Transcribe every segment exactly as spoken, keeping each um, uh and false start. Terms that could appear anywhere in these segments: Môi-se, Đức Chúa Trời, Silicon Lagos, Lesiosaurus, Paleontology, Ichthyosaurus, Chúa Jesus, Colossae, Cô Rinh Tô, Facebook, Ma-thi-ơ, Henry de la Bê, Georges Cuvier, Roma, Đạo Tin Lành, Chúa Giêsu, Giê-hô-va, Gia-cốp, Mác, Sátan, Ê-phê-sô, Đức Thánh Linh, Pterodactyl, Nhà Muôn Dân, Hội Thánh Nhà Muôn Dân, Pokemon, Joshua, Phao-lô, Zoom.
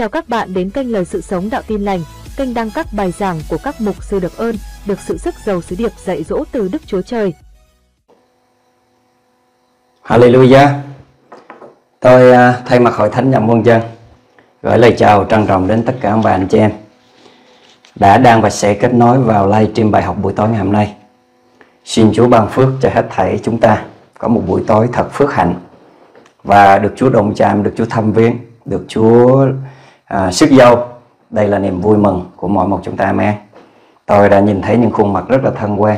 Chào các bạn đến kênh Lời Sự Sống Đạo Tin Lành, kênh đăng các bài giảng của các mục sư được ơn, được sự sức giàu sứ điệp dạy dỗ từ Đức Chúa Trời. Hallelujah. Tôi thay mặt Hội Thánh Nhà Muôn Dân gửi lời chào trân trọng đến tất cả ông bà anh chị em đã đang và sẽ kết nối vào live stream bài học buổi tối ngày hôm nay. Xin Chúa ban phước cho hết thảy chúng ta có một buổi tối thật phước hạnh và được Chúa đồng chạm, được Chúa thăm viếng, được Chúa à, sức dâu. Đây là niềm vui mừng của mỗi một chúng ta. Amen. Tôi đã nhìn thấy những khuôn mặt rất là thân quen,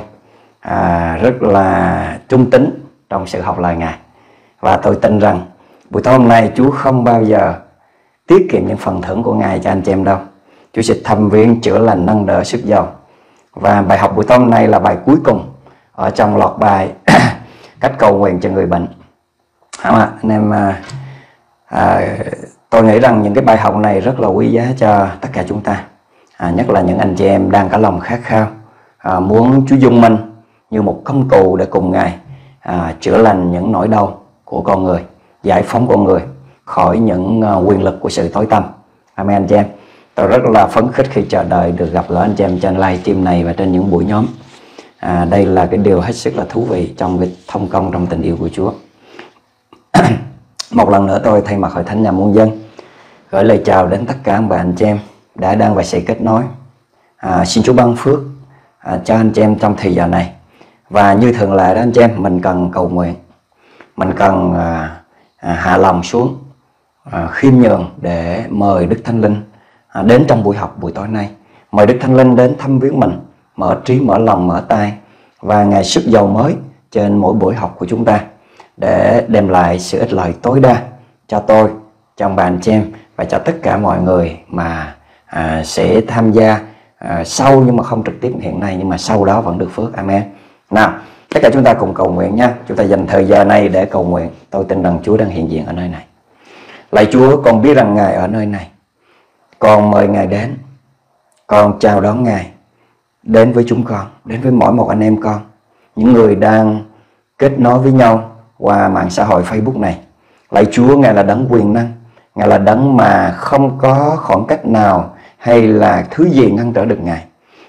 à, rất là trung tín trong sự học lời Ngài. Và tôi tin rằng buổi tối hôm nay Chúa không bao giờ tiết kiệm những phần thưởng của Ngài cho anh chị em đâu. Chúa sẽ thăm viếng, chữa lành, nâng đỡ, sức dâu. Và bài học buổi tối hôm nay là bài cuối cùng ở trong loạt bài cách cầu nguyện cho người bệnh. Anh em à, à, tôi nghĩ rằng những cái bài học này rất là quý giá cho tất cả chúng ta, à, nhất là những anh chị em đang có lòng khát khao, à, muốn Chúa dùng mình như một công cụ để cùng Ngài à, chữa lành những nỗi đau của con người, giải phóng con người khỏi những à, quyền lực của sự tối tăm. Amen anh chị em. Tôi rất là phấn khích khi chờ đợi được gặp gỡ anh chị em trên live stream này và trên những buổi nhóm. À, đây là cái điều hết sức là thú vị trong cái thông công trong tình yêu của Chúa. Một lần nữa tôi thay mặt Hội Thánh Nhà Muôn Dân gửi lời chào đến tất cả ông bà anh chị em đã đang và sẽ kết nối. à, Xin Chúa ban phước à, cho anh chị em trong thời giờ này. Và như thường lệ đó anh chị em, mình cần cầu nguyện, mình cần à, à, hạ lòng xuống, à, khiêm nhường để mời Đức Thánh Linh à, đến trong buổi học buổi tối nay. Mời Đức Thánh Linh đến thăm viếng mình, mở trí, mở lòng, mở tai, và Ngài sức dầu mới trên mỗi buổi học của chúng ta để đem lại sự ích lợi tối đa cho tôi, cho ông bà anh chị em và cho tất cả mọi người mà à, sẽ tham gia à, sau, nhưng mà không trực tiếp hiện nay, nhưng mà sau đó vẫn được phước. Amen. Nào, tất cả chúng ta cùng cầu nguyện nha. Chúng ta dành thời gian này để cầu nguyện. Tôi tin rằng Chúa đang hiện diện ở nơi này. Lạy Chúa, con biết rằng Ngài ở nơi này. Con mời Ngài đến. Con chào đón Ngài đến với chúng con, đến với mỗi một anh em con, những người đang kết nối với nhau qua mạng xã hội Facebook này. Lạy Chúa, Ngài là đấng quyền năng, Ngài là đấng mà không có khoảng cách nào hay là thứ gì ngăn trở được Ngài.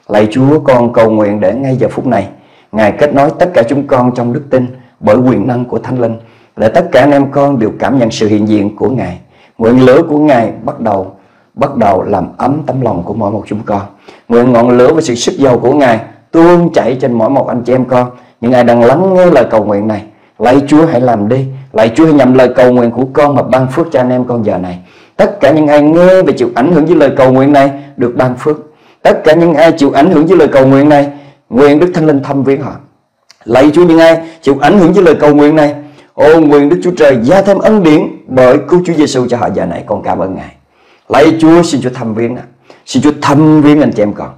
Lạy Chúa, con cầu nguyện để ngay giờ phút này Ngài kết nối tất cả chúng con trong đức tin bởi quyền năng của Thánh Linh, để tất cả anh em con đều cảm nhận sự hiện diện của Ngài. Nguyện lửa của Ngài bắt đầu bắt đầu làm ấm tấm lòng của mỗi một chúng con. Nguyện ngọn lửa và sự sức dầu của Ngài tuôn chảy trên mỗi một anh chị em con, những ai đang lắng nghe lời cầu nguyện này. Lạy Chúa, hãy làm đi. Lạy Chúa, hãy nhậm lời cầu nguyện của con mà ban phước cho anh em con giờ này. Tất cả những ai nghe và chịu ảnh hưởng với lời cầu nguyện này được ban phước. Tất cả những ai chịu ảnh hưởng với lời cầu nguyện này, nguyện Đức Thánh Linh thăm viếng họ. Lạy Chúa, những ai chịu ảnh hưởng với lời cầu nguyện này, ô nguyện Đức Chúa Trời gia thêm ân điển bởi cứu Chúa Giêsu cho họ giờ này. Con cảm ơn Ngài. Lạy Chúa, xin Chúa thăm viếng, xin Chúa thăm viếng anh chị em con.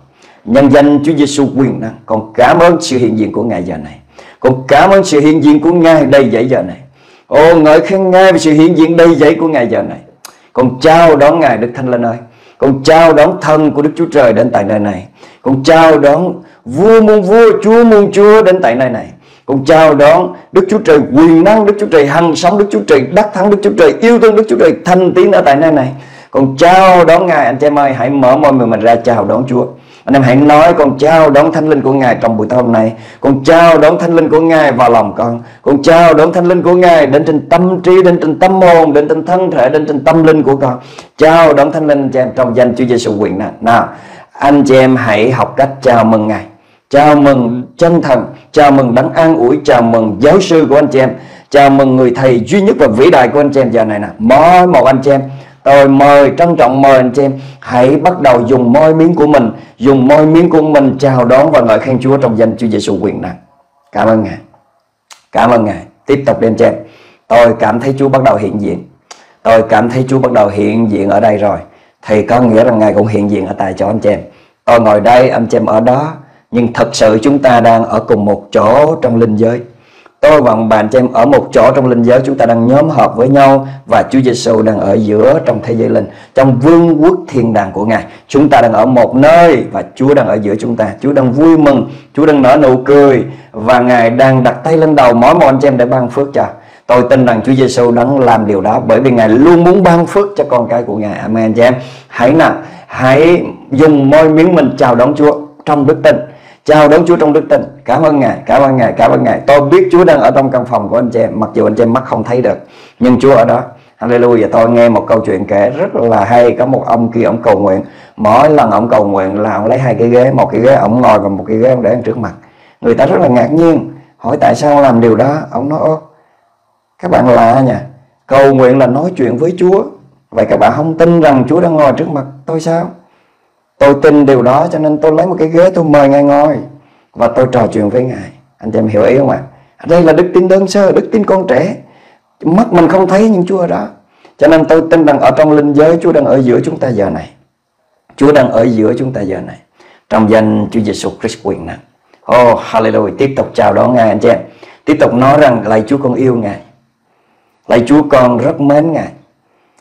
Nhân danh Chúa Giêsu quyền năng, con cảm ơn sự hiện diện của Ngài giờ này. Con cảm ơn sự hiện diện của Ngài đầy dẫy giờ này. Ô ngợi khen Ngài về sự hiện diện đầy dẫy của Ngài giờ này. Con chào đón Ngài Đức Thánh Linh ơi. Con chào đón thần của Đức Chúa Trời đến tại nơi này. Con chào đón vua muôn vua, chúa muôn chúa đến tại nơi này. Con chào đón Đức Chúa Trời quyền năng, Đức Chúa Trời hằng sống, Đức Chúa Trời đắc thắng, Đức Chúa Trời yêu thương, Đức Chúa Trời thanh tín ở tại nơi này. Con chào đón Ngài. Anh chị em ơi, hãy mở môi mình ra chào đón Chúa. Anh em hãy nói con chào đón Thánh Linh của Ngài trong buổi tối hôm nay. Con chào đón Thánh Linh của Ngài vào lòng con. Con chào đón Thánh Linh của Ngài đến trên tâm trí, đến trên tâm hồn, đến trên thân thể, đến trên tâm linh của con. Chào đón Thánh Linh cho em trong danh Chúa Giêsu quyền năng. Nào, anh chị em hãy học cách chào mừng Ngài. Chào mừng chân thần, chào mừng đấng an ủi, chào mừng giáo sư của anh chị em, chào mừng người thầy duy nhất và vĩ đại của anh chị em giờ này nè. Mỗi một anh chị em, tôi mời, trân trọng mời anh chị em hãy bắt đầu dùng môi miếng của mình, dùng môi miếng của mình chào đón và ngợi khen Chúa trong danh Chúa Giêsu quyền năng. Cảm ơn Ngài. Cảm ơn Ngài. Tiếp tục đi anh chị em. Tôi cảm thấy Chúa bắt đầu hiện diện. Tôi cảm thấy Chúa bắt đầu hiện diện ở đây rồi. Thì có nghĩa rằng Ngài cũng hiện diện ở tại chỗ anh chị em. Tôi ngồi đây, anh chị em ở đó. Nhưng thật sự chúng ta đang ở cùng một chỗ trong linh giới. Tôi và bạn chị em ở một chỗ trong linh giới, chúng ta đang nhóm họp với nhau và Chúa Giêsu đang ở giữa trong thế giới linh, trong vương quốc thiên đàng của Ngài. Chúng ta đang ở một nơi và Chúa đang ở giữa chúng ta. Chúa đang vui mừng, Chúa đang nở nụ cười và Ngài đang đặt tay lên đầu mỗi một anh chị em để ban phước cho. Tôi tin rằng Chúa Giêsu đã làm điều đó, bởi vì Ngài luôn muốn ban phước cho con cái của Ngài. Amen chị em. Hãy nào, hãy dùng môi miệng mình chào đón Chúa trong đức tin. Chào đón Chúa trong đức tin. Cảm ơn Ngài, cảm ơn Ngài, cảm ơn Ngài. Tôi biết Chúa đang ở trong căn phòng của anh chị em, mặc dù anh chị em mắt không thấy được, nhưng Chúa ở đó. Hallelujah. Tôi nghe một câu chuyện kể rất là hay. Có một ông kia, ông cầu nguyện. Mỗi lần ông cầu nguyện là ông lấy hai cái ghế, một cái ghế ông ngồi và một cái ghế ông để trước mặt. Người ta rất là ngạc nhiên, hỏi tại sao ông làm điều đó. Ông nói: ô, các bạn lạ nhỉ, cầu nguyện là nói chuyện với Chúa, vậy các bạn không tin rằng Chúa đang ngồi trước mặt tôi sao? Tôi tin điều đó, cho nên tôi lấy một cái ghế, tôi mời Ngài ngồi và tôi trò chuyện với Ngài. Anh chị em hiểu ý không ạ? À? Đây là đức tin đơn sơ, đức tin con trẻ. Mắt mình không thấy những Chúa ở đó. Cho nên tôi tin rằng ở trong linh giới, Chúa đang ở giữa chúng ta giờ này. Chúa đang ở giữa chúng ta giờ này. Trong danh Chúa Giêsu Christ quyền năng. Oh, hallelujah. Tiếp tục chào đón Ngài anh chị em. Tiếp tục nói rằng: lạy Chúa, con yêu Ngài. Lạy Chúa, con rất mến Ngài.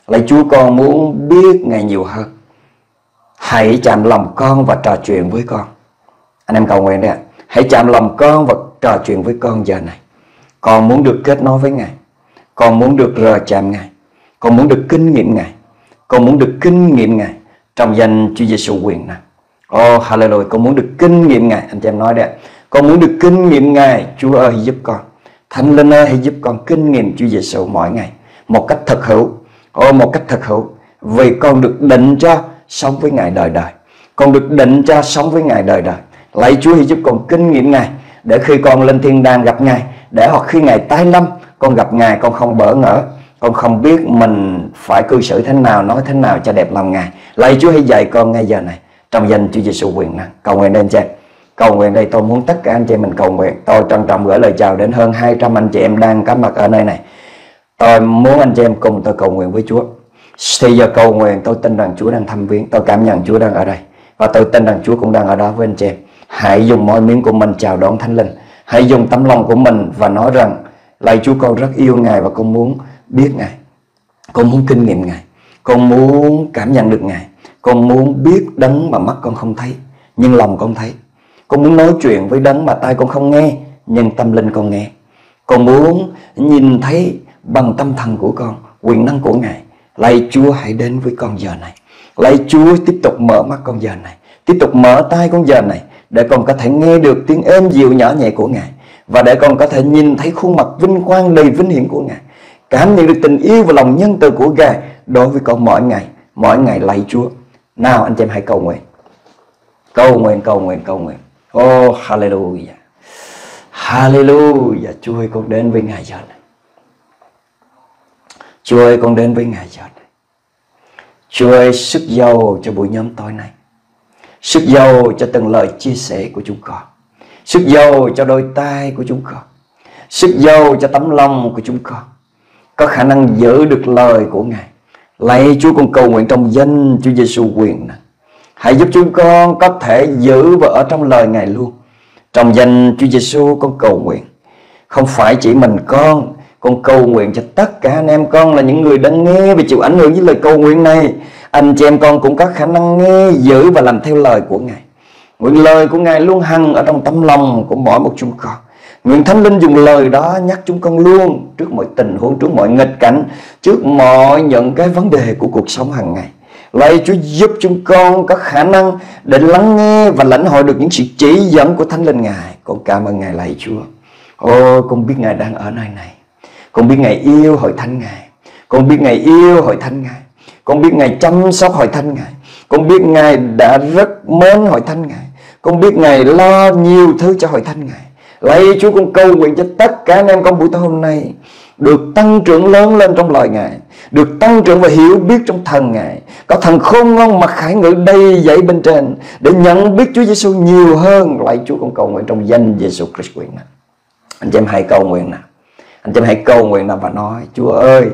Lạy Chúa, con muốn biết Ngài nhiều hơn. Hãy chạm lòng con và trò chuyện với con. Anh em cầu nguyện đấy ạ. Hãy chạm lòng con và trò chuyện với con giờ này. Con muốn được kết nối với Ngài. Con muốn được rờ chạm Ngài. Con muốn được kinh nghiệm Ngài. Con muốn được kinh nghiệm Ngài trong danh Chúa Giêsu quyền năng. Oh, hallelujah. Con muốn được kinh nghiệm Ngài. Anh chị em nói đấy ạ. Con muốn được kinh nghiệm Ngài. Chúa ơi, hãy giúp con. Thánh Linh ơi, hãy giúp con kinh nghiệm Chúa Giêsu mỗi ngày một cách thật hữu. Oh, một cách thật hữu. Vì con được định cho sống với Ngài đời đời. Con được định cho sống với Ngài đời đời. Lạy Chúa, hãy giúp con kinh nghiệm Ngài, để khi con lên thiên đàng gặp Ngài, để hoặc khi Ngài tái lâm, con gặp Ngài con không bỡ ngỡ, con không biết mình phải cư xử thế nào, nói thế nào cho đẹp lòng Ngài. Lạy Chúa, hãy dạy con ngay giờ này trong danh Chúa Giêsu quyền năng. Cầu nguyện đây anh chị em. Cầu nguyện đây. Tôi muốn tất cả anh chị em mình cầu nguyện. Tôi trân trọng gửi lời chào đến hơn hai trăm anh chị em đang có mặt ở nơi này. Tôi muốn anh chị em cùng tôi cầu nguyện với Chúa. Thì giờ cầu nguyện, tôi tin rằng Chúa đang thăm viếng. Tôi cảm nhận Chúa đang ở đây, và tôi tin rằng Chúa cũng đang ở đó với anh chị em. Hãy dùng môi miệng của mình chào đón Thánh Linh. Hãy dùng tấm lòng của mình và nói rằng: lạy Chúa, con rất yêu Ngài và con muốn biết Ngài. Con muốn kinh nghiệm Ngài. Con muốn cảm nhận được Ngài. Con muốn biết đấng mà mắt con không thấy, nhưng lòng con thấy. Con muốn nói chuyện với đấng mà tai con không nghe, nhưng tâm linh con nghe. Con muốn nhìn thấy bằng tâm thần của con quyền năng của Ngài. Lạy Chúa, hãy đến với con giờ này. Lạy Chúa, tiếp tục mở mắt con giờ này. Tiếp tục mở tai con giờ này, để con có thể nghe được tiếng êm dịu nhỏ nhẹ của Ngài, và để con có thể nhìn thấy khuôn mặt vinh quang đầy vinh hiển của Ngài. Cảm nhận được tình yêu và lòng nhân từ của Ngài đối với con mỗi ngày. Mỗi ngày lạy Chúa. Nào anh chị em hãy cầu nguyện. Cầu nguyện, cầu nguyện, cầu nguyện. Oh, hallelujah. Hallelujah. Chúa ơi, con đến với Ngài giờ này. Chúa ơi, con đến với Ngài giờ này. Chúa ơi, sức dầu cho buổi nhóm tối nay. Sức dầu cho từng lời chia sẻ của chúng con. Sức dầu cho đôi tai của chúng con. Sức dầu cho tấm lòng của chúng con. Có khả năng giữ được lời của Ngài. Lạy Chúa, con cầu nguyện trong danh Chúa Giêsu quyền năng. Hãy giúp chúng con có thể giữ và ở trong lời Ngài luôn. Trong danh Chúa Giêsu con cầu nguyện. Không phải chỉ mình con, con cầu nguyện cho tất cả anh em con là những người đang nghe và chịu ảnh hưởng với lời cầu nguyện này. Anh chị em con cũng có khả năng nghe, giữ và làm theo lời của Ngài. Nguyện lời của Ngài luôn hằng ở trong tấm lòng của mỗi một chúng con. Nguyện Thánh Linh dùng lời đó nhắc chúng con luôn, trước mọi tình huống, trước mọi nghịch cảnh, trước mọi những cái vấn đề của cuộc sống hàng ngày. Lạy Chúa, giúp chúng con có khả năng để lắng nghe và lãnh hội được những sự chỉ dẫn của Thánh Linh Ngài. Con cảm ơn Ngài lạy Chúa. Ôi, con biết Ngài đang ở nơi này. Con biết Ngài yêu hội thánh Ngài. Con biết Ngài yêu hội thánh Ngài. Con biết Ngài chăm sóc hội thánh Ngài. Con biết Ngài đã rất mến hội thánh Ngài. Con biết Ngài lo nhiều thứ cho hội thánh Ngài. Lạy Chúa, con cầu nguyện cho tất cả anh em con buổi tối hôm nay được tăng trưởng lớn lên trong lời Ngài, được tăng trưởng và hiểu biết trong thần Ngài, có thần khôn ngoan mặc khải ngữ đầy dẫy bên trên, để nhận biết Chúa Giêsu nhiều hơn. Lạy Chúa, con cầu nguyện trong danh Giêsu Christ quyền năng. Anh chị em hãy cầu nguyện nào. Anh chị em hãy cầu nguyện nào và nói: Chúa ơi,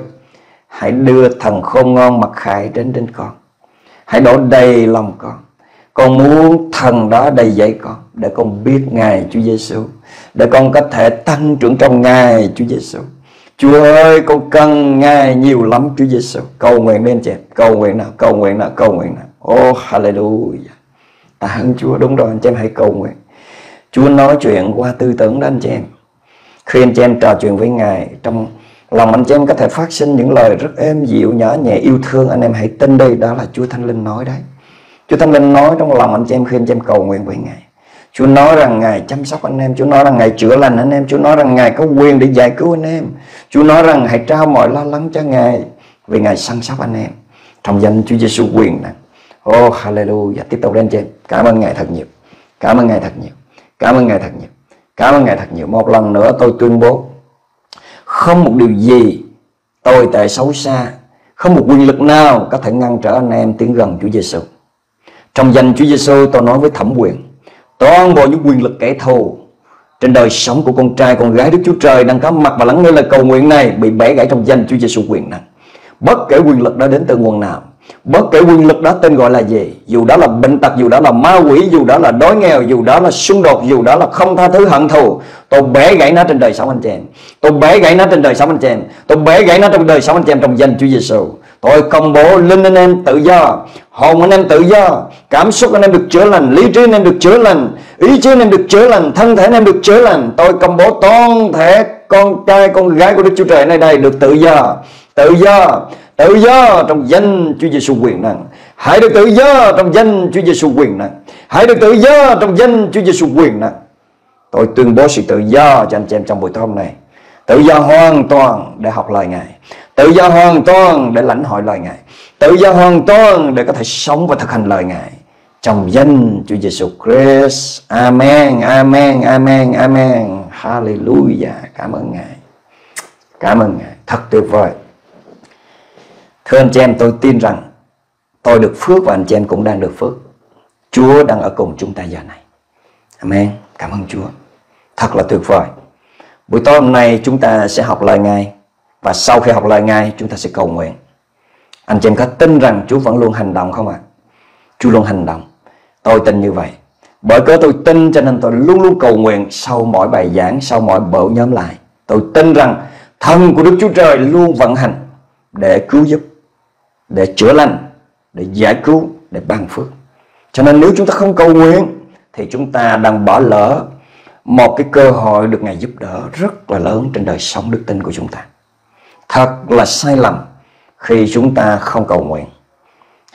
hãy đưa thần khôn ngoan mặc khải đến đến con. Hãy đổ đầy lòng con. Con muốn thần đó đầy dẫy con, để con biết Ngài Chúa Giêsu, để con có thể tăng trưởng trong Ngài Chúa Giêsu. Chúa ơi, con cần Ngài nhiều lắm Chúa Giêsu. Cầu nguyện bên chị, cầu nguyện nào, cầu nguyện nào, cầu nguyện nào. Oh, hallelujah. Tạ ơn Chúa. Đúng rồi, anh chị em hãy cầu nguyện. Chúa nói chuyện qua tư tưởng đó anh chị em. Khi anh chị em trò chuyện với Ngài trong lòng anh chị em có thể phát sinh những lời rất êm dịu, nhỏ nhẹ, yêu thương. Anh em hãy tin đi, đó là Chúa Thánh Linh nói đấy. Chúa Thánh Linh nói trong lòng anh chị em khi anh chị em cầu nguyện với Ngài. Chúa nói rằng Ngài chăm sóc anh em, Chúa nói rằng Ngài chữa lành anh em, Chúa nói rằng Ngài có quyền để giải cứu anh em. Chúa nói rằng hãy trao mọi lo lắng cho Ngài, vì Ngài săn sóc anh em. Trong danh Chúa Giêsu quyền năng. Oh hallelujah. Tiếp tục đến trên. Cảm ơn Ngài thật nhiều. Cảm ơn Ngài thật nhiều. Cảm ơn Ngài thật nhiều. Cảm ơn Ngài thật nhiều. Một lần nữa tôi tuyên bố, không một điều gì tồi tệ xấu xa, không một quyền lực nào có thể ngăn trở anh em tiến gần Chúa Giêsu. Trong danh Chúa Giêsu tôi nói với thẩm quyền, toàn bộ những quyền lực kẻ thù trên đời sống của con trai con gái Đức Chúa Trời đang có mặt và lắng nghe lời cầu nguyện này bị bẻ gãy trong danh Chúa Giêsu quyền năng. Bất kể quyền lực đó đến từ nguồn nào, bất kể quyền lực đó tên gọi là gì, dù đó là bệnh tật, dù đó là ma quỷ, dù đó là đói nghèo, dù đó là xung đột, dù đó là không tha thứ hận thù, tôi bẻ gãy nó trên đời sống anh chị em. Tôi bẻ gãy nó trên đời sống anh chị em. Tôi bẻ gãy nó trong đời sống anh chị em trong danh Chúa Giêsu. Tôi công bố linh anh em tự do, hồn anh em tự do, cảm xúc anh em được chữa lành, lý trí anh em được chữa lành, ý chí anh em được chữa lành, thân thể anh em được chữa lành. Tôi công bố toàn thể con trai con gái của Đức Chúa Trời nơi đây được tự do, tự do, tự do trong danh Chúa Giêsu quyền năng. Hãy được tự do trong danh Chúa Giêsu quyền năng. Hãy được tự do trong danh Chúa Giêsu quyền năng. Tôi tuyên bố sự tự do cho anh chị em trong buổi tối hôm nay. Tự do hoàn toàn để học lời Ngài, tự do hoàn toàn để lãnh hội lời Ngài, tự do hoàn toàn để có thể sống và thực hành lời Ngài trong danh Chúa Giêsu Christ. Amen, amen, amen, amen. Hallelujah. Cảm ơn Ngài. Cảm ơn Ngài. Thật tuyệt vời. Thưa anh chị em, tôi tin rằng tôi được phước và anh chị em cũng đang được phước. Chúa đang ở cùng chúng ta giờ này. Amen. Cảm ơn Chúa. Thật là tuyệt vời. Buổi tối hôm nay chúng ta sẽ học lời Ngài, và sau khi học lời Ngài chúng ta sẽ cầu nguyện. Anh chị em có tin rằng Chúa vẫn luôn hành động không ạ? À? Chúa luôn hành động. Tôi tin như vậy. Bởi cớ tôi tin cho nên tôi luôn luôn cầu nguyện sau mỗi bài giảng, sau mỗi bổ nhóm lại. Tôi tin rằng thần của Đức Chúa Trời luôn vận hành để cứu giúp, để chữa lành, để giải cứu, để ban phước. Cho nên nếu chúng ta không cầu nguyện thì chúng ta đang bỏ lỡ một cái cơ hội được Ngài giúp đỡ rất là lớn trên đời sống đức tin của chúng ta. Thật là sai lầm khi chúng ta không cầu nguyện.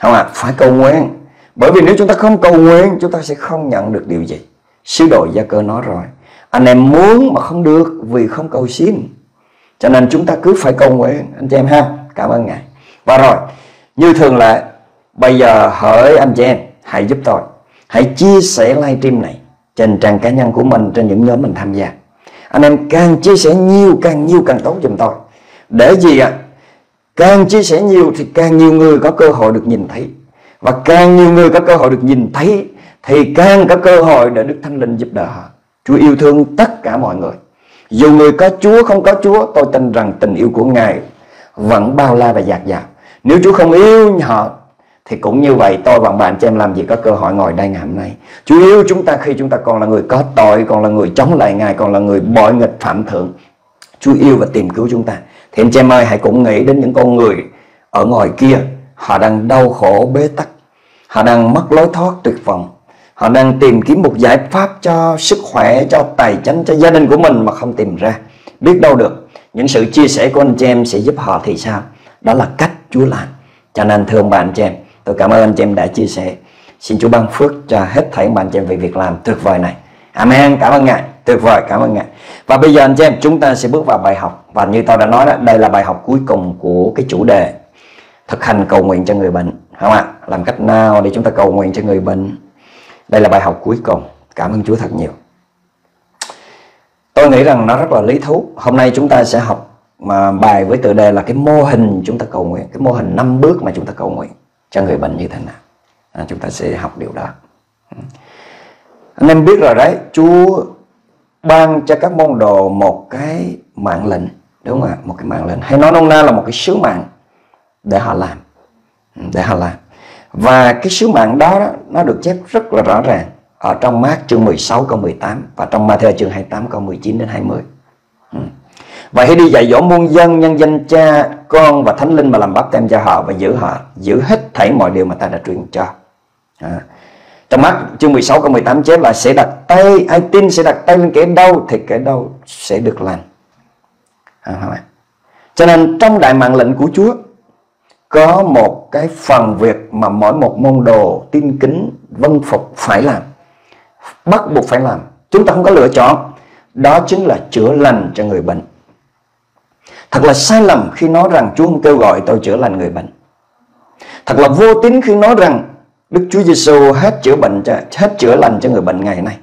Không ạ, à, phải cầu nguyện. Bởi vì nếu chúng ta không cầu nguyện, chúng ta sẽ không nhận được điều gì. Sứ đồ Gia-cốp nói rồi, anh em muốn mà không được vì không cầu xin. Cho nên chúng ta cứ phải cầu nguyện, anh chị em ha. Cảm ơn Ngài. Và rồi, như thường lệ, bây giờ hỡi anh chị em, hãy giúp tôi, hãy chia sẻ live stream này trên trang cá nhân của mình, trên những nhóm mình tham gia. Anh em càng chia sẻ nhiều, càng nhiều càng tốt giùm tôi. Để gì ạ? À? Càng chia sẻ nhiều thì càng nhiều người có cơ hội được nhìn thấy. Và càng nhiều người có cơ hội được nhìn thấy thì càng có cơ hội để Đức Thánh Linh giúp đỡ họ. Chúa yêu thương tất cả mọi người. Dù người có Chúa không có Chúa, tôi tin rằng tình yêu của Ngài vẫn bao la và dạt dào. Nếu Chúa không yêu họ thì cũng như vậy, tôi và bạn chị em làm gì có cơ hội ngồi đây ngày hôm nay. Chúa yêu chúng ta khi chúng ta còn là người có tội, còn là người chống lại Ngài, còn là người bội nghịch phạm thượng. Chúa yêu và tìm cứu chúng ta. Thì anh chị em ơi, hãy cũng nghĩ đến những con người ở ngoài kia. Họ đang đau khổ bế tắc, họ đang mất lối thoát tuyệt vọng, họ đang tìm kiếm một giải pháp cho sức khỏe, cho tài chính, cho gia đình của mình mà không tìm ra. Biết đâu được những sự chia sẻ của anh chị em sẽ giúp họ thì sao? Đó là cách Chúa làm. Cho nên thưa ông bà anh chị em, tôi cảm ơn anh chị em đã chia sẻ. Xin Chúa ban phước cho hết thảy bạn chị em về việc làm tuyệt vời này. Amen. Cảm ơn Ngài. Tuyệt vời. Cảm ơn Ngài. Và bây giờ anh chị em, chúng ta sẽ bước vào bài học. Và như tôi đã nói đó, đây là bài học cuối cùng của cái chủ đề thực hành cầu nguyện cho người bệnh. Không ạ? Làm cách nào để chúng ta cầu nguyện cho người bệnh? Đây là bài học cuối cùng. Cảm ơn Chúa thật nhiều. Tôi nghĩ rằng nó rất là lý thú. Hôm nay chúng ta sẽ học mà bài với tựa đề là cái mô hình chúng ta cầu nguyện, cái mô hình năm bước mà chúng ta cầu nguyện cho người bệnh như thế nào. À, chúng ta sẽ học điều đó. Anh em biết rồi đấy, Chúa ban cho các môn đồ một cái mạng lệnh, đúng không ạ? Một cái mạng lệnh, hay nói nôm na là một cái sứ mạng để họ làm, để họ làm. Và cái sứ mạng đó, đó nó được chép rất là rõ ràng ở trong Mác chương mười sáu câu mười tám và trong Ma-thi-ơ chương hai mươi tám câu mười chín đến hai mươi. Ừ. Và hãy đi dạy dỗ muôn dân nhân danh Cha, Con và Thánh Linh mà làm báp tem cho họ và giữ họ, giữ hết thảy mọi điều mà ta đã truyền cho. À. Trong Mác chương mười sáu câu mười tám chép là sẽ đặt tay, ai tin sẽ đặt tay lên kẻ đau thì kẻ đau sẽ được lành. À, Cho nên trong đại mạng lệnh của Chúa có một cái phần việc mà mỗi một môn đồ tin kính vâng phục phải làm, bắt buộc phải làm. Chúng ta không có lựa chọn. Đó chính là chữa lành cho người bệnh. Thật là sai lầm khi nói rằng Chúa không kêu gọi tôi chữa lành người bệnh. Thật là vô tín khi nói rằng Đức Chúa Giêsu hết chữa bệnh cho, hết chữa lành cho người bệnh ngày nay.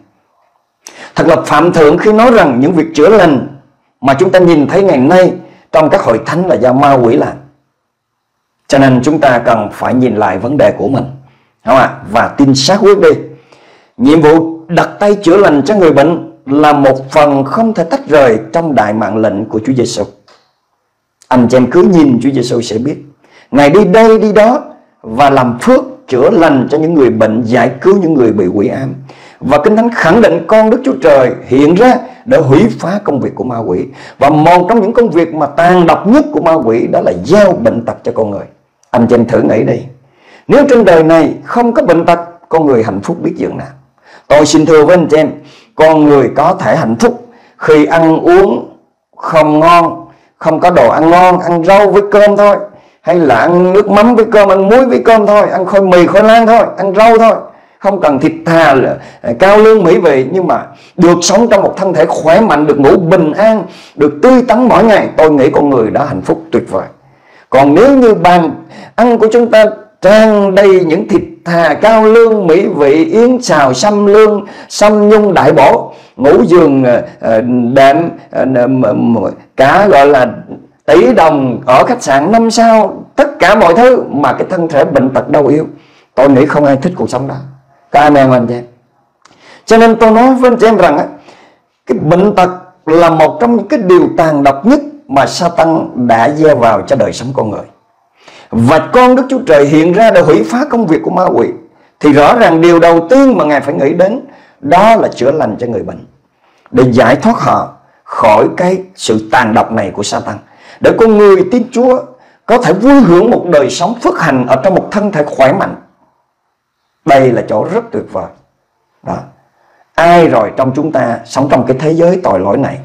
Thật là phạm thượng khi nói rằng những việc chữa lành mà chúng ta nhìn thấy ngày nay trong các hội thánh là do ma quỷ làm. Cho nên chúng ta cần phải nhìn lại vấn đề của mình, đúng không ạ? Và tin xác quyết đi. Nhiệm vụ đặt tay chữa lành cho người bệnh là một phần không thể tách rời trong đại mạng lệnh của Chúa Giêsu. Anh chị em cứ nhìn Chúa Giêsu sẽ biết. Ngài đi đây đi đó và làm phước chữa lành cho những người bệnh, giải cứu những người bị quỷ ám. Và Kinh Thánh khẳng định con Đức Chúa Trời hiện ra để hủy phá công việc của ma quỷ. Và một trong những công việc mà tàn độc nhất của ma quỷ đó là gieo bệnh tật cho con người. Anh chị em thử nghĩ đi, nếu trên đời này không có bệnh tật, con người hạnh phúc biết dường nào. Tôi xin thưa với anh chị em, con người có thể hạnh phúc khi ăn uống không ngon, không có đồ ăn ngon, ăn rau với cơm thôi, hay là ăn nước mắm với cơm, ăn muối với cơm thôi, ăn khôi mì, khôi lang thôi, ăn rau thôi, không cần thịt thà là cao lương mỹ vị. Nhưng mà được sống trong một thân thể khỏe mạnh, được ngủ bình an, được tươi tắn mỗi ngày, tôi nghĩ con người đã hạnh phúc tuyệt vời. Còn nếu như bàn ăn của chúng ta tràn đầy những thịt thà cao lương mỹ vị, yến xào, sâm lương, sâm nhung đại bổ, ngủ giường đệm, cả gọi là tỷ đồng ở khách sạn năm sao, tất cả mọi thứ mà cái thân thể bệnh tật đau yếu, tôi nghĩ không ai thích cuộc sống đó. Các anh em, anh chị em. Cho nên tôi nói với anh chị em rằng cái bệnh tật là một trong những cái điều tàn độc nhất mà Sátan đã gieo vào cho đời sống con người. Và con Đức Chúa Trời hiện ra để hủy phá công việc của ma quỷ. Thì rõ ràng điều đầu tiên mà Ngài phải nghĩ đến đó là chữa lành cho người bệnh, để giải thoát họ khỏi cái sự tàn độc này của Sátan, để con người tin Chúa có thể vui hưởng một đời sống phước hạnh ở trong một thân thể khỏe mạnh. Đây là chỗ rất tuyệt vời đó. Ai rồi trong chúng ta sống trong cái thế giới tội lỗi này,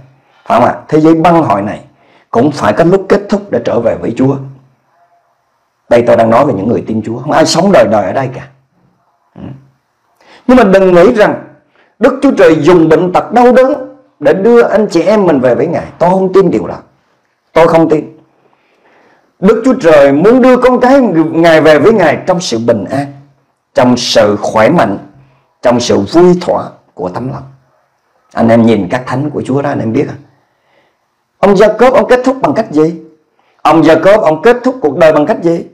phải không ạ? Thế giới băng hội này cũng phải có lúc kết thúc để trở về với Chúa. Đây tôi đang nói về những người tin Chúa, không ai sống đời đời ở đây cả. Nhưng mà đừng nghĩ rằng Đức Chúa Trời dùng bệnh tật đau đớn để đưa anh chị em mình về với Ngài. Tôi không tin điều đó. Tôi không tin. Đức Chúa Trời muốn đưa con cái Ngài về với Ngài trong sự bình an, trong sự khỏe mạnh, trong sự vui thỏa của tấm lòng. Anh em nhìn các thánh của Chúa đó, anh em biết không? Ông Gia-cốp ông kết thúc bằng cách gì? Ông Gia-cốp ông kết thúc cuộc đời bằng cách gì?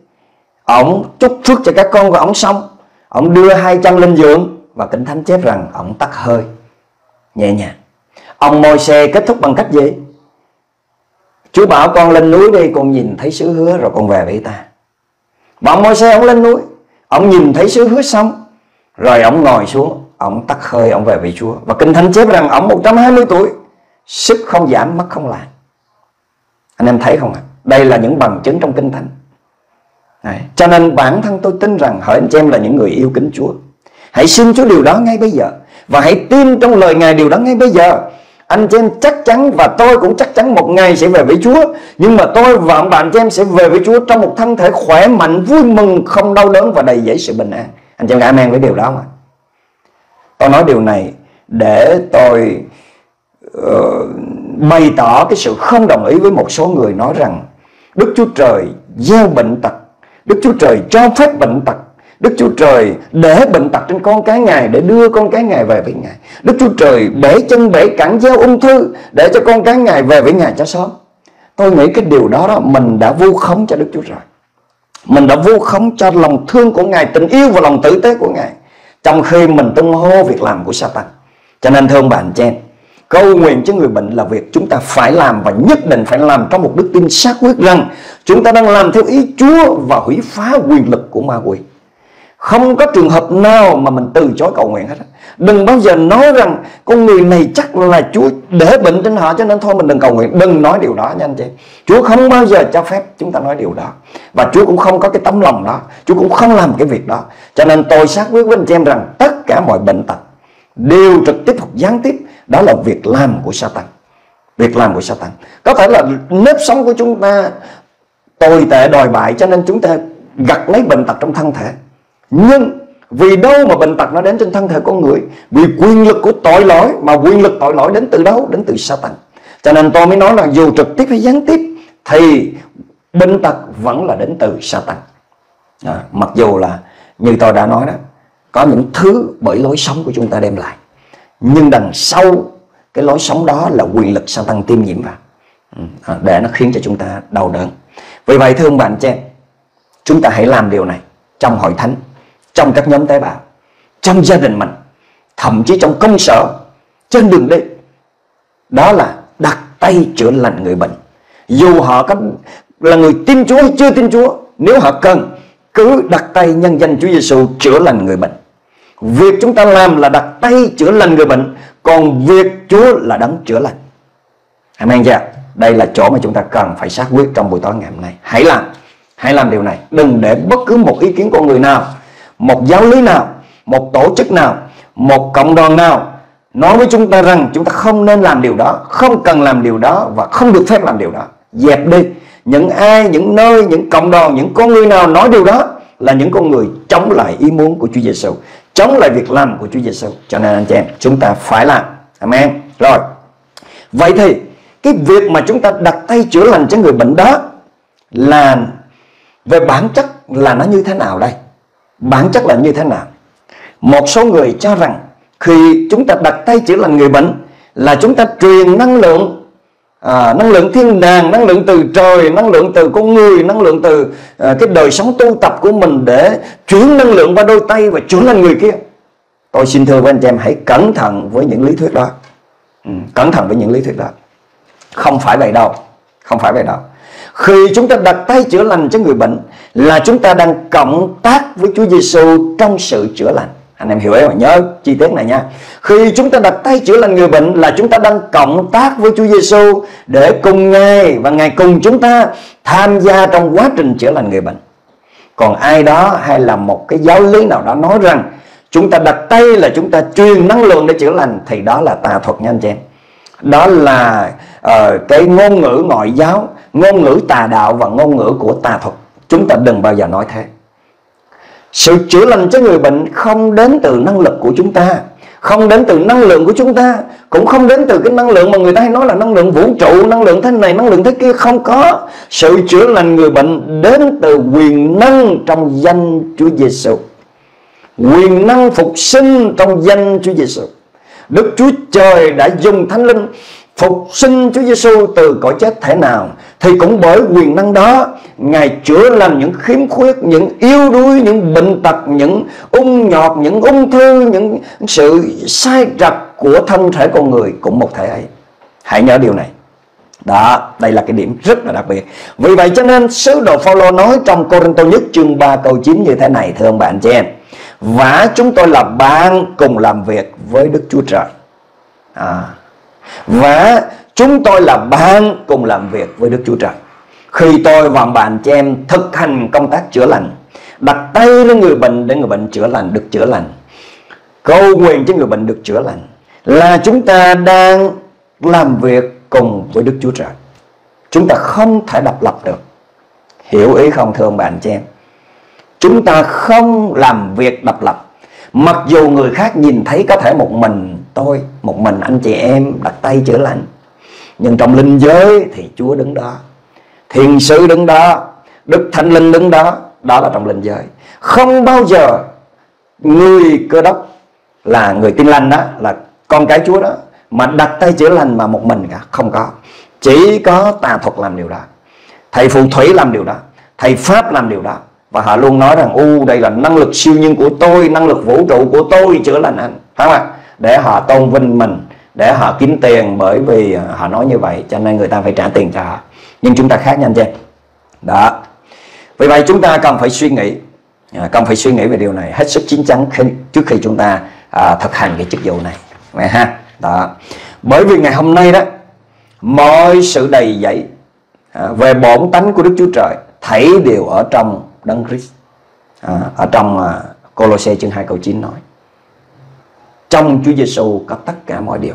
Ông chúc phước cho các con của ông xong, ông đưa hai chân lên giường, và Kinh Thánh chép rằng ông tắt hơi nhẹ nhàng. Ông Môi-se kết thúc bằng cách gì? Chúa bảo con lên núi đi, con nhìn thấy sứ hứa rồi con về với ta. Mà ông Môi-se ông lên núi, ông nhìn thấy sứ hứa xong, rồi ông ngồi xuống, ông tắt hơi, ông về với Chúa. Và Kinh Thánh chép rằng ông một trăm hai mươi tuổi, sức không giảm, mắt không lại. Anh em thấy không ạ? Đây là những bằng chứng trong Kinh Thánh. Đấy. Cho nên bản thân tôi tin rằng hỡi anh chị em là những người yêu kính Chúa, hãy xin Chúa điều đó ngay bây giờ, và hãy tin trong lời Ngài điều đó ngay bây giờ. Anh chị em chắc chắn, và tôi cũng chắc chắn, một ngày sẽ về với Chúa. Nhưng mà tôi và ông bạn chị em sẽ về với Chúa trong một thân thể khỏe mạnh, vui mừng, không đau đớn và đầy dẫy sự bình an. Anh chị em có amen với điều đó không ạ? Tôi nói điều này để tôi uh, bày tỏ cái sự không đồng ý với một số người nói rằng Đức Chúa Trời gieo bệnh tật, Đức Chúa Trời cho phép bệnh tật, Đức Chúa Trời để bệnh tật trên con cái Ngài để đưa con cái Ngài về với Ngài. Đức Chúa Trời bể chân bể cẳng gieo ung thư để cho con cái Ngài về với Ngài cho sớm. Tôi nghĩ cái điều đó đó mình đã vu khống cho Đức Chúa Trời, mình đã vu khống cho lòng thương của Ngài, tình yêu và lòng tử tế của Ngài, trong khi mình tung hô việc làm của Sátan. Cho nên thương bạn chị em, cầu nguyện cho người bệnh là việc chúng ta phải làm, và nhất định phải làm trong một đức tin xác quyết rằng chúng ta đang làm theo ý Chúa và hủy phá quyền lực của ma quỷ. Không có trường hợp nào mà mình từ chối cầu nguyện hết. Đừng bao giờ nói rằng con người này chắc là Chúa để bệnh trên họ cho nên thôi mình đừng cầu nguyện. Đừng nói điều đó nha anh chị. Chúa không bao giờ cho phép chúng ta nói điều đó. Và Chúa cũng không có cái tấm lòng đó. Chúa cũng không làm cái việc đó. Cho nên tôi xác quyết với anh chị em rằng tất cả mọi bệnh tật đều trực tiếp hoặc gián tiếp đó là việc làm của Sátan. việc làm của Sátan. Có thể là nếp sống của chúng ta tồi tệ đòi bại, cho nên chúng ta gặt lấy bệnh tật trong thân thể. Nhưng vì đâu mà bệnh tật nó đến trên thân thể con người? Vì quyền lực của tội lỗi, mà quyền lực tội lỗi đến từ đâu? Đến từ Sátan. Cho nên tôi mới nói là dù trực tiếp hay gián tiếp thì bệnh tật vẫn là đến từ Sátan. À, mặc dù là như tôi đã nói đó, có những thứ bởi lối sống của chúng ta đem lại, nhưng đằng sau cái lối sống đó là quyền lực Sátan tiêm nhiễm vào, à, để nó khiến cho chúng ta đau đớn. Vì vậy thưa ông bà anh chị, chúng ta hãy làm điều này trong hội thánh, trong các nhóm tế bào, trong gia đình mình, thậm chí trong công sở, trên đường đi. Đó là đặt tay chữa lành người bệnh. Dù họ có là người tin Chúa hay chưa tin Chúa, nếu họ cần, cứ đặt tay nhân danh Chúa Giêsu chữa lành người bệnh. Việc chúng ta làm là đặt tay chữa lành người bệnh, còn việc Chúa là đấng chữa lành. Amen chưa? Đây là chỗ mà chúng ta cần phải xác quyết trong buổi tối ngày hôm nay. Hãy làm, hãy làm điều này. Đừng để bất cứ một ý kiến của người nào, một giáo lý nào, một tổ chức nào, một cộng đoàn nào nói với chúng ta rằng chúng ta không nên làm điều đó, không cần làm điều đó và không được phép làm điều đó. Dẹp đi. Những ai, những nơi, những cộng đoàn, những con người nào nói điều đó là những con người chống lại ý muốn của Chúa Giêsu, chống lại việc làm của Chúa Giêsu. Cho nên anh chị em, chúng ta phải làm. Amen. Rồi. Vậy thì cái việc mà chúng ta đặt tay chữa lành cho người bệnh đó là về bản chất là nó như thế nào đây? Bản chất là như thế nào? Một số người cho rằng khi chúng ta đặt tay chữa lành người bệnh là chúng ta truyền năng lượng, à, năng lượng thiên đàng, năng lượng từ trời, năng lượng từ con người, năng lượng từ à, cái đời sống tu tập của mình để chuyển năng lượng qua đôi tay và chuyển lên người kia. Tôi xin thưa với anh chị em, hãy cẩn thận với những lý thuyết đó. Ừ, cẩn thận với những lý thuyết đó. Không phải vậy đâu. Không phải vậy đâu. Khi chúng ta đặt tay chữa lành cho người bệnh là chúng ta đang cộng tác với Chúa Giêsu trong sự chữa lành. Anh em hiểu ấy mà, nhớ chi tiết này nha. Khi chúng ta đặt tay chữa lành người bệnh là chúng ta đang cộng tác với Chúa Giêsu để cùng Ngài và Ngài cùng chúng ta tham gia trong quá trình chữa lành người bệnh. Còn ai đó hay là một cái giáo lý nào đó nói rằng chúng ta đặt tay là chúng ta truyền năng lượng để chữa lành thì đó là tà thuật nha anh chị em. Đó là uh, cái ngôn ngữ ngoại giáo, ngôn ngữ tà đạo và ngôn ngữ của tà thuật. Chúng ta đừng bao giờ nói thế. Sự chữa lành cho người bệnh không đến từ năng lực của chúng ta, không đến từ năng lượng của chúng ta, cũng không đến từ cái năng lượng mà người ta hay nói là năng lượng vũ trụ, năng lượng thế này, năng lượng thế kia. Không có. Sự chữa lành người bệnh đến từ quyền năng trong danh Chúa Giêsu, quyền năng phục sinh trong danh Chúa Giêsu. Đức Chúa Trời đã dùng Thánh Linh phục sinh Chúa Giêsu từ cõi chết thể nào, thì cũng bởi quyền năng đó Ngài chữa lành những khiếm khuyết, những yếu đuối, những bệnh tật, những ung nhọt, những ung thư, những sự sai trật của thân thể con người cũng một thể ấy. Hãy nhớ điều này. Đó, đây là cái điểm rất là đặc biệt. Vì vậy cho nên sứ đồ Phao-lô nói trong Cô Rinh Tô nhất chương ba câu chín như thế này, thưa ông bà anh chị em: và chúng tôi là bạn cùng làm việc với Đức Chúa Trời. À, và chúng tôi là bạn cùng làm việc với Đức Chúa Trời. Khi tôi và bạn chị em thực hành công tác chữa lành, đặt tay lên người bệnh để người bệnh chữa lành, được chữa lành, cầu nguyện cho người bệnh được chữa lành, là chúng ta đang làm việc cùng với Đức Chúa Trời. Chúng ta không thể độc lập được. Hiểu ý không thưa ông bạn chị em? Chúng ta không làm việc độc lập. Mặc dù người khác nhìn thấy có thể một mình tôi, một mình anh chị em đặt tay chữa lành, nhưng trong linh giới thì Chúa đứng đó, Thiên Sứ đứng đó, Đức Thánh Linh đứng đó. Đó là trong linh giới. Không bao giờ người Cơ Đốc, là người Tin Lành đó, là con cái Chúa đó, mà đặt tay chữa lành mà một mình cả. Không có. Chỉ có tà thuật làm điều đó, thầy phù thủy làm điều đó, thầy Pháp làm điều đó. Và họ luôn nói rằng u đây là năng lực siêu nhiên của tôi, năng lực vũ trụ của tôi chữa lành anh, phải không ạ? Để họ tôn vinh mình, để họ kiếm tiền, bởi vì họ nói như vậy cho nên người ta phải trả tiền cho họ. Nhưng chúng ta khác nha anh chị. Đó. Vì vậy chúng ta cần phải suy nghĩ, cần phải suy nghĩ về điều này hết sức chín chắn khi, trước khi chúng ta à, thực hành cái chức vụ này. Mẹ ha. Đó. Bởi vì ngày hôm nay đó, mọi sự đầy dẫy à, về bổn tánh của Đức Chúa Trời thảy đều ở trong Đấng Christ. À, ở trong à, Colossae chương hai câu chín nói: trong Chúa Giêsu có tất cả mọi điều.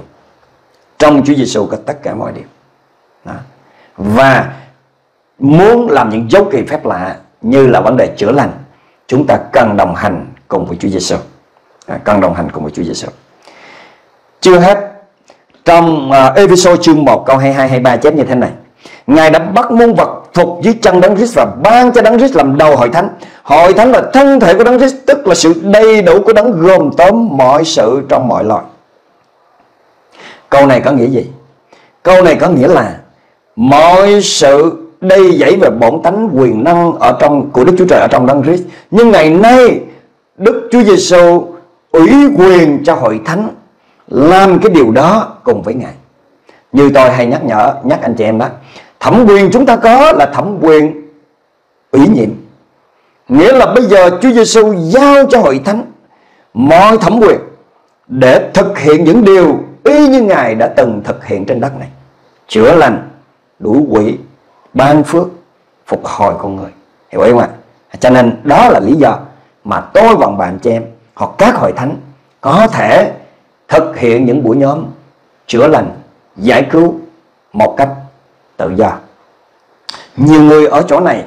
Trong Chúa Giêsu có tất cả mọi điều. Đó. Và muốn làm những dấu kỳ phép lạ như là vấn đề chữa lành, chúng ta cần đồng hành cùng với Chúa Giêsu. À, cần đồng hành cùng với Chúa Giêsu. Chưa hết, trong uh, Ê-phê-sô chương một câu hai mươi hai hai mươi ba chép như thế này: Ngài đã bắt muôn vật phục dưới chân Đấng Christ và ban cho Đấng Christ làm đầu hội thánh. Hội thánh là thân thể của Đấng Christ, tức là sự đầy đủ của Đấng gồm tóm mọi sự trong mọi loại. Câu này có nghĩa gì? Câu này có nghĩa là mọi sự đầy dẫy về bổn tánh quyền năng ở trong của Đức Chúa Trời ở trong Đấng Christ. Nhưng ngày nay Đức Chúa Giêsu ủy quyền cho hội thánh làm cái điều đó cùng với Ngài. Như tôi hay nhắc nhở nhắc anh chị em đó, thẩm quyền chúng ta có là thẩm quyền ủy nhiệm, nghĩa là bây giờ Chúa Giêsu giao cho hội thánh mọi thẩm quyền để thực hiện những điều y như Ngài đã từng thực hiện trên đất này: chữa lành, đuổi quỷ, ban phước, phục hồi con người. Hiểu không ạ? Cho nên đó là lý do mà tôi và bạn chị em hoặc các hội thánh có thể thực hiện những buổi nhóm chữa lành, giải cứu một cách tự do. Nhiều người ở chỗ này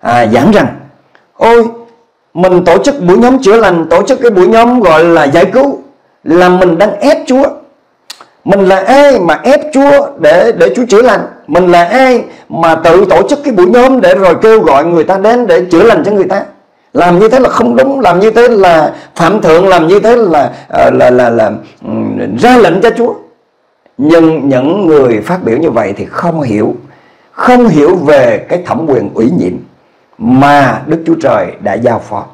à, giảng rằng: ôi, mình tổ chức buổi nhóm chữa lành, tổ chức cái buổi nhóm gọi là giải cứu là mình đang ép Chúa. Mình là ai mà ép Chúa để để Chúa chữa lành? Mình là ai mà tự tổ chức cái buổi nhóm để rồi kêu gọi người ta đến để chữa lành cho người ta? Làm như thế là không đúng, làm như thế là phạm thượng, làm như thế là là là, là, là ra lệnh cho Chúa. Nhưng những người phát biểu như vậy thì không hiểu, không hiểu về cái thẩm quyền ủy nhiệm mà Đức Chúa Trời đã giao phó.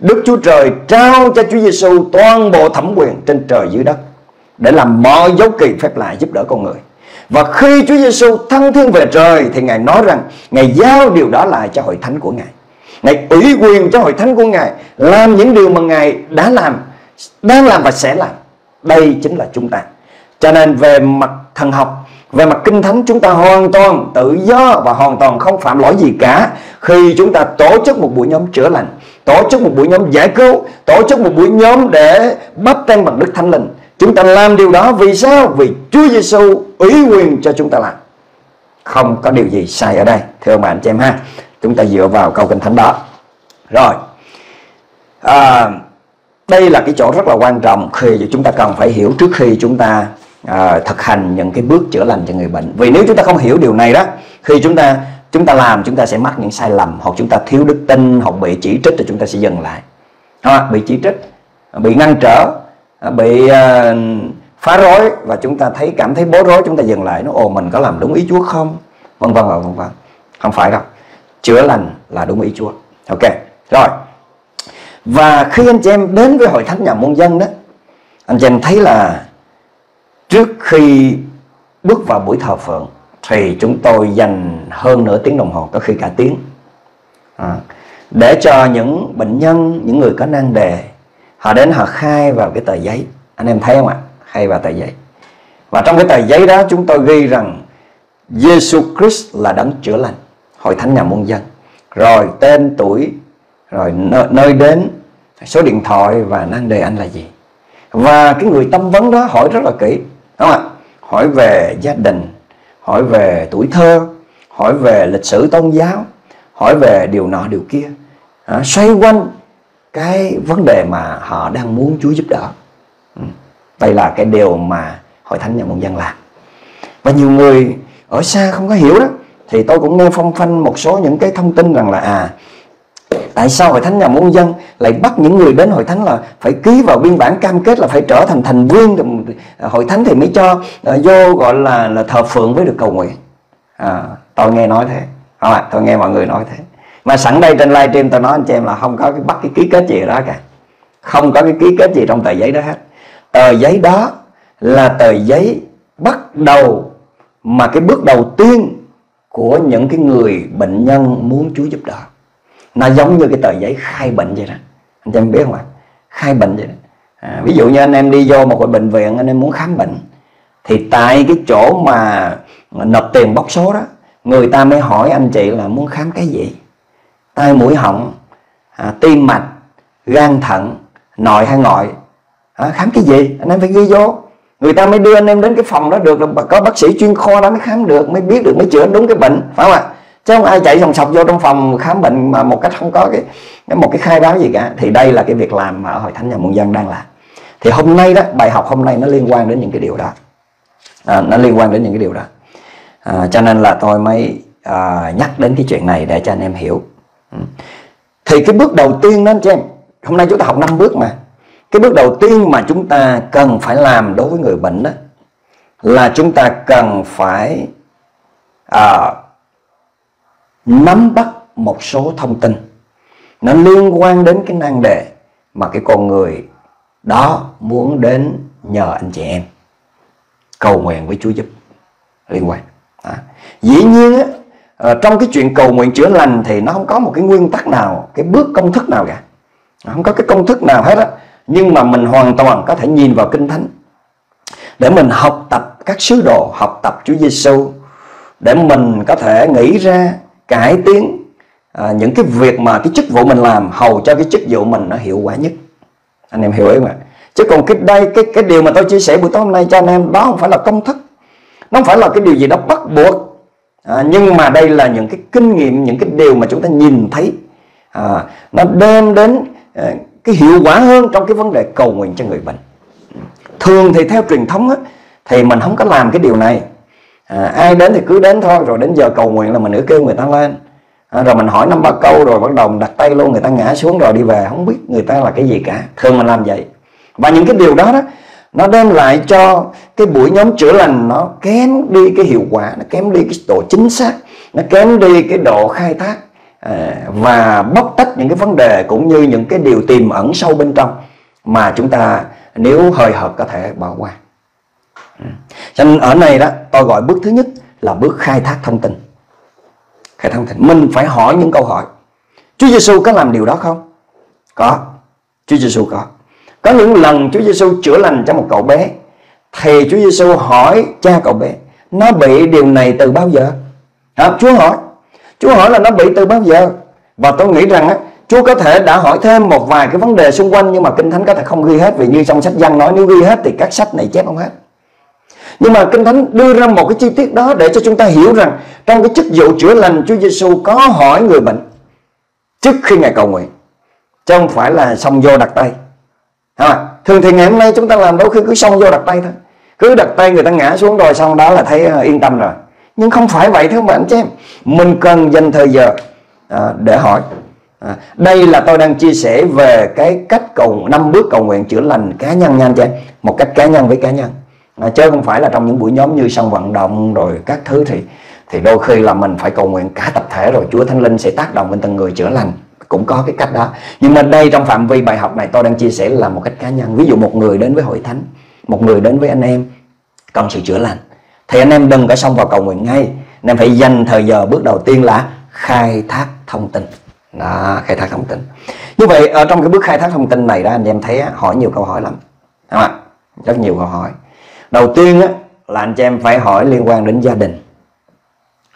Đức Chúa Trời trao cho Chúa Giêsu toàn bộ thẩm quyền trên trời dưới đất để làm mọi dấu kỳ phép lạ giúp đỡ con người. Và khi Chúa Giêsu thăng thiên về trời thì Ngài nói rằng Ngài giao điều đó lại cho hội thánh của Ngài. Ngài ủy quyền cho hội thánh của Ngài làm những điều mà Ngài đã làm, đang làm và sẽ làm. Đây chính là chúng ta. Cho nên về mặt thần học, về mặt kinh thánh, chúng ta hoàn toàn tự do và hoàn toàn không phạm lỗi gì cả khi chúng ta tổ chức một buổi nhóm chữa lành, tổ chức một buổi nhóm giải cứu, tổ chức một buổi nhóm để báp têm bằng Đức Thánh Linh. Chúng ta làm điều đó vì sao? Vì Chúa Giêsu ủy quyền cho chúng ta làm. Không có điều gì sai ở đây, thưa ông bà anh chị em ha. Chúng ta dựa vào câu kinh thánh đó. Rồi, à, đây là cái chỗ rất là quan trọng khi chúng ta cần phải hiểu trước khi chúng ta à, thực hành những cái bước chữa lành cho người bệnh. Vì nếu chúng ta không hiểu điều này đó, khi chúng ta chúng ta làm, chúng ta sẽ mắc những sai lầm, hoặc chúng ta thiếu đức tin, hoặc bị chỉ trích, thì chúng ta sẽ dừng lại. À, bị chỉ trích, bị ngăn trở, bị à, phá rối, và chúng ta thấy cảm thấy bối rối, chúng ta dừng lại, nó ồ mình có làm đúng ý Chúa không, vân vân vân vân. Không phải đâu. Chữa lành là đúng ý Chúa. Ok. Rồi. Và khi anh chị em đến với Hội Thánh Nhà Muôn Dân đó, anh chị em thấy là trước khi bước vào buổi thờ phượng thì chúng tôi dành hơn nửa tiếng đồng hồ, có khi cả tiếng, à, để cho những bệnh nhân, những người có nan đề, họ đến họ khai vào cái tờ giấy. Anh em thấy không ạ? Khai vào tờ giấy. Và trong cái tờ giấy đó chúng tôi ghi rằng Giêsu Christ là Đấng chữa lành, Hội Thánh Nhà Muôn Dân. Rồi tên, tuổi, rồi nơi, nơi đến, số điện thoại và nan đề anh là gì. Và cái người tâm vấn đó hỏi rất là kỹ, đúng không ạ? Hỏi về gia đình, hỏi về tuổi thơ, hỏi về lịch sử tôn giáo, hỏi về điều nọ điều kia, à, xoay quanh cái vấn đề mà họ đang muốn Chúa giúp đỡ. Ừ. Đây là cái điều mà Hội Thánh Nhà Muôn Dân làm. Và nhiều người ở xa không có hiểu đó, thì tôi cũng nghe phong phanh một số những cái thông tin rằng là à, tại sao Hội Thánh Nhà Muôn Dân lại bắt những người đến Hội Thánh là phải ký vào biên bản cam kết là phải trở thành thành viên Hội Thánh thì mới cho uh, vô gọi là, là thờ phượng với được cầu nguyện. À, tôi nghe nói thế, không ạ? Tôi nghe mọi người nói thế. Mà sẵn đây trên live stream tôi nói anh chị em là không có cái bắt cái ký kết gì đó cả. Không có cái ký kết gì trong tờ giấy đó hết. Tờ giấy đó là tờ giấy bắt đầu, mà cái bước đầu tiên của những cái người bệnh nhân muốn Chúa giúp đỡ. Nó giống như cái tờ giấy khai bệnh vậy đó. Anh em biết không ạ? Khai bệnh vậy đó. À, ví dụ như anh em đi vô một cái bệnh viện, anh em muốn khám bệnh, thì tại cái chỗ mà nộp tiền bóc số đó, người ta mới hỏi anh chị là muốn khám cái gì? Tai mũi họng, à, tim mạch, gan thận, nội hay ngoại, à, khám cái gì? Anh em phải ghi vô. người ta mới đưa anh em đến cái phòng đó được, là có bác sĩ chuyên khoa đó mới khám được, mới biết được, mới chữa đúng cái bệnh, phải không ạ? Chứ không ai chạy sòng sọc vô trong phòng khám bệnh mà một cách không có cái một cái khai báo gì cả. Thì đây là cái việc làm mà Hội Thánh Nhà Muôn Dân đang làm. Thì hôm nay đó, bài học hôm nay nó liên quan đến những cái điều đó, à, nó liên quan đến những cái điều đó, à, cho nên là tôi mới à, nhắc đến cái chuyện này để cho anh em hiểu. Thì cái bước đầu tiên đó anh chị em, hôm nay chúng ta học năm bước mà. Cái bước đầu tiên mà chúng ta cần phải làm đối với người bệnh đó là chúng ta cần phải à, nắm bắt một số thông tin nó liên quan đến cái nan đề mà cái con người đó muốn đến nhờ anh chị em cầu nguyện với Chúa giúp liên quan. À, dĩ nhiên á, trong cái chuyện cầu nguyện chữa lành thì nó không có một cái nguyên tắc nào, cái bước công thức nào cả, không có cái công thức nào hết á. Nhưng mà mình hoàn toàn có thể nhìn vào Kinh Thánh để mình học tập các sứ đồ, học tập Chúa Giêsu, để mình có thể nghĩ ra, cải tiến à, những cái việc mà cái chức vụ mình làm, hầu cho cái chức vụ mình nó hiệu quả nhất. Anh em hiểu ý mà. Chứ còn cái đây cái cái điều mà tôi chia sẻ buổi tối hôm nay cho anh em, đó không phải là công thức, nó không phải là cái điều gì đó bắt buộc, à, nhưng mà đây là những cái kinh nghiệm, những cái điều mà chúng ta nhìn thấy à, nó đem đến à, cái hiệu quả hơn trong cái vấn đề cầu nguyện cho người bệnh. Thường thì theo truyền thống á, thì mình không có làm cái điều này, à, ai đến thì cứ đến thôi, rồi đến giờ cầu nguyện là mình nữa kêu người ta lên, à, rồi mình hỏi năm ba câu rồi bắt đầu mình đặt tay luôn, người ta ngã xuống rồi đi về, không biết người ta là cái gì cả. Thường mình làm vậy. Và những cái điều đó đó nó đem lại cho cái buổi nhóm chữa lành nó kém đi cái hiệu quả, nó kém đi cái độ chính xác, nó kém đi cái độ khai thác, à, và bóc tách những cái vấn đề cũng như những cái điều tiềm ẩn sâu bên trong mà chúng ta nếu hời hợt có thể bỏ qua. Cho nên ở này đó tôi gọi bước thứ nhất là bước khai thác thông tin. Khai thác thông tin, mình phải hỏi những câu hỏi. Chúa Giêsu có làm điều đó không? Có. Chúa Giêsu có. Có những lần Chúa Giêsu chữa lành cho một cậu bé thì Chúa Giêsu hỏi cha cậu bé nó bị điều này từ bao giờ? Đó, Chúa hỏi. Chúa hỏi là nó bị từ bao giờ. Và tôi nghĩ rằng á, Chúa có thể đã hỏi thêm một vài cái vấn đề xung quanh, nhưng mà Kinh Thánh có thể không ghi hết, vì như trong sách Giăng nói nếu ghi hết thì các sách này chép không hết. Nhưng mà Kinh Thánh đưa ra một cái chi tiết đó để cho chúng ta hiểu rằng trong cái chức vụ chữa lành, Chúa Giêsu có hỏi người bệnh trước khi Ngài cầu nguyện, chứ không phải là xông vô đặt tay. À, thường thì ngày hôm nay chúng ta làm đôi khi cứ xông vô đặt tay thôi, cứ đặt tay người ta ngã xuống rồi xong đó là thấy yên tâm rồi. Nhưng không phải vậy thưa bạn chị em. Mình cần dành thời giờ à, để hỏi. à, Đây là tôi đang chia sẻ về cái cách cầu năm bước cầu nguyện chữa lành cá nhân nha anh chị em, một cách cá nhân với cá nhân, à, chứ không phải là trong những buổi nhóm như sân vận động rồi các thứ. Thì thì đôi khi là mình phải cầu nguyện cả tập thể rồi Chúa Thánh Linh sẽ tác động lên từng người chữa lành, cũng có cái cách đó. Nhưng mà đây trong phạm vi bài học này tôi đang chia sẻ là một cách cá nhân. Ví dụ một người đến với hội thánh, một người đến với anh em cần sự chữa lành, thì anh em đừng có xông vào cầu nguyện ngay, anh em phải dành thời giờ. Bước đầu tiên là khai thác thông tin đó, khai thác thông tin. Như vậy ở trong cái bước khai thác thông tin này đó, anh em thấy hỏi nhiều câu hỏi lắm, đúng không? Rất nhiều câu hỏi. Đầu tiên á, là anh chị em phải hỏi liên quan đến gia đình,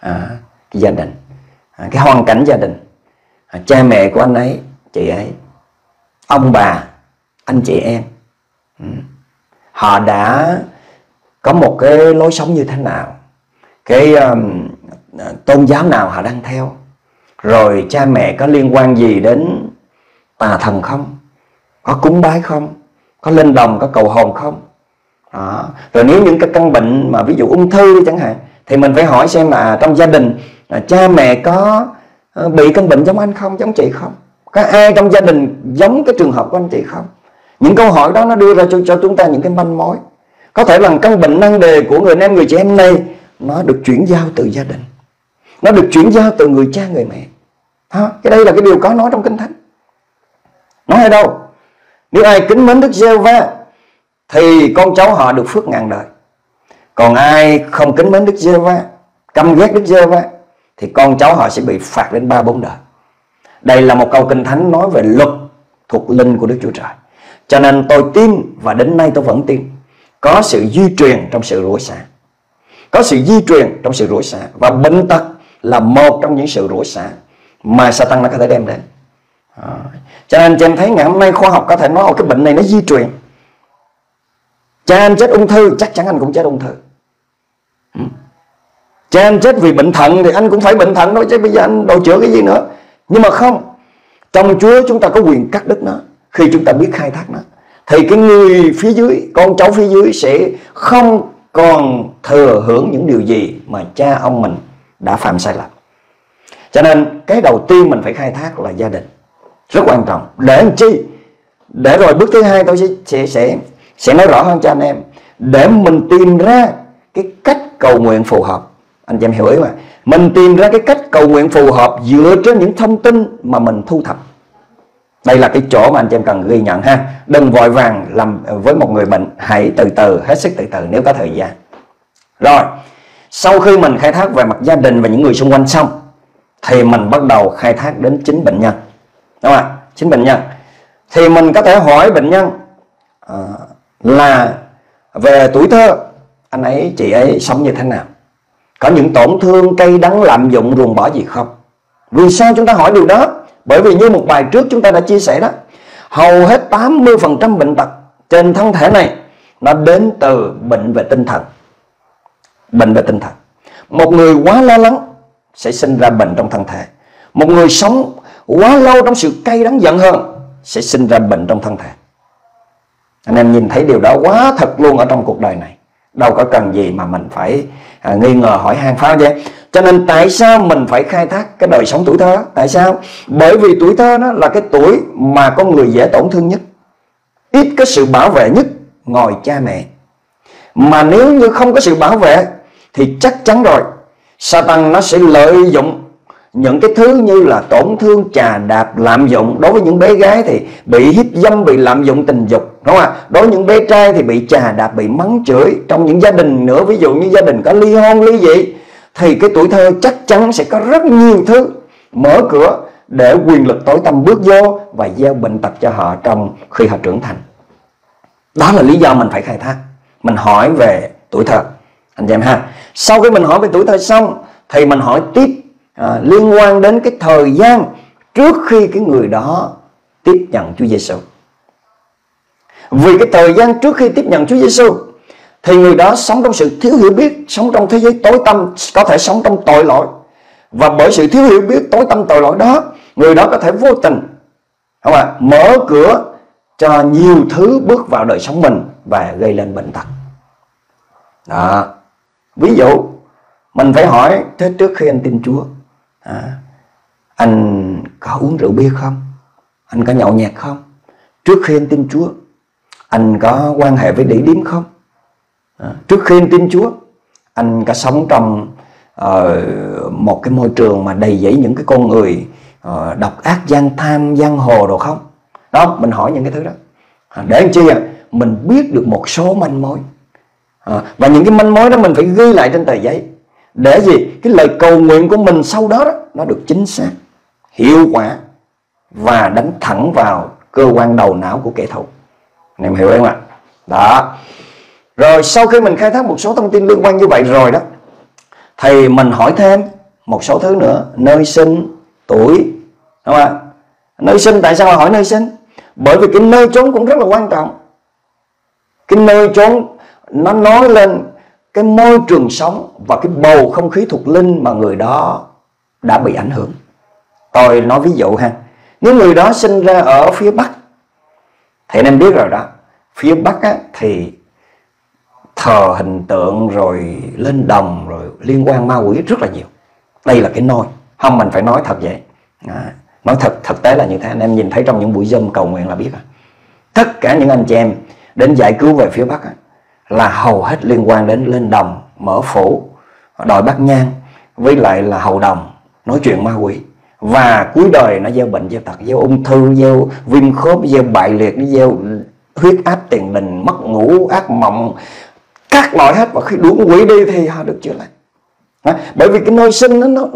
à, cái gia đình, à, cái hoàn cảnh gia đình, à, cha mẹ của anh ấy, chị ấy, ông bà, anh chị em, ừ. họ đã có một cái lối sống như thế nào, cái um, tôn giáo nào họ đang theo, rồi cha mẹ có liên quan gì đến tà thần không, có cúng bái không, có lên đồng, có cầu hồn không. Đó. Rồi nếu những cái căn bệnh mà ví dụ ung thư chẳng hạn, thì mình phải hỏi xem là trong gia đình là cha mẹ có bị căn bệnh giống anh không, giống chị không, có ai trong gia đình giống cái trường hợp của anh chị không. Những câu hỏi đó nó đưa ra cho, cho chúng ta những cái manh mối. Có thể là căn bệnh nan đề của người em, người chị em này nó được chuyển giao từ gia đình, nó được chuyển giao từ người cha, người mẹ. Hả? Cái đây là cái điều có nói trong Kinh Thánh. Nói ở đâu? Nếu ai kính mến Đức Giê-hô-va thì con cháu họ được phước ngàn đời. Còn ai không kính mến Đức Giê-hô-va, căm ghét Đức Giê-hô-va thì con cháu họ sẽ bị phạt đến ba bốn đời. Đây là một câu Kinh Thánh nói về luật thuộc linh của Đức Chúa Trời. Cho nên tôi tin, và đến nay tôi vẫn tin, có sự di truyền trong sự rủa xả, có sự di truyền trong sự rủa xả. Và bệnh tật là một trong những sự rủa xả mà Sátan nó có thể đem đến. Cho nên anh chị em thấy ngày hôm nay khoa học có thể nói cái bệnh này nó di truyền, Cha anh chết ung thư, chắc chắn anh cũng chết ung thư. Cha anh chết vì bệnh thận thì anh cũng phải bệnh thận thôi, chứ bây giờ anh đồ chữa cái gì nữa. Nhưng mà không, trong Chúa chúng ta có quyền cắt đứt nó khi chúng ta biết khai thác nó. Thì cái người phía dưới, con cháu phía dưới sẽ không còn thừa hưởng những điều gì mà cha ông mình đã phạm sai lầm. Cho nên cái đầu tiên mình phải khai thác là gia đình, rất quan trọng. Để làm chi? Để rồi bước thứ hai tôi sẽ, sẽ, sẽ, sẽ nói rõ hơn cho anh em. Để mình tìm ra cái cách cầu nguyện phù hợp. Anh chị em hiểu ý mà. Mình tìm ra cái cách cầu nguyện phù hợp dựa trên những thông tin mà mình thu thập. Đây là cái chỗ mà anh chị em cần ghi nhận ha. Đừng vội vàng làm với một người bệnh. Hãy từ từ, hết sức từ từ nếu có thời gian. Rồi, sau khi mình khai thác về mặt gia đình và những người xung quanh xong, thì mình bắt đầu khai thác đến chính bệnh nhân. Đúng không ạ? Chính bệnh nhân. Thì mình có thể hỏi bệnh nhân à, là về tuổi thơ, anh ấy, chị ấy sống như thế nào? Có những tổn thương cay đắng, lạm dụng, ruồng bỏ gì không? Vì sao chúng ta hỏi điều đó? Bởi vì như một bài trước chúng ta đã chia sẻ đó, hầu hết tám mươi phần trăm bệnh tật trên thân thể này nó đến từ bệnh về tinh thần. Bệnh về tinh thần. Một người quá lo lắng sẽ sinh ra bệnh trong thân thể. Một người sống quá lâu trong sự cay đắng giận hờn sẽ sinh ra bệnh trong thân thể. Anh em nhìn thấy điều đó quá thật luôn ở trong cuộc đời này. Đâu có cần gì mà mình phải à, nghi ngờ hỏi han pháo vậy. Cho nên tại sao mình phải khai thác cái đời sống tuổi thơ? Tại sao? Bởi vì tuổi thơ nó là cái tuổi mà con người dễ tổn thương nhất, ít có sự bảo vệ nhất ngoài cha mẹ. Mà nếu như không có sự bảo vệ thì chắc chắn rồi Sátan nó sẽ lợi dụng những cái thứ như là tổn thương, chà đạp, lạm dụng. Đối với những bé gái thì bị hiếp dâm, bị lạm dụng tình dục, đúng không ạ? Đối với những bé trai thì bị chà đạp, bị mắng chửi. Trong những gia đình nữa, ví dụ như gia đình có ly hôn, ly dị, thì cái tuổi thơ chắc chắn sẽ có rất nhiều thứ mở cửa để quyền lực tối tăm bước vô và gieo bệnh tật cho họ trong khi họ trưởng thành. Đó là lý do mình phải khai thác. Mình hỏi về tuổi thơ, anh chị em ha. Sau khi mình hỏi về tuổi thơ xong thì mình hỏi tiếp à, liên quan đến cái thời gian trước khi cái người đó tiếp nhận Chúa Giêsu. Vì cái thời gian trước khi tiếp nhận Chúa Giêsu thì người đó sống trong sự thiếu hiểu biết, sống trong thế giới tối tăm, có thể sống trong tội lỗi. Và bởi sự thiếu hiểu biết, tối tăm, tội lỗi đó, người đó có thể vô tình không à, mở cửa cho nhiều thứ bước vào đời sống mình và gây lên bệnh tật. Đó. Ví dụ mình phải hỏi, thế trước khi anh tin Chúa à, anh có uống rượu bia không? Anh có nhậu nhẹt không? Trước khi anh tin Chúa, anh có quan hệ với đĩ điếm không? À, trước khi anh tin Chúa, anh có sống trong uh, một cái môi trường mà đầy dẫy những cái con người uh, độc ác, gian tham, giang hồ đồ không? Đó, mình hỏi những cái thứ đó à, để làm chi à? Mình biết được một số manh mối à, và những cái manh mối đó mình phải ghi lại trên tờ giấy. Để gì? Cái lời cầu nguyện của mình sau đó, đó nó được chính xác, hiệu quả và đánh thẳng vào cơ quan đầu não của kẻ thù. Anh em hiểu không ạ? Đó. Rồi sau khi mình khai thác một số thông tin liên quan như vậy rồi đó, thì mình hỏi thêm một số thứ nữa. Nơi sinh, tuổi, đúng không ạ? Nơi sinh, tại sao mà hỏi nơi sinh? Bởi vì cái nơi chốn cũng rất là quan trọng. Cái nơi chốn nó nói lên cái môi trường sống và cái bầu không khí thuộc linh mà người đó đã bị ảnh hưởng. Tôi nói ví dụ ha, nếu người đó sinh ra ở phía Bắc thì anh em biết rồi đó. Phía Bắc á, thì thờ hình tượng rồi lên đồng rồi liên quan ma quỷ rất là nhiều. Đây là cái nôi. Không, mình phải nói thật vậy à, nói thật, thực tế là như thế. Anh em nhìn thấy trong những buổi Zoom cầu nguyện là biết à. Tất cả những anh chị em đến giải cứu về phía Bắc á, là hầu hết liên quan đến lên đồng, mở phủ, đòi bát nhang, với lại là hầu đồng, nói chuyện ma quỷ. Và cuối đời nó gieo bệnh, gieo tật, gieo ung thư, gieo viêm khớp, gieo bại liệt, gieo huyết áp tiền đình, mất ngủ, ác mộng, các loại hết. Và khi đuổi quỷ đi thì họ được chữa lành. Bởi vì cái nơi sinh đó, nó,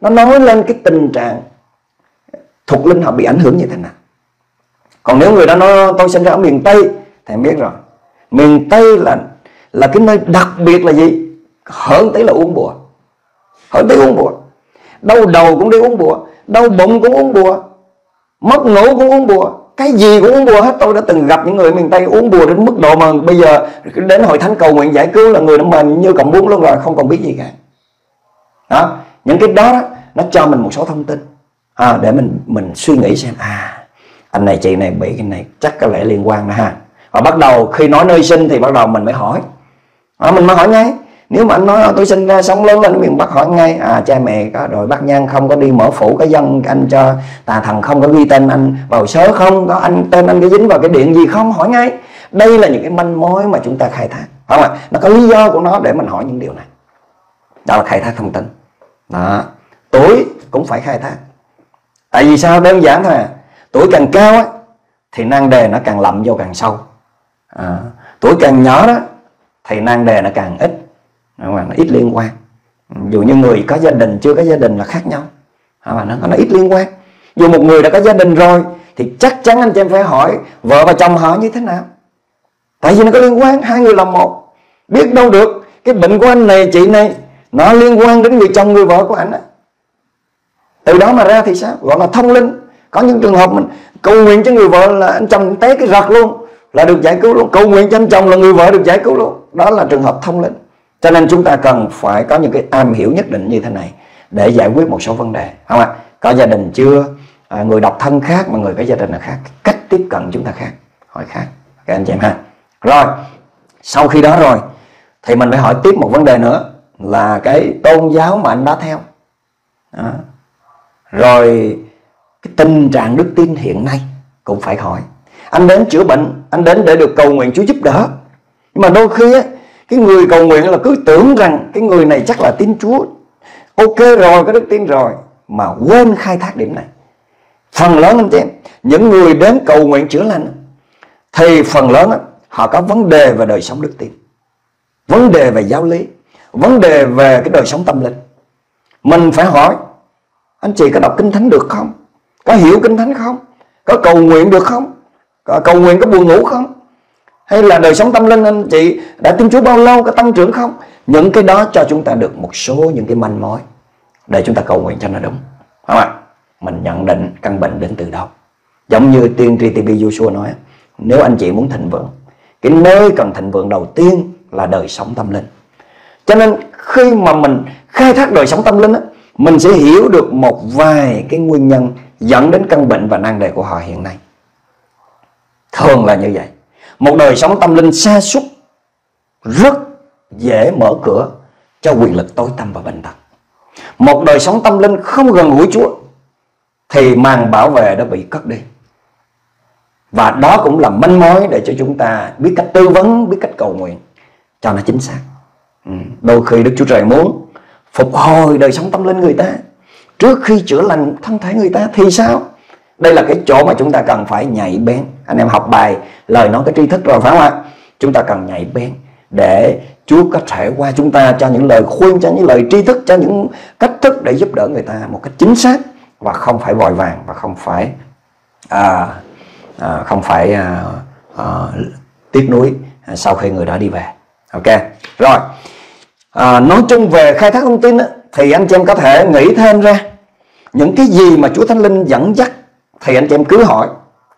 nó nói lên cái tình trạng thuộc linh họ bị ảnh hưởng như thế nào. Còn nếu người đó nói tôi sinh ra ở miền Tây thì biết rồi. Miền Tây là là cái nơi đặc biệt là gì? Hỡn tí là uống bùa. Hỡn tí uống bùa. Đau đầu cũng đi uống bùa, đau bụng cũng uống bùa, mất ngủ cũng uống bùa, cái gì cũng uống bùa hết. Tôi đã từng gặp những người miền Tây uống bùa đến mức độ mà bây giờ đến hội thánh cầu nguyện giải cứu là người nó mềm như cọng bún luôn rồi, không còn biết gì cả. Đó, những cái đó, đó nó cho mình một số thông tin à, để mình mình suy nghĩ xem à anh này chị này bị cái này chắc có lẽ liên quan đó ha. Và bắt đầu khi nói nơi sinh thì bắt đầu mình mới hỏi à, mình mới hỏi ngay. Nếu mà anh nói tôi sinh ra sống lớn lên ở miền Bắc, hỏi ngay à cha mẹ có rồi bác nhan không, có đi mở phủ cái dân anh cho tà thần không, có ghi tên anh vào sớ không, có anh tên anh có dính vào cái điện gì không, hỏi ngay. Đây là những cái manh mối mà chúng ta khai thác, phải không ạ? Nó có lý do của nó để mình hỏi những điều này. Đó là khai thác thông tin. Đó, tuổi cũng phải khai thác. Tại vì sao? Đơn giản thôi à. Tuổi càng cao á, thì nan đề nó càng lậm vô càng sâu à. Tuổi càng nhỏ đó thì nan đề nó càng ít, nó ít liên quan. Dù như người có gia đình chưa có gia đình là khác nhau à, nó, nó ít liên quan. Dù một người đã có gia đình rồi thì chắc chắn anh chị em phải hỏi vợ và chồng họ như thế nào, tại vì nó có liên quan, hai người làm một. Biết đâu được cái bệnh của anh này chị này nó liên quan đến người chồng người vợ của anh ấy. Từ đó mà ra thì sao? Gọi là thông linh. Có những trường hợp mình cầu nguyện cho người vợ là anh chồng té cái rật luôn là được giải cứu luôn, cầu nguyện cho anh chồng là người vợ được giải cứu luôn. Đó là trường hợp thông linh. Cho nên chúng ta cần phải có những cái am hiểu nhất định như thế này để giải quyết một số vấn đề, không ạ? Có gia đình chưa? À, người độc thân khác mà người có gia đình là khác. Cách tiếp cận chúng ta khác, hỏi khác. Các anh chị em ha. Rồi, sau khi đó rồi thì mình phải hỏi tiếp một vấn đề nữa là cái tôn giáo mà anh đã theo. Đó. Rồi cái tình trạng đức tin hiện nay cũng phải hỏi. Anh đến chữa bệnh, anh đến để được cầu nguyện Chúa giúp đỡ. Nhưng mà đôi khi á, cái người cầu nguyện là cứ tưởng rằng cái người này chắc là tin Chúa ok rồi, có đức tin rồi, mà quên khai thác điểm này. Phần lớn anh chị em, những người đến cầu nguyện chữa lành thì phần lớn á, họ có vấn đề về đời sống đức tin, vấn đề về giáo lý, vấn đề về cái đời sống tâm linh. Mình phải hỏi anh chị có đọc Kinh Thánh được không? Có hiểu Kinh Thánh không? Có cầu nguyện được không? Có cầu nguyện có buồn ngủ không? Hay là đời sống tâm linh anh chị đã tin Chúa bao lâu, có tăng trưởng không? Những cái đó cho chúng ta được một số những cái manh mối để chúng ta cầu nguyện cho nó đúng, không ạ? Mình nhận định căn bệnh đến từ đâu. Giống như tiên tri ti bi Joshua nói, nếu anh chị muốn thịnh vượng, cái nơi cần thịnh vượng đầu tiên là đời sống tâm linh. Cho nên khi mà mình khai thác đời sống tâm linh á, mình sẽ hiểu được một vài cái nguyên nhân dẫn đến căn bệnh và nan đề của họ hiện nay. Thường là như vậy. Một đời sống tâm linh sa sút rất dễ mở cửa cho quyền lực tối tăm và bệnh tật. Một đời sống tâm linh không gần gũi Chúa thì màn bảo vệ đã bị cất đi. Và đó cũng là manh mối để cho chúng ta biết cách tư vấn, biết cách cầu nguyện cho nó chính xác. Ừ. Đôi khi Đức Chúa Trời muốn phục hồi đời sống tâm linh người ta trước khi chữa lành thân thể người ta thì sao? Đây là cái chỗ mà chúng ta cần phải nhạy bén. Anh em học bài lời nói cái tri thức rồi phải không ạ? Chúng ta cần nhạy bén để Chúa có thể qua chúng ta cho những lời khuyên, cho những lời tri thức, cho những cách thức để giúp đỡ người ta một cách chính xác và không phải vội vàng và không phải à, à, không phải à, à, tiếc nuối sau khi người đó đi về. Ok, rồi à, nói chung về khai thác thông tin á, thì anh chị em có thể nghĩ thêm ra những cái gì mà Chúa Thánh Linh dẫn dắt thì anh chị em cứ hỏi,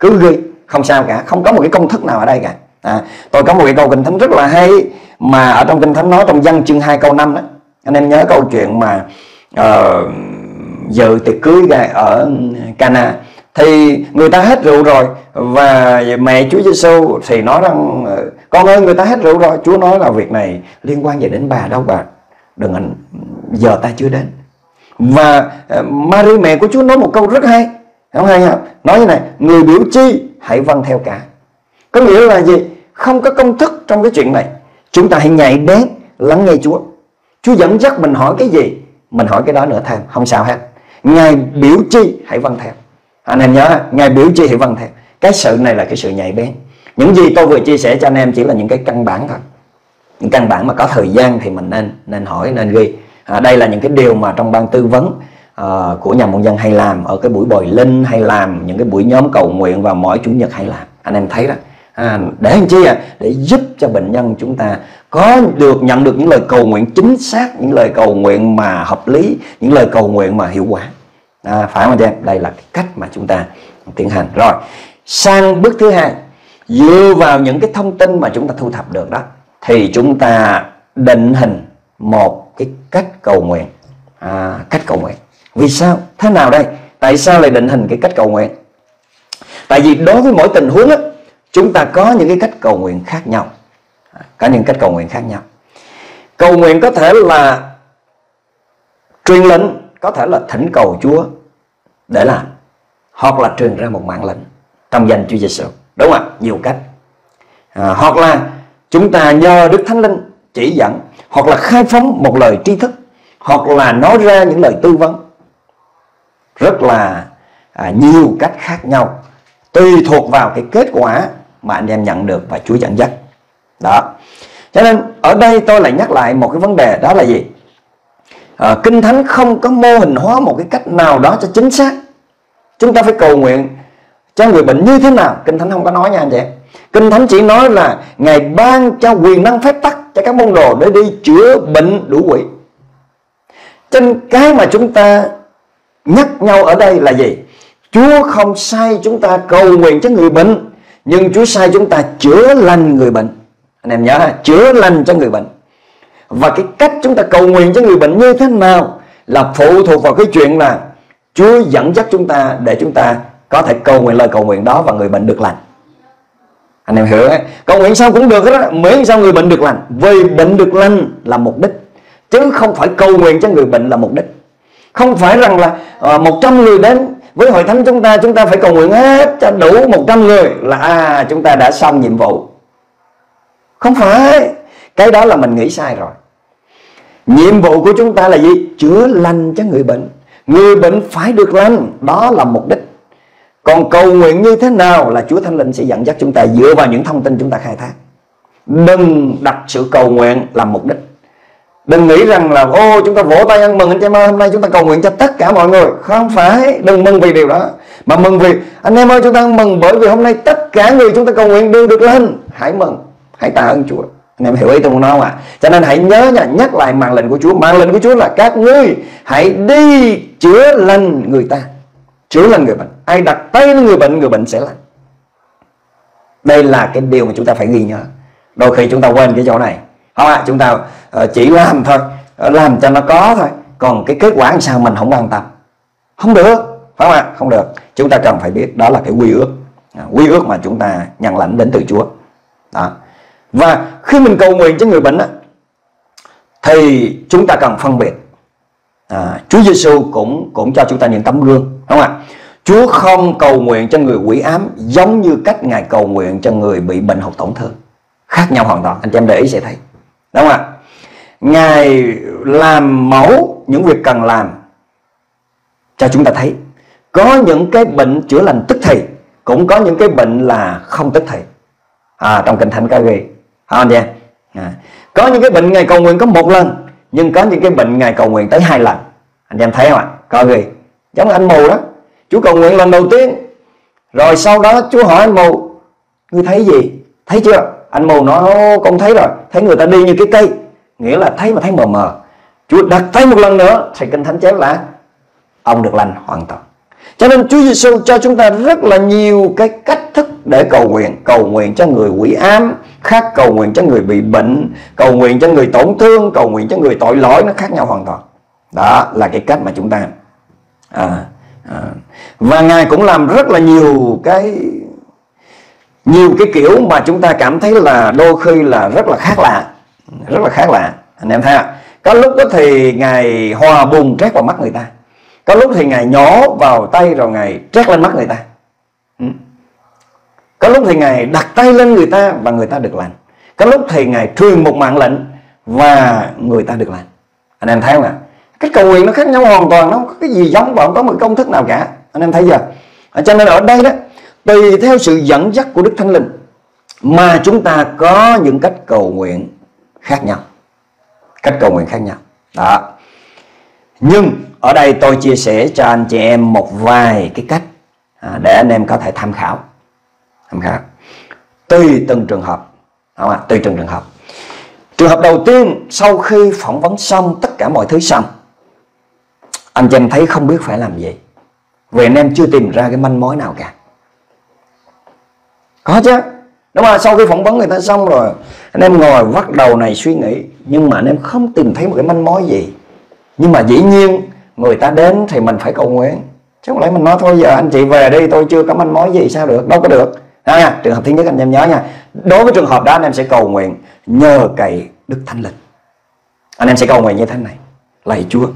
cứ ghi, không sao cả. Không có một cái công thức nào ở đây cả à, tôi có một cái câu Kinh Thánh rất là hay mà ở trong Kinh Thánh nói trong Dân chương hai câu năm đó. Anh em nhớ câu chuyện mà uh, dự tiệc cưới ở Cana thì người ta hết rượu rồi và mẹ Chúa Giêsu thì nói rằng con ơi người ta hết rượu rồi. Chúa nói là việc này liên quan gì đến bà đâu bà, đừng anh, giờ ta chưa đến. Và Mary mẹ của Chúa nói một câu rất hay, không hay không? Nói như này, người biểu chi hãy vâng theo cả. Có nghĩa là gì? Không có công thức trong cái chuyện này. Chúng ta hãy nhạy bén lắng nghe Chúa. Chúa dẫn dắt mình hỏi cái gì, mình hỏi cái đó nữa thêm, không sao hết. Ngài biểu chi hãy vâng theo. Anh em nhớ, Ngài biểu chi hãy vâng theo. Cái sự này là cái sự nhạy bén. Những gì tôi vừa chia sẻ cho anh em chỉ là những cái căn bản thôi. Những căn bản mà có thời gian thì mình nên nên hỏi, nên ghi. À, đây là những cái điều mà trong ban tư vấn Uh, của Nhà Muôn Dân hay làm ở cái buổi bồi linh, hay làm những cái buổi nhóm cầu nguyện và mỗi chủ nhật hay làm. Anh em thấy đó à, để làm chi à? Để giúp cho bệnh nhân chúng ta có được nhận được những lời cầu nguyện chính xác, những lời cầu nguyện mà hợp lý, những lời cầu nguyện mà hiệu quả à, phải không anh em? Đây là cái cách mà chúng ta tiến hành. Rồi sang bước thứ hai, dựa vào những cái thông tin mà chúng ta thu thập được đó, thì chúng ta định hình một cái cách cầu nguyện. À, cách cầu nguyện. Vì sao? Thế nào đây? Tại sao lại định hình cái cách cầu nguyện? Tại vì đối với mỗi tình huống á, chúng ta có những cái cách cầu nguyện khác nhau. Có những cách cầu nguyện khác nhau. Cầu nguyện có thể là truyền lệnh, có thể là thỉnh cầu Chúa để làm, hoặc là truyền ra một mạng lệnh trong danh Chúa Giêsu, đúng không ạ? Nhiều cách. À, hoặc là chúng ta nhờ Đức Thánh Linh chỉ dẫn, hoặc là khai phóng một lời tri thức, hoặc là nói ra những lời tư vấn. Rất là à, nhiều cách khác nhau, tùy thuộc vào cái kết quả mà anh em nhận được và Chúa dẫn dắt. Đó. Cho nên ở đây tôi lại nhắc lại một cái vấn đề, đó là gì? À, Kinh Thánh không có mô hình hóa một cái cách nào đó cho chính xác. Chúng ta phải cầu nguyện cho người bệnh như thế nào, Kinh Thánh không có nói nha anh chị. Kinh Thánh chỉ nói là Ngài ban cho quyền năng phép tắc cho các môn đồ để đi chữa bệnh đủ quỷ. Trên cái mà chúng ta nhắc nhau ở đây là gì? Chúa không sai chúng ta cầu nguyện cho người bệnh, nhưng Chúa sai chúng ta chữa lành người bệnh. Anh em nhớ ha, chữa lành cho người bệnh. Và cái cách chúng ta cầu nguyện cho người bệnh như thế nào là phụ thuộc vào cái chuyện là Chúa dẫn dắt chúng ta để chúng ta có thể cầu nguyện lời cầu nguyện đó và người bệnh được lành. Anh em hiểu ấy. Cầu nguyện sao cũng được hết đó, miễn sao người bệnh được lành. Vì bệnh được lành là mục đích, chứ không phải cầu nguyện cho người bệnh là mục đích. Không phải rằng là à, một trăm người đến với hội thánh chúng ta, chúng ta phải cầu nguyện hết cho đủ một trăm người là à, chúng ta đã xong nhiệm vụ. Không phải. Cái đó là mình nghĩ sai rồi. Nhiệm vụ của chúng ta là gì? Chữa lành cho người bệnh. Người bệnh phải được lành, đó là mục đích. Còn cầu nguyện như thế nào là Chúa Thánh Linh sẽ dẫn dắt chúng ta dựa vào những thông tin chúng ta khai thác. Đừng đặt sự cầu nguyện làm mục đích. Đừng nghĩ rằng là ô chúng ta vỗ tay ăn mừng anh em ơi, hôm nay chúng ta cầu nguyện cho tất cả mọi người. Không phải, đừng mừng vì điều đó, mà mừng vì anh em ơi chúng ta ăn mừng bởi vì hôm nay tất cả người chúng ta cầu nguyện đều được lên. Hãy mừng, hãy tạ ơn Chúa. Anh em hiểu ý tôi muốn nói không ạ? Cho nên hãy nhớ nha, nhắc lại mạng lệnh của Chúa. Mạng lệnh của Chúa là các ngươi hãy đi chữa lành người ta, chữa lành người bệnh. Ai đặt tay lên người bệnh, người bệnh sẽ lành. Đây là cái điều mà chúng ta phải ghi nhớ. Đôi khi chúng ta quên cái chỗ này. Không ạ, chúng ta chỉ làm thôi, làm cho nó có thôi, còn cái kết quả làm sao mình không quan tâm. Không được, phải không ạ? Không được. Chúng ta cần phải biết đó là cái quy ước, quy ước mà chúng ta nhận lãnh đến từ Chúa. Đó. Và khi mình cầu nguyện cho người bệnh á, thì chúng ta cần phân biệt. à, Chúa Giêsu cũng cũng cho chúng ta những tấm gương, đúng không ạ? Chúa không cầu nguyện cho người quỷ ám giống như cách Ngài cầu nguyện cho người bị bệnh hoặc tổn thương. Khác nhau hoàn toàn, anh em để ý sẽ thấy, đúng không ạ? Ngài làm mẫu những việc cần làm cho chúng ta thấy. Có những cái bệnh chữa lành tức thì, cũng có những cái bệnh là không tức thì. À, trong Kinh Thánh có ghi. Không nha. À, có những cái bệnh Ngài cầu nguyện có một lần, nhưng có những cái bệnh Ngài cầu nguyện tới hai lần. Anh em thấy không ạ? Có ghi. Giống anh mù đó, Chúa cầu nguyện lần đầu tiên, rồi sau đó Chúa hỏi anh mù, ngươi thấy gì? Thấy chưa? Anh mù nói, ô, con thấy rồi. Thấy người ta đi như cái cây, nghĩa là thấy mà thấy mờ mờ. Chúa đặt tay một lần nữa, thì Kinh Thánh chép là ông được lành hoàn toàn. Cho nên Chúa Giêsu cho chúng ta rất là nhiều cái cách thức để cầu nguyện. Cầu nguyện cho người quỷ ám khác, cầu nguyện cho người bị bệnh, cầu nguyện cho người tổn thương, cầu nguyện cho người tội lỗi, nó khác nhau hoàn toàn. Đó là cái cách mà chúng ta à, à. Và Ngài cũng làm rất là nhiều cái Nhiều cái kiểu mà chúng ta cảm thấy là đôi khi là rất là khác lạ. Rất là khác lạ. Anh em thấy không? Có lúc đó thì Ngài hòa bùn trét vào mắt người ta, có lúc thì Ngài nhổ vào tay rồi Ngài trét lên mắt người ta, có lúc thì Ngài đặt tay lên người ta và người ta được lành, có lúc thì Ngài truyền một mạng lệnh và người ta được lành. Anh em thấy không ạ? Cách cầu nguyện nó khác nhau hoàn toàn, nó không có cái gì giống và không có một công thức nào cả. Anh em thấy giờ, cho nên ở đây đó, tùy theo sự dẫn dắt của Đức Thánh Linh mà chúng ta có những cách cầu nguyện khác nhau, cách cầu nguyện khác nhau. Đó. Nhưng ở đây tôi chia sẻ cho anh chị em một vài cái cách để anh em có thể tham khảo, tham khảo tùy từng trường hợp, đúng không? Tùy từng trường hợp. Trường hợp đầu tiên, sau khi phỏng vấn xong, tất cả mọi thứ xong, anh chị em thấy không biết phải làm gì, vì anh em chưa tìm ra cái manh mối nào cả. Có chứ. Đúng không? Sau khi phỏng vấn người ta xong rồi, anh em ngồi vắt đầu này suy nghĩ, nhưng mà anh em không tìm thấy một cái manh mối gì. Nhưng mà dĩ nhiên người ta đến thì mình phải cầu nguyện, chứ không lẽ mình nói thôi giờ anh chị về đi, tôi chưa có manh mối gì sao được. Đâu có được. À, trường hợp thứ nhất anh em nhớ nha. Đối với trường hợp đó anh em sẽ cầu nguyện nhờ cậy Đức Thánh Linh. Anh em sẽ cầu nguyện như thế này: lạy Chúa,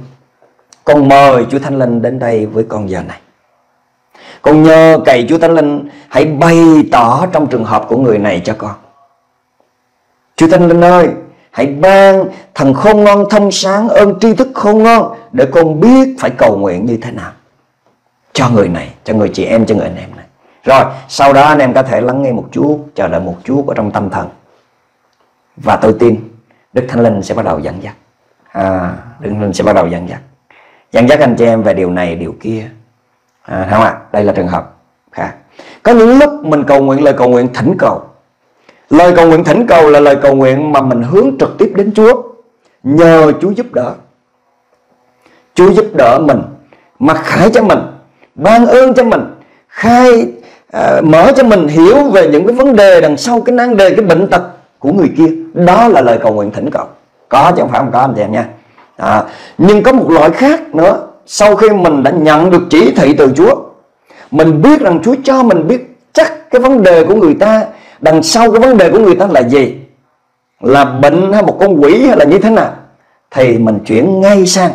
con mời Chúa Thánh Linh đến đây với con giờ này. Con nhờ cậy Chúa Thánh Linh hãy bày tỏ trong trường hợp của người này cho con. Chúa Thánh Linh ơi, hãy ban thần khôn ngoan thông sáng, ơn tri thức khôn ngoan để con biết phải cầu nguyện như thế nào cho người này, cho người chị em, cho người anh em này. Rồi sau đó anh em có thể lắng nghe một chút, chờ đợi một chút ở trong tâm thần, và tôi tin Đức Thánh Linh sẽ bắt đầu dẫn dắt. À, Đức Thánh Linh sẽ bắt đầu dẫn dắt dẫn dắt anh chị em về điều này điều kia. À, không ạ, à, đây là trường hợp khác. Có những lúc mình cầu nguyện lời cầu nguyện thỉnh cầu. Lời cầu nguyện thỉnh cầu là lời cầu nguyện mà mình hướng trực tiếp đến Chúa, nhờ Chúa giúp đỡ. Chúa giúp đỡ mình, mặc khải cho mình, ban ơn cho mình, khai à, mở cho mình hiểu về những cái vấn đề đằng sau cái nan đề, cái bệnh tật của người kia. Đó là lời cầu nguyện thỉnh cầu. Có chứ không phải không có anh chị em nha. À, nhưng có một loại khác nữa. Sau khi mình đã nhận được chỉ thị từ Chúa, mình biết rằng Chúa cho mình biết chắc cái vấn đề của người ta, đằng sau cái vấn đề của người ta là gì, là bệnh hay một con quỷ hay là như thế nào, thì mình chuyển ngay sang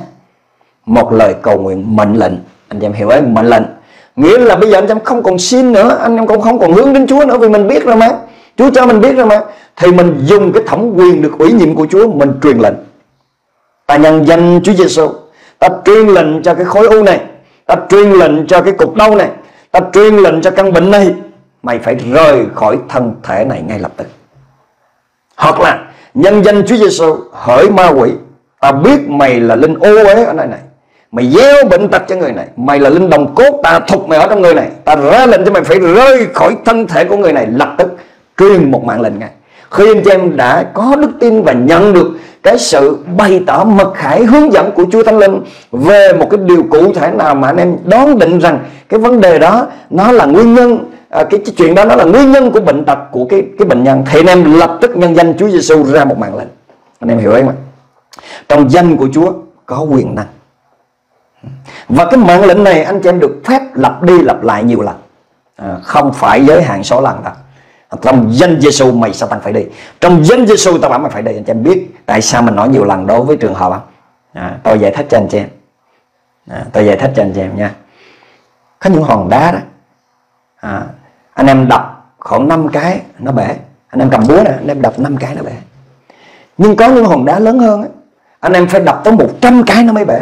một lời cầu nguyện mệnh lệnh. Anh em hiểu ấy, mệnh lệnh nghĩa là bây giờ anh em không còn xin nữa, anh em cũng không còn hướng đến Chúa nữa, vì mình biết rồi mà, Chúa cho mình biết rồi mà. Thì mình dùng cái thẩm quyền được ủy nhiệm của Chúa, mình truyền lệnh. Ta nhân danh Chúa Giêsu, ta truyền lệnh cho cái khối u này, ta truyền lệnh cho cái cục đau này, ta truyền lệnh cho căn bệnh này, mày phải rời khỏi thân thể này ngay lập tức. Hoặc là nhân danh Chúa Giêsu, hỡi ma quỷ, ta biết mày là linh ô uế ở nơi này, mày gieo bệnh tật cho người này, mày là linh đồng cốt tà thuật mày ở trong người này, ta ra lệnh cho mày phải rơi khỏi thân thể của người này lập tức. Truyền một mạng lệnh ngay. Khi anh em đã có đức tin và nhận được cái sự bày tỏ mật khải hướng dẫn của Chúa Thánh Linh về một cái điều cụ thể nào mà anh em đoán định rằng cái vấn đề đó nó là nguyên nhân, à, cái, cái chuyện đó nó là nguyên nhân của bệnh tật của cái cái bệnh nhân, thì anh em lập tức nhân danh Chúa Giêsu ra một mạng lệnh. Anh em hiểu không ạ? Trong danh của Chúa có quyền năng, và cái mạng lệnh này anh chị em được phép lặp đi lặp lại nhiều lần, à, không phải giới hạn số lần đâu. Trong danh Giêsu mày Sátan phải đi, trong danh Giêsu tao bảo mày phải đi. Anh chị em biết tại sao mình nói nhiều lần đối với trường hợp không? À, tôi giải thích cho anh chị em, à, tôi giải thích cho anh chị em nha. Có những hòn đá đó, à, anh em đập khoảng năm cái nó bể, anh em cầm búa nè, anh em đập năm cái nó bể. Nhưng có những hòn đá lớn hơn đó, anh em phải đập tới một trăm cái nó mới bể.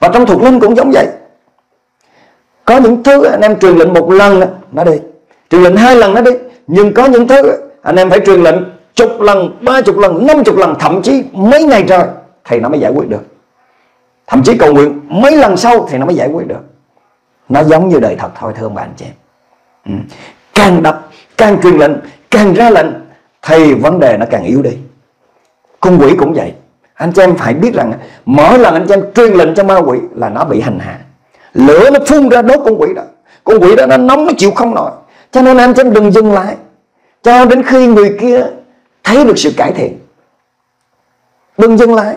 Và trong thuộc linh cũng giống vậy. Có những thứ anh em truyền lệnh một lần đó, nó đi, truyền lệnh hai lần nó đi. Nhưng có những thứ anh em phải truyền lệnh chục lần, ba chục lần, năm chục lần, thậm chí mấy ngày trời thì nó mới giải quyết được. Thậm chí cầu nguyện mấy lần sau thì nó mới giải quyết được. Nó giống như đời thật thôi thưa ông bà anh chị em. Ừ. Càng đập, càng truyền lệnh, càng ra lệnh thì vấn đề nó càng yếu đi. Con quỷ cũng vậy. Anh chị em phải biết rằng mỗi lần anh chị em truyền lệnh cho ma quỷ là nó bị hành hạ. Lửa nó phun ra đốt con quỷ đó, con quỷ đó nó nóng, nó chịu không nổi. Cho nên anh chị em đừng dừng lại cho đến khi người kia thấy được sự cải thiện. Đừng dừng lại.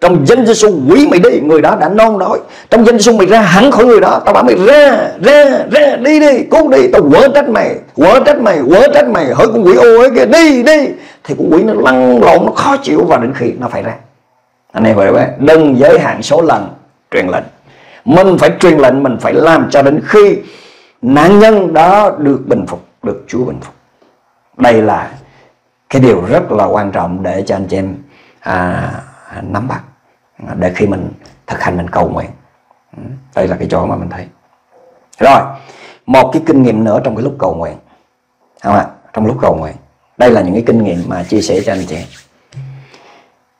Trong danh Giêsu quỷ mày đi, người đó đã non đói. Trong danh Giêsu mày ra hẳn khỏi người đó. Tao bảo mày ra, ra, ra, đi đi, cút đi. Tao quở trách mày, quở trách mày, quở trách mày. Hỡi con quỷ ô ấy kia, đi, đi. Thì con quỷ nó lăn lộn, nó khó chịu và đến khi nó phải ra. Anh em vậy, đừng giới hạn số lần truyền lệnh. Mình phải truyền lệnh, mình phải làm cho đến khi nạn nhân đó được bình phục, được Chúa bình phục. Đây là cái điều rất là quan trọng để cho anh chị em à, nắm bắt, để khi mình thực hành mình cầu nguyện. Đây là cái chỗ mà mình thấy. Rồi, một cái kinh nghiệm nữa trong cái lúc cầu nguyện, không ạ? Trong lúc cầu nguyện, đây là những cái kinh nghiệm mà chia sẻ cho anh chị.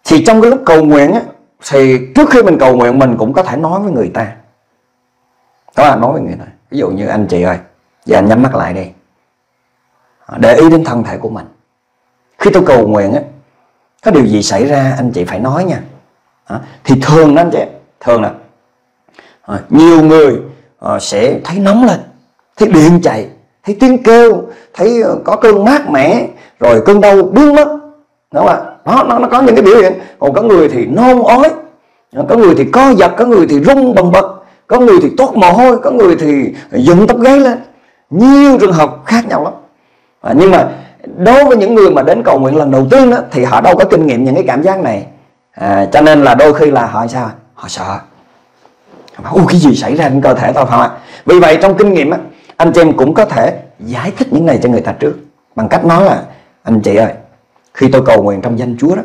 Thì trong cái lúc cầu nguyện á, thì trước khi mình cầu nguyện mình cũng có thể nói với người ta. Đó là nói với người ta. Ví dụ như anh chị ơi, giờ anh nhắm mắt lại đi, để ý đến thân thể của mình. Khi tôi cầu nguyện á, có điều gì xảy ra anh chị phải nói nha. À, thì thường đó anh chị, thường là à, nhiều người à, sẽ thấy nóng lên, thấy điện chạy, thấy tiếng kêu, thấy có cơn mát mẻ, rồi cơn đau biến mất, đúng không ạ? Nó, nó, nó có những cái biểu hiện. Còn có người thì nôn ói, có người thì co giật, có người thì rung bần bật, có người thì toát mồ hôi, có người thì dựng tóc gáy lên. Nhiều trường hợp khác nhau lắm. À, nhưng mà đối với những người mà đến cầu nguyện lần đầu tiên đó, thì họ đâu có kinh nghiệm những cái cảm giác này. À, cho nên là đôi khi là họ sao? Họ sợ. Ui, cái gì xảy ra trên cơ thể tao phải không ạ? Vì vậy trong kinh nghiệm á, anh chị em cũng có thể giải thích những này cho người ta trước, bằng cách nói là: anh chị ơi, khi tôi cầu nguyện trong danh Chúa đó,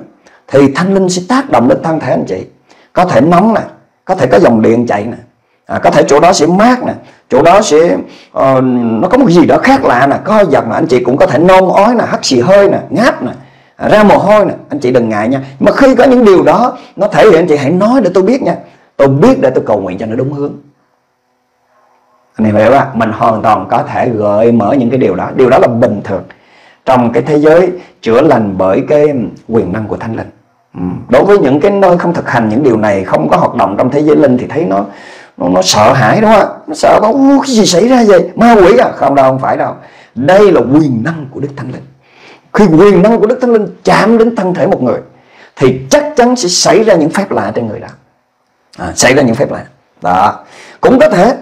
thì Thánh Linh sẽ tác động đến thân thể anh chị. Có thể nóng nè, có thể có dòng điện chạy nè, à, có thể chỗ đó sẽ mát nè, chỗ đó sẽ uh, nó có một gì đó khác lạ nè, co giật nè, anh chị cũng có thể nôn ói nè, hắt xì hơi nè, ngáp nè, à, ra mồ hôi nè. Anh chị đừng ngại nha. Mà khi có những điều đó nó thể hiện, anh chị hãy nói để tôi biết nha, tôi biết để tôi cầu nguyện cho nó đúng hướng. Anh em hiểu không? Mình hoàn toàn có thể gợi mở những cái điều đó. Điều đó là bình thường trong cái thế giới chữa lành bởi cái quyền năng của Thánh Linh. Ừ. Đối với những cái nơi không thực hành những điều này, không có hoạt động trong thế giới linh, thì thấy nó nó, nó sợ hãi, đúng không? Nó sợ có cái gì xảy ra vậy? Ma quỷ à? Không đâu, không phải đâu. Đây là quyền năng của Đức Thánh Linh. Khi quyền năng của Đức Thánh Linh chạm đến thân thể một người, thì chắc chắn sẽ xảy ra những phép lạ trên người đó. À, xảy ra những phép lạ đó. Cũng có thể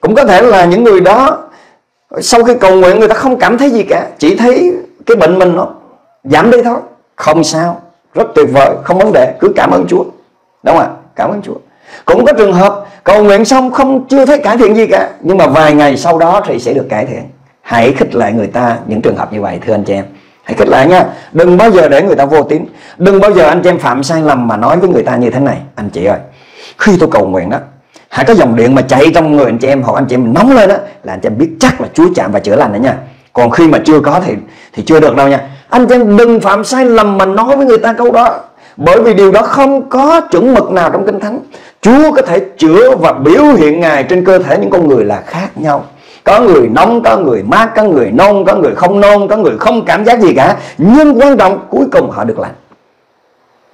Cũng có thể là những người đó sau khi cầu nguyện người ta không cảm thấy gì cả, chỉ thấy cái bệnh mình nó giảm đi thôi. Không sao, rất tuyệt vời, không vấn đề, cứ cảm ơn Chúa, đúng không ạ? Cảm ơn Chúa. Cũng có trường hợp cầu nguyện xong không chưa thấy cải thiện gì cả, nhưng mà vài ngày sau đó thì sẽ được cải thiện. Hãy khích lệ người ta những trường hợp như vậy, thưa anh chị em. Hãy khích lệ nha. Đừng bao giờ để người ta vô tín. Đừng bao giờ anh chị em phạm sai lầm mà nói với người ta như thế này: anh chị ơi, khi tôi cầu nguyện đó, hãy có dòng điện mà chạy trong người anh chị em, hoặc anh chị em nóng lên đó, là anh chị em biết chắc là Chúa chạm và chữa lành đó nha. Còn khi mà chưa có thì thì chưa được đâu nha. Anh chị em đừng phạm sai lầm mà nói với người ta câu đó, bởi vì điều đó không có chuẩn mực nào trong Kinh Thánh. Chúa có thể chữa và biểu hiện Ngài trên cơ thể những con người là khác nhau. Có người nóng, có người mát, có người nôn, có người không nôn, có người không cảm giác gì cả, nhưng quan trọng cuối cùng họ được lành.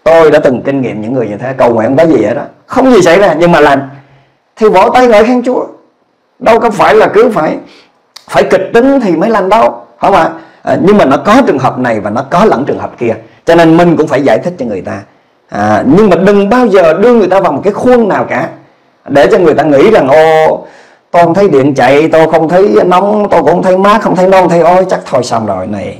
Tôi đã từng kinh nghiệm những người như thế, cầu nguyện không có gì hết đó, không gì xảy ra, nhưng mà lành. Thì vỗ tay ngợi khen Chúa. Đâu có phải là cứ phải Phải kịch tính thì mới lành đâu, không ạ? À, nhưng mà nó có trường hợp này và nó có lẫn trường hợp kia, cho nên mình cũng phải giải thích cho người ta. à, Nhưng mà đừng bao giờ đưa người ta vào một cái khuôn nào cả, để cho người ta nghĩ rằng: ô, tôi không thấy điện chạy, tôi không thấy nóng, tôi cũng không thấy mát, không thấy nôn, thấy ôi, chắc thôi xong rồi này,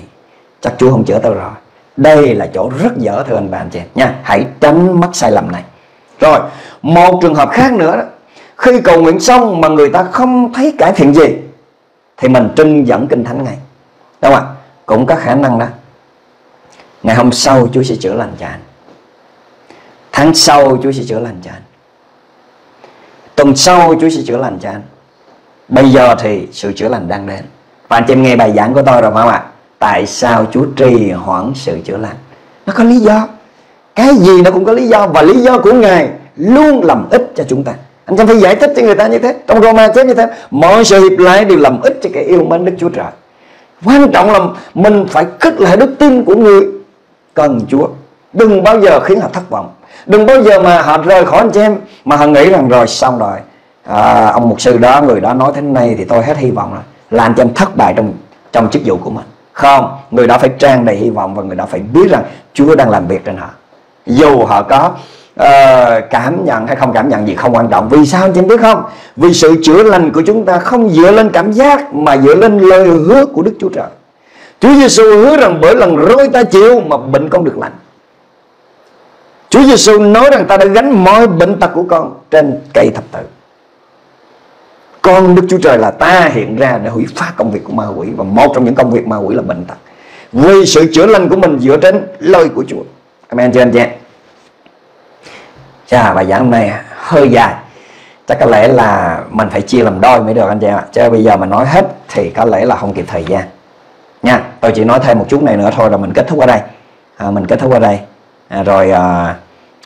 chắc Chúa không chữa tôi rồi. Đây là chỗ rất dở, thưa anh bạn chị nha. Hãy tránh mắc sai lầm này. Rồi, một trường hợp khác nữa đó, khi cầu nguyện xong mà người ta không thấy cải thiện gì, thì mình trinh dẫn Kinh Thánh ngay, đúng không ạ? Cũng có khả năng đó, ngày hôm sau Chúa sẽ chữa lành cho anh, tháng sau Chúa sẽ chữa lành cho anh, tuần sau Chúa sẽ chữa lành cho anh. Bây giờ thì sự chữa lành đang đến. Và anh chị em nghe bài giảng của tôi rồi phải không ạ? Tại sao Chúa trì hoãn sự chữa lành? Nó có lý do. Cái gì nó cũng có lý do, và lý do của Ngài luôn làm ích cho chúng ta. Anh chẳng phải giải thích cho người ta như thế. Trong Roma chép như thế: mọi sự hiệp lại đều làm ích cho kẻ yêu mến Đức Chúa Trời. Quan trọng là mình phải khích lệ đức tin của người cần Chúa. Đừng bao giờ khiến họ thất vọng. Đừng bao giờ mà họ rời khỏi anh chị em mà họ nghĩ rằng rồi xong rồi, à, ông mục sư đó, người đó nói thế này thì tôi hết hy vọng rồi, là anh chị em thất bại trong, trong chức vụ của mình. Không, người đó phải tràn đầy hy vọng, và người đó phải biết rằng Chúa đang làm việc trên họ. Dù họ có Ờ, cảm nhận hay không cảm nhận gì không quan trọng. Vì sao anh chị em biết không? Vì sự chữa lành của chúng ta không dựa lên cảm giác, mà dựa lên lời hứa của Đức Chúa Trời. Chúa Giêsu hứa rằng: bởi lần roi ta chịu mà bệnh con được lành. Chúa Giêsu nói rằng: ta đã gánh mọi bệnh tật của con trên cây thập tự. Con Đức Chúa Trời là ta hiện ra để hủy phá công việc của ma quỷ, và một trong những công việc ma quỷ là bệnh tật. Vì sự chữa lành của mình dựa trên lời của Chúa. Amen cho anh chị em. Chà, bài giảng hôm nay hơi dài, chắc có lẽ là mình phải chia làm đôi mới được anh chị ạ, chứ bây giờ mà nói hết thì có lẽ là không kịp thời gian nha. Tôi chỉ nói thêm một chút này nữa thôi là mình kết thúc ở đây. à, Mình kết thúc ở đây à, rồi à,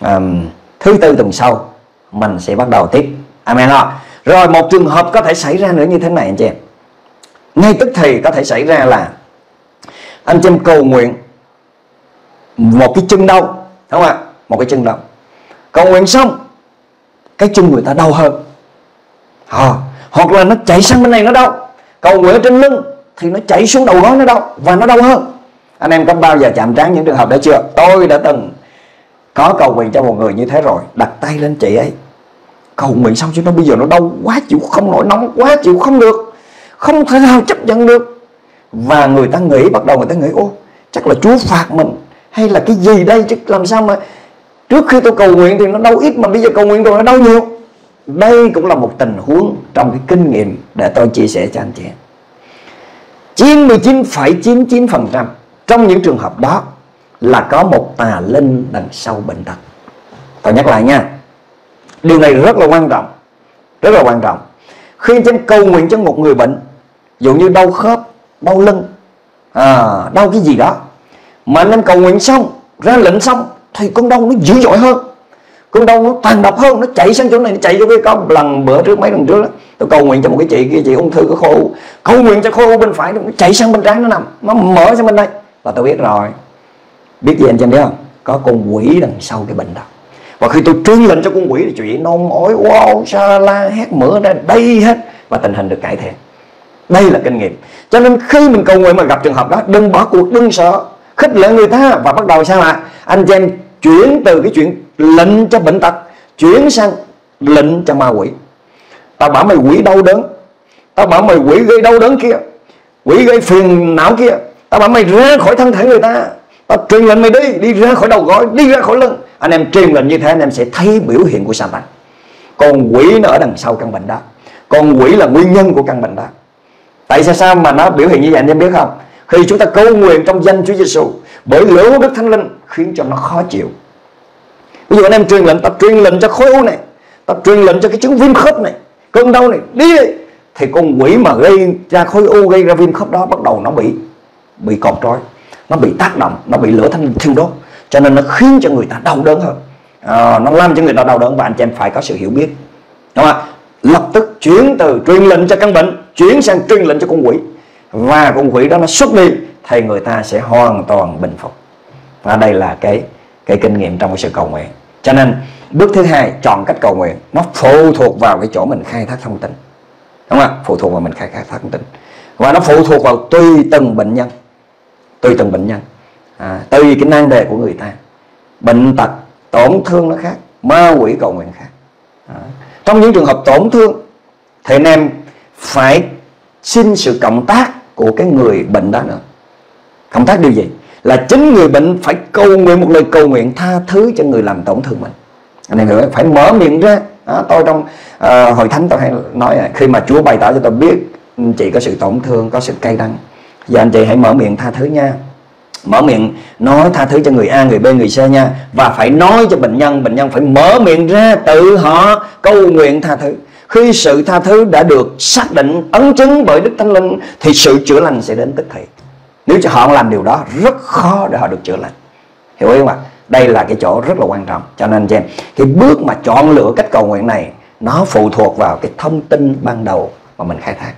à, thứ tư tuần sau mình sẽ bắt đầu tiếp. Amen đó. Rồi một trường hợp có thể xảy ra nữa như thế này anh chị em, ngay tức thì có thể xảy ra là anh chị em cầu nguyện một cái chân đau, đúng không ạ? Một cái chân đau, cầu nguyện xong cái chân người ta đau hơn, à, hoặc là nó chạy sang bên này nó đau, Còn quỷ trên lưng thì nó chảy xuống đầu gối nó đau, và nó đau hơn. Anh em có bao giờ chạm trán những trường hợp đó chưa? Tôi đã từng có cầu nguyện cho một người như thế rồi, đặt tay lên chị ấy cầu nguyện xong chứ nó bây giờ nó đau quá chịu không nổi, nóng quá chịu không được, không thể nào chấp nhận được. Và người ta nghĩ, bắt đầu người ta nghĩ ô chắc là Chúa phạt mình hay là cái gì đây chứ làm sao mà trước khi tôi cầu nguyện thì nó đau ít mà bây giờ cầu nguyện rồi nó đau nhiều. Đây cũng là một tình huống trong cái kinh nghiệm để tôi chia sẻ cho anh chị. Chín mươi chín phẩy chín mươi chín phần trăm trong những trường hợp đó là có một tà linh đằng sau bệnh tật. Tôi nhắc lại nha, điều này rất là quan trọng, rất là quan trọng. Khi em cầu nguyện cho một người bệnh, dụ như đau khớp, đau lưng, à, đau cái gì đó, mà anh em cầu nguyện xong, ra lệnh xong thì con đau nó dữ dội hơn, con đau nó tàn độc hơn, nó chạy sang chỗ này, nó chạy chỗ kia. Có một lần bữa trước, mấy lần trước đó, tôi cầu nguyện cho một cái chị kia, chị ung thư của khối u, cầu nguyện cho khối u bên phải nó chạy sang bên trái, nó nằm, nó mở sang bên đây, và tôi biết rồi. Biết gì anh chị biết không? Có con quỷ đằng sau cái bệnh đó. Và khi tôi trương lệnh cho con quỷ thì chuyện nôn ói, wow, xa la, hét mửa ra đây hết, và tình hình được cải thiện. Đây là kinh nghiệm. Cho nên khi mình cầu nguyện mà gặp trường hợp đó, đừng bỏ cuộc, đừng sợ, khích lệ người ta. Và bắt đầu sao ạ? Anh chị em chuyển từ cái chuyện lệnh cho bệnh tật, chuyển sang lệnh cho ma quỷ. Tao bảo mày quỷ đau đớn, tao bảo mày quỷ gây đau đớn kia, quỷ gây phiền não kia, tao bảo mày ra khỏi thân thể người ta, tao truyền lệnh mày đi, đi ra khỏi đầu gối, đi ra khỏi lưng. Anh em truyền lệnh như thế, anh em sẽ thấy biểu hiện của Sátan. Còn quỷ nó ở đằng sau căn bệnh đó, còn quỷ là nguyên nhân của căn bệnh đó. Tại sao sao mà nó biểu hiện như vậy anh em biết không? Khi chúng ta cầu nguyện trong danh Chúa Giêsu, bởi lửa của Đức Thánh Linh khiến cho nó khó chịu. Ví dụ anh em truyền lệnh, ta truyền lệnh cho khối u này, ta truyền lệnh cho cái chứng viêm khớp này, cơn đau này, đi đi, thì con quỷ mà gây ra khối u, gây ra viêm khớp đó, bắt đầu nó bị bị cột trói, nó bị tác động, nó bị lửa Thánh Linh thiêu đốt, cho nên nó khiến cho người ta đau đớn hơn, à, nó làm cho người ta đau đớn. Và anh chị em phải có sự hiểu biết, đúng không? Lập tức chuyển từ truyền lệnh cho căn bệnh, chuyển sang truyền lệnh cho con quỷ, và con quỷ đó nó xuất đi thì người ta sẽ hoàn toàn bình phục. Và đây là cái cái kinh nghiệm trong cái sự cầu nguyện. Cho nên bước thứ hai, chọn cách cầu nguyện, nó phụ thuộc vào cái chỗ mình khai thác thông tin, đúng không? Phụ thuộc vào mình khai thác thông tin, và nó phụ thuộc vào tùy từng bệnh nhân, tùy từng bệnh nhân, à, tùy cái nan đề của người ta, bệnh tật, tổn thương nó khác, ma quỷ cầu nguyện khác. À, trong những trường hợp tổn thương thì anh em phải xin sự cộng tác của cái người bệnh đó nữa. Cộng tác điều gì? Là chính người bệnh phải cầu nguyện một lời cầu nguyện tha thứ cho người làm tổn thương mình. Anh em hiểu không? Phải mở miệng ra. À, tôi trong à, hội thánh tôi hay nói à, khi mà Chúa bày tỏ cho tôi biết chị có sự tổn thương, có sự cay đắng, giờ anh chị hãy mở miệng tha thứ nha, mở miệng nói tha thứ cho người A, người B, người C nha. Và phải nói cho bệnh nhân, bệnh nhân phải mở miệng ra, tự họ cầu nguyện tha thứ. Khi sự tha thứ đã được xác định, ấn chứng bởi Đức Thánh Linh thì sự chữa lành sẽ đến tức thì. Nếu cho họ làm điều đó, rất khó để họ được chữa lành. Hiểu không ạ? Đây là cái chỗ rất là quan trọng. Cho nên chị em, cái bước mà chọn lựa cách cầu nguyện này nó phụ thuộc vào cái thông tin ban đầu mà mình khai thác.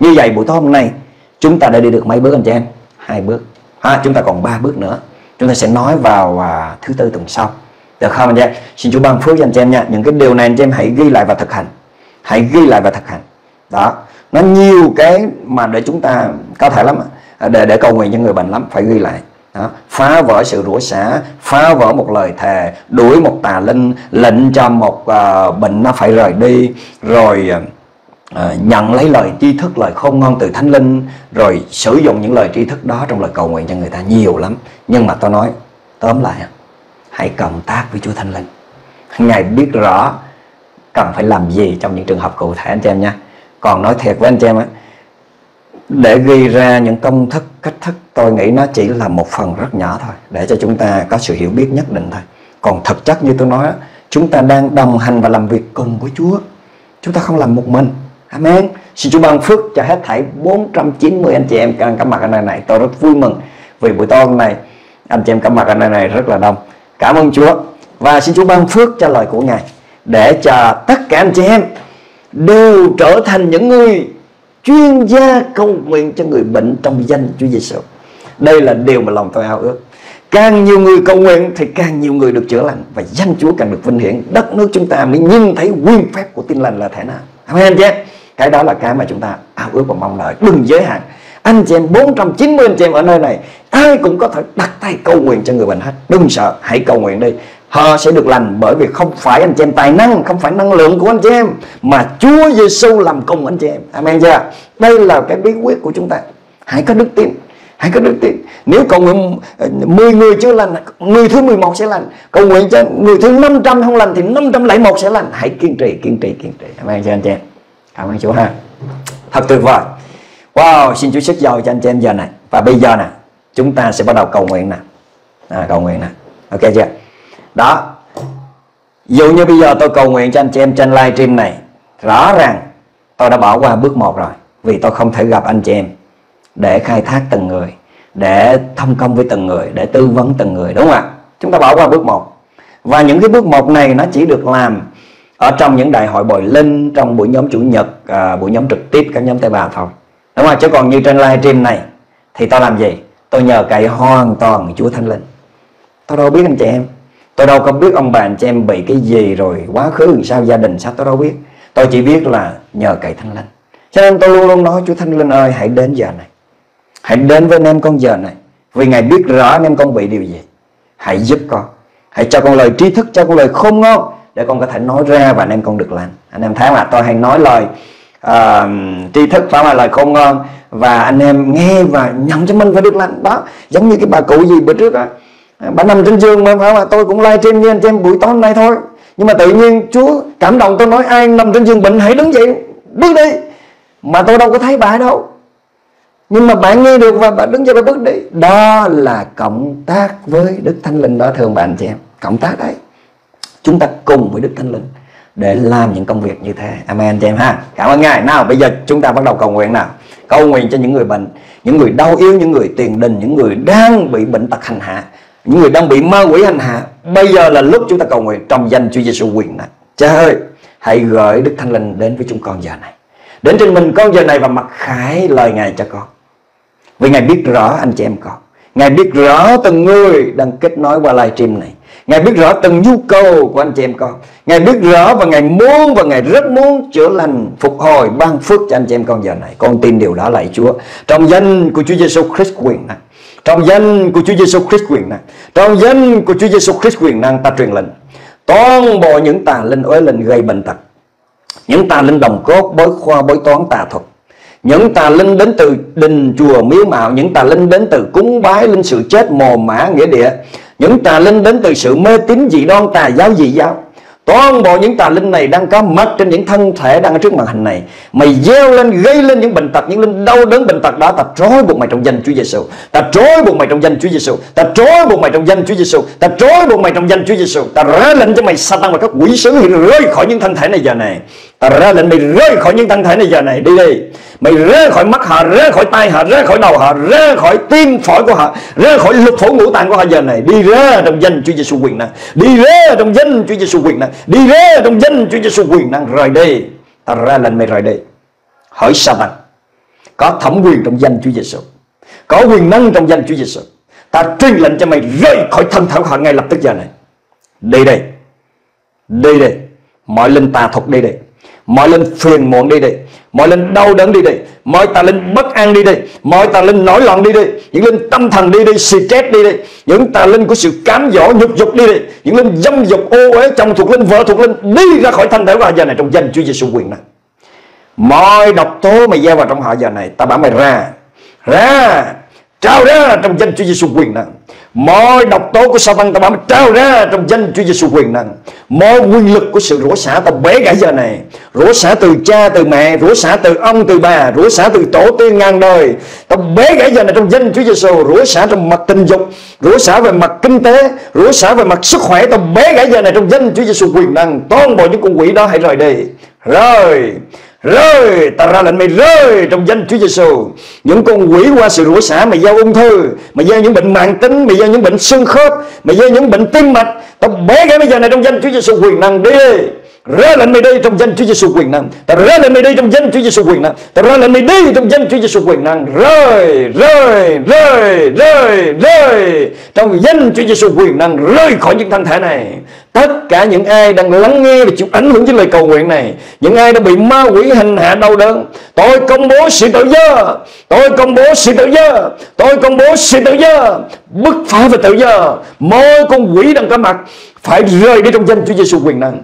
Như vậy buổi tối hôm nay chúng ta đã đi được mấy bước anh chị em? Hai bước. À, chúng ta còn ba bước nữa. Chúng ta sẽ nói vào à, thứ tư tuần sau, được không anh chị em? Xin Chúa ban phước cho anh chị em nha. Những cái điều này anh chị em hãy ghi lại và thực hành. Hãy ghi lại và thực hành. Đó, nó nhiều cái mà để chúng ta có thể lắm, để để cầu nguyện cho người bệnh lắm, phải ghi lại. Đó, phá vỡ sự rủa xả, phá vỡ một lời thề, đuổi một tà linh, lệnh cho một uh, bệnh nó phải rời đi, rồi uh, nhận lấy lời tri thức, lời khôn ngon từ Thánh Linh, rồi sử dụng những lời tri thức đó trong lời cầu nguyện cho người ta, nhiều lắm. Nhưng mà tôi nói tóm lại, hãy cộng tác với Chúa Thánh Linh. Ngài biết rõ cần phải làm gì trong những trường hợp cụ thể anh chị em nha. Còn nói thiệt với anh chị em á, để ghi ra những công thức, cách thức, tôi nghĩ nó chỉ là một phần rất nhỏ thôi, để cho chúng ta có sự hiểu biết nhất định thôi. Còn thực chất như tôi nói, chúng ta đang đồng hành và làm việc cùng với Chúa, chúng ta không làm một mình. Amen. Xin Chúa ban phước cho hết thảy bốn trăm chín mươi anh chị em đang có mặt ở nơi này. Tôi rất vui mừng vì buổi tối hôm nay anh chị em có mặt ở nơi này rất là đông. Cảm ơn Chúa. Và xin Chúa ban phước cho lời của Ngài, để cho tất cả anh chị em đều trở thành những người chuyên gia cầu nguyện cho người bệnh trong danh Chúa Giêsu. Đây là điều mà lòng tôi ao ước. Càng nhiều người cầu nguyện thì càng nhiều người được chữa lành, và danh Chúa càng được vinh hiển. Đất nước chúng ta mới nhìn thấy quyền phép của tin lành là thế nào. Amen. Cái đó là cái mà chúng ta ao ước và mong đợi. Đừng giới hạn. Anh chị em, bốn trăm chín mươi anh chị em ở nơi này, ai cũng có thể đặt tay cầu nguyện cho người bệnh hết. Đừng sợ, hãy cầu nguyện đi. Họ sẽ được lành, bởi vì không phải anh chị em tài năng, không phải năng lượng của anh chị em, mà Chúa Giêsu làm cùng anh chị em. Amen chưa? Đây là cái bí quyết của chúng ta. Hãy có đức tin. Hãy có đức tin. Nếu cầu nguyện mười người chưa lành, người thứ mười một sẽ lành. Cầu nguyện cho người thứ năm trăm không lành thì năm trăm lẻ một sẽ lành. Hãy kiên trì, kiên trì, kiên trì. Amen chưa anh chị em? Cảm ơn Chúa ha. Thật tuyệt vời. Wow, xin Chúa sức giàu cho anh chị em giờ này. Và bây giờ nè, chúng ta sẽ bắt đầu cầu nguyện nè. À, cầu nguyện nè. Ok chưa? Đó. Dụ như bây giờ tôi cầu nguyện cho anh chị em trên live stream này, rõ ràng tôi đã bỏ qua bước một rồi, vì tôi không thể gặp anh chị em để khai thác từng người, để thông công với từng người, để tư vấn từng người, đúng không ạ? Chúng ta bỏ qua bước một. Và những cái bước một này nó chỉ được làm ở trong những đại hội bồi linh, trong buổi nhóm chủ nhật, à, buổi nhóm trực tiếp các nhóm tế bào thôi, đúng không? Chứ còn như trên live stream này thì tôi làm gì? Tôi nhờ cậy hoàn toàn Chúa Thánh Linh. Tôi đâu biết anh chị em, tôi đâu có biết ông bà anh chị em bị cái gì rồi, quá khứ làm sao, gia đình sao, tôi đâu biết. Tôi chỉ biết là nhờ cậy Thánh Linh. Cho nên tôi luôn luôn nói, Chúa Thánh Linh ơi, hãy đến giờ này, hãy đến với anh em con giờ này, vì Ngài biết rõ anh em con bị điều gì. Hãy giúp con, hãy cho con lời trí thức, cho con lời khôn ngoan để con có thể nói ra và anh em con được lành. Anh em thấy mà, tôi hay nói lời uh, tri thức, phải là lời khôn ngoan, và anh em nghe và nhận cho mình phải được lành. Đó, giống như cái bà cụ gì bữa trước á, bà nằm trên giường mà, phải là tôi cũng live stream như anh chị em buổi tối hôm nay thôi. Nhưng mà tự nhiên Chúa cảm động tôi nói, ai nằm trên giường bệnh hãy đứng dậy, bước đi. Mà tôi đâu có thấy bà đâu, nhưng mà bạn nghe được và bạn đứng dậy, bà bước đi. Đó là cộng tác với Đức Thánh Linh đó, thương bạn chị em. Cộng tác đấy, chúng ta cùng với Đức Thánh Linh để làm những công việc như thế. Amen anh chị em ha. Cảm ơn Ngài. Nào bây giờ chúng ta bắt đầu cầu nguyện nào. Cầu nguyện cho những người bệnh, những người đau yếu, những người tiền đình, những người đang bị bệnh tật hành hạ, những người đang bị ma quỷ hành hạ. Bây giờ là lúc chúng ta cầu nguyện trong danh Chúa Giêsu quyền năng. Cha ơi, hãy gửi Đức Thánh Linh đến với chúng con giờ này, đến trên mình con giờ này, và mặc khải lời Ngài cho con. Vì Ngài biết rõ anh chị em con, Ngài biết rõ từng người đang kết nối qua live stream này, Ngài biết rõ từng nhu cầu của anh chị em con, Ngài biết rõ và Ngài muốn, và Ngài rất muốn chữa lành, phục hồi, ban phước cho anh chị em con giờ này. Con tin điều đó lạy Chúa, trong danh của Chúa Giêsu Christ quyền năng, trong danh của Chúa Giêsu Christ quyền năng, trong danh của Chúa Giêsu Christ quyền năng, ta truyền lệnh toàn bộ những tà linh uế linh gây bệnh tật, những tà linh đồng cốt, bói khoa, bói toán, tà thuật, những tà linh đến từ đình chùa miếu mạo, những tà linh đến từ cúng bái linh sự chết, mồ mả, nghĩa địa, những tà linh đến từ sự mê tín dị đoan, tà giáo dị giáo. Toàn bộ những tà linh này đang có mặt trên những thân thể đang ở trước màn hình này. Mày gieo lên, gây lên những bệnh tật, những linh đau đớn bệnh tật đó, ta trói buộc mày trong danh Chúa Giêsu. Ta trói buộc mày trong danh Chúa Giêsu. Ta trói buộc mày trong danh Chúa Giêsu. Ta trói buộc mày trong danh Chúa Giêsu. Ta ra lệnh cho mày Sátan và các quỷ sứ hãy rơi khỏi những thân thể này giờ này. Ta ra lệnh mày rơi khỏi những thân thể này giờ này, đi đi. Mày rơi khỏi mắt họ, rơi khỏi tai họ, rơi khỏi đầu họ, rơi khỏi tim phổi của họ, rơi khỏi lục phủ ngũ tạng của họ giờ này, đi ra trong danh Chúa Giêsu quyền năng. Đi ra trong danh Chúa Giêsu quyền năng. Đi ra trong danh Chúa Giêsu quyền năng, rời đi. Ta ra lệnh mày rời đi. Hỡi Sátan, có thẩm quyền trong danh Chúa Giêsu, có quyền năng trong danh Chúa Giêsu, ta truyền lệnh cho mày rơi khỏi thân thể họ ngay lập tức giờ này. Đi đi. Đi đi. Mọi linh tà thuật đi đi. Mọi linh phiền muộn đi đi. Mọi linh đau đớn đi đi. Mọi tà linh bất an đi đi. Mọi tà linh nổi loạn đi đi. Những linh tâm thần đi đi, stress đi đi. Những tà linh của sự cám dỗ, nhục dục đi đi. Những linh dâm dục, ô uế, chồng thuộc linh, vợ thuộc linh, đi ra khỏi thân thể của họ giờ này trong danh Chúa Giêsu quyền năng. Mọi độc tố mày gieo vào trong họ giờ này, ta bảo mày ra, ra, trao ra trong danh Chúa Giêsu quyền năng. Mọi độc tố của Sátan ta bảo mày trao ra trong danh Chúa Giêsu quyền năng. Mọi quyền lực của sự rủa xả ta bế cả giờ này. Rủa xả từ cha, từ mẹ, rủa xả từ ông, từ bà, rủa xả từ tổ tiên ngàn đời, ta bế cả giờ này trong danh Chúa Giêsu. Rủa xả trong mặt tình dục, rủa xả về mặt kinh tế, rủa xả về mặt sức khỏe, ta bế cả giờ này trong danh Chúa Giêsu quyền năng. Toàn bộ những con quỷ đó hãy rời đi. Rồi rơi, ta ra lệnh mày rơi trong danh Chúa Giêsu. Những con quỷ qua sự rủa xả, mày gieo ung thư, mày gieo những bệnh mạng tính, mày gieo những bệnh xương khớp, mày gieo những bệnh tim mạch, ta bế cái bây giờ này trong danh Chúa Giêsu quyền năng, đi. Ra lệnh mày đi trong danh Chúa Giêsu quyền năng. Ta ra lệnh mày đi trong danh Chúa Giêsu quyền năng. Ta ra lệnh mày đi trong danh Chúa Giêsu quyền năng. Rơi, rơi, rơi, rơi, rơi trong danh Chúa Giêsu quyền năng, rơi khỏi những thân thể này. Tất cả những ai đang lắng nghe và chịu ảnh hưởng với lời cầu nguyện này, những ai đã bị ma quỷ hành hạ đau đớn, tôi công bố sự tự do, tôi công bố sự tự do, tôi công bố sự tự do, bứt phá về tự do. Mọi con quỷ đang có mặt phải rời đi trong danh Chúa Giêsu quyền năng.